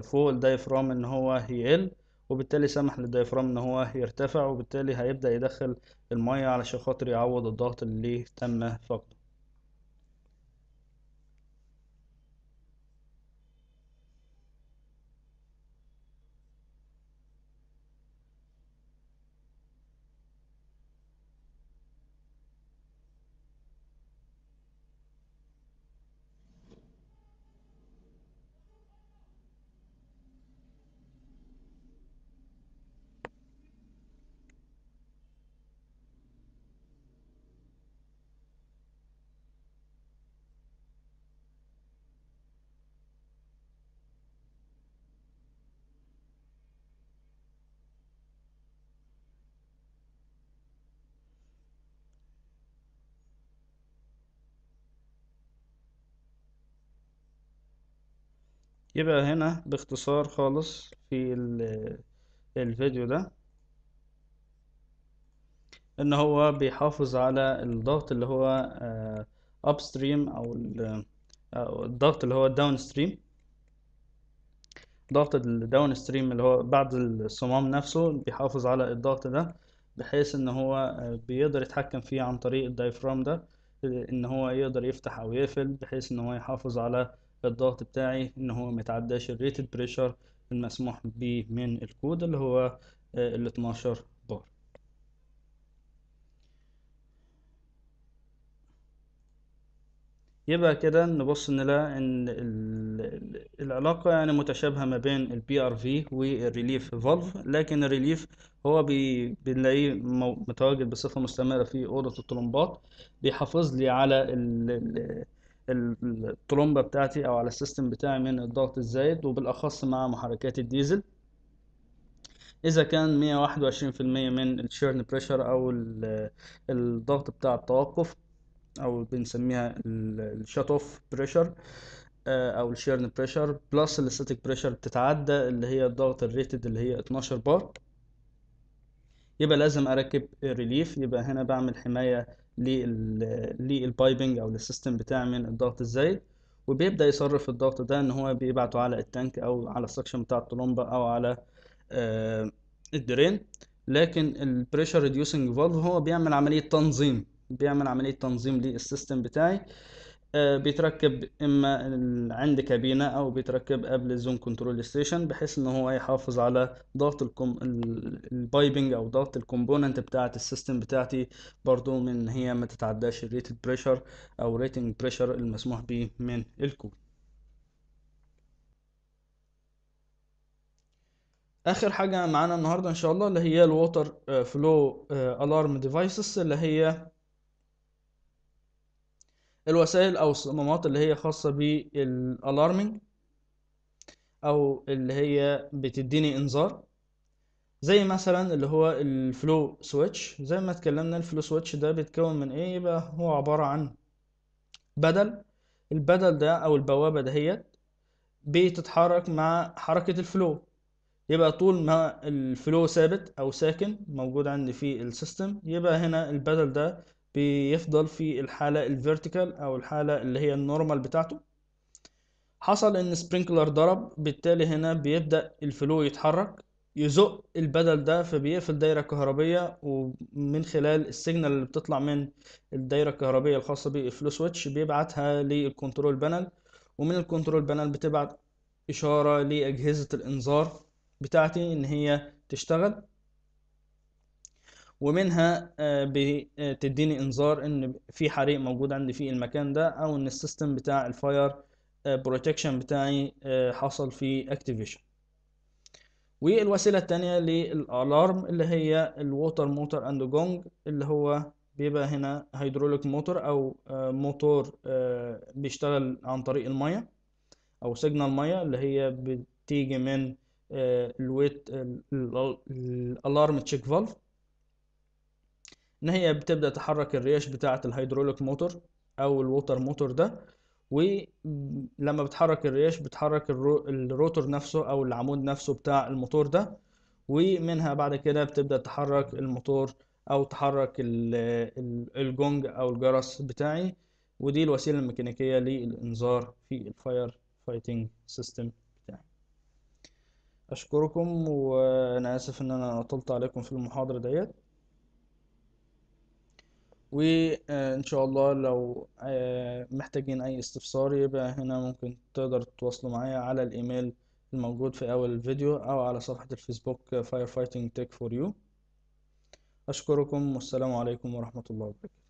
فوق الدايفرام ان هو يقل، وبالتالي سمح للدايفرام ان هو يرتفع، وبالتالي هيبدأ يدخل المية علشان خاطر يعوض الضغط اللي تم فقده. يبقى هنا باختصار خالص في الفيديو ده ان هو بيحافظ على الضغط اللي هو upstream او الضغط اللي هو downstream، ضغط الداونستريم اللي هو بعد الصمام نفسه بيحافظ على الضغط ده بحيث ان هو بيقدر يتحكم فيه عن طريق الدايفرام ده، ان هو يقدر يفتح او يقفل بحيث ان هو يحافظ على الضغط بتاعي ان هو متعداش الريتد بريشر المسموح بيه من الكود اللي هو ال اتناشر بار. يبقى كده نبص نلاقي ان العلاقة يعني متشابهة ما بين ال بي آر في والريليف فالف، لكن الريليف هو بي... بنلاقيه متواجد بصفة مستمرة في أوضة الطلمبات، بيحافظ لي على ال... الطلمبة بتاعتي أو على السيستم بتاعي من الضغط الزايد، وبالأخص مع محركات الديزل إذا كان مية واحد وعشرين في المية من الشيرن بريشر أو ال... الضغط بتاع التوقف أو بنسميها الشات أوف بريشر او الشيرن بريشر بلس الاستاتيك بريشر بتتعدى اللي هي الضغط الريتد اللي هي اتناشر بار، يبقى لازم اركب ريليف. يبقى هنا بعمل حمايه للبايبنج او للسيستم بتاعي من الضغط الزايد، وبيبدا يصرف الضغط ده ان هو بيبعته على التانك او على السكشن بتاع الطلمبه او على الدرين، لكن البريشر ريديوسنج فالف هو بيعمل عمليه تنظيم بيعمل عمليه تنظيم للسيستم بتاعي، بيتركب اما عند كابينه او بيتركب قبل الزون كنترول ستيشن بحيث ان هو يحافظ على ضغط الكم... البايبنج او ضغط الكومبوننت بتاعه السيستم بتاعتي برضو من هي ما تتعداش الريتد بريشر او ريتنج بريشر المسموح به من الكود. اخر حاجه معانا النهارده ان شاء الله اللي هي الووتر فلو الارم ديفايسز، اللي هي الوسائل او الصمامات اللي هي خاصه بالالارمنج او اللي هي بتديني انذار، زي مثلا اللي هو الفلو سويتش. زي ما اتكلمنا الفلو سويتش ده بيتكون من ايه؟ يبقى هو عباره عن بدل، البدل ده او البوابه دهيت بتتحرك مع حركه الفلو، يبقى طول ما الفلو ثابت او ساكن موجود عندي في السيستم يبقى هنا البدل ده بيفضل في الحالة الفيرتيكال او الحالة اللي هي النورمال بتاعته. حصل ان سبرينكلر ضرب، بالتالي هنا بيبدأ الفلو يتحرك يزق البدل ده فبيقفل دايرة كهربية، ومن خلال السيجنال اللي بتطلع من الدايرة الكهربية الخاصة بالفلو سويتش بيبعتها للكنترول بانل، ومن الكنترول بانل بتبعت إشارة لأجهزة الإنذار بتاعتي ان هي تشتغل، ومنها بتديني انذار ان في حريق موجود عندي في المكان ده او ان السيستم بتاع الفاير بروتكشن بتاعي حصل فيه اكتيفيشن. والوسيله الثانيه للالارم اللي هي الووتر موتور اند جونج، اللي هو بيبقى هنا هيدروليك موتور او موتور بيشتغل عن طريق الميه او سيجنال ميه اللي هي بتيجي من الويت الالارم تشيك فالف، ان هي بتبدا تحرك الريش بتاعه الهيدروليك موتور او الووتر موتور ده، ولما بتحرك الريش بتحرك الرو... الروتور نفسه او العمود نفسه بتاع الموتور ده، ومنها بعد كده بتبدا تحرك الموتور او تحرك ال... الجونج او الجرس بتاعي، ودي الوسيله الميكانيكيه للانذار في الفاير فايتنج سيستم بتاعي. اشكركم وانا اسف ان انا طلت عليكم في المحاضره ديت، وان شاء الله لو محتاجين اي استفسار يبقى هنا ممكن تقدر تتواصلوا معايا على الايميل الموجود في اول الفيديو او على صفحة الفيسبوك فاير فايتنج تك فور يو. اشكركم والسلام عليكم ورحمة الله وبركاته.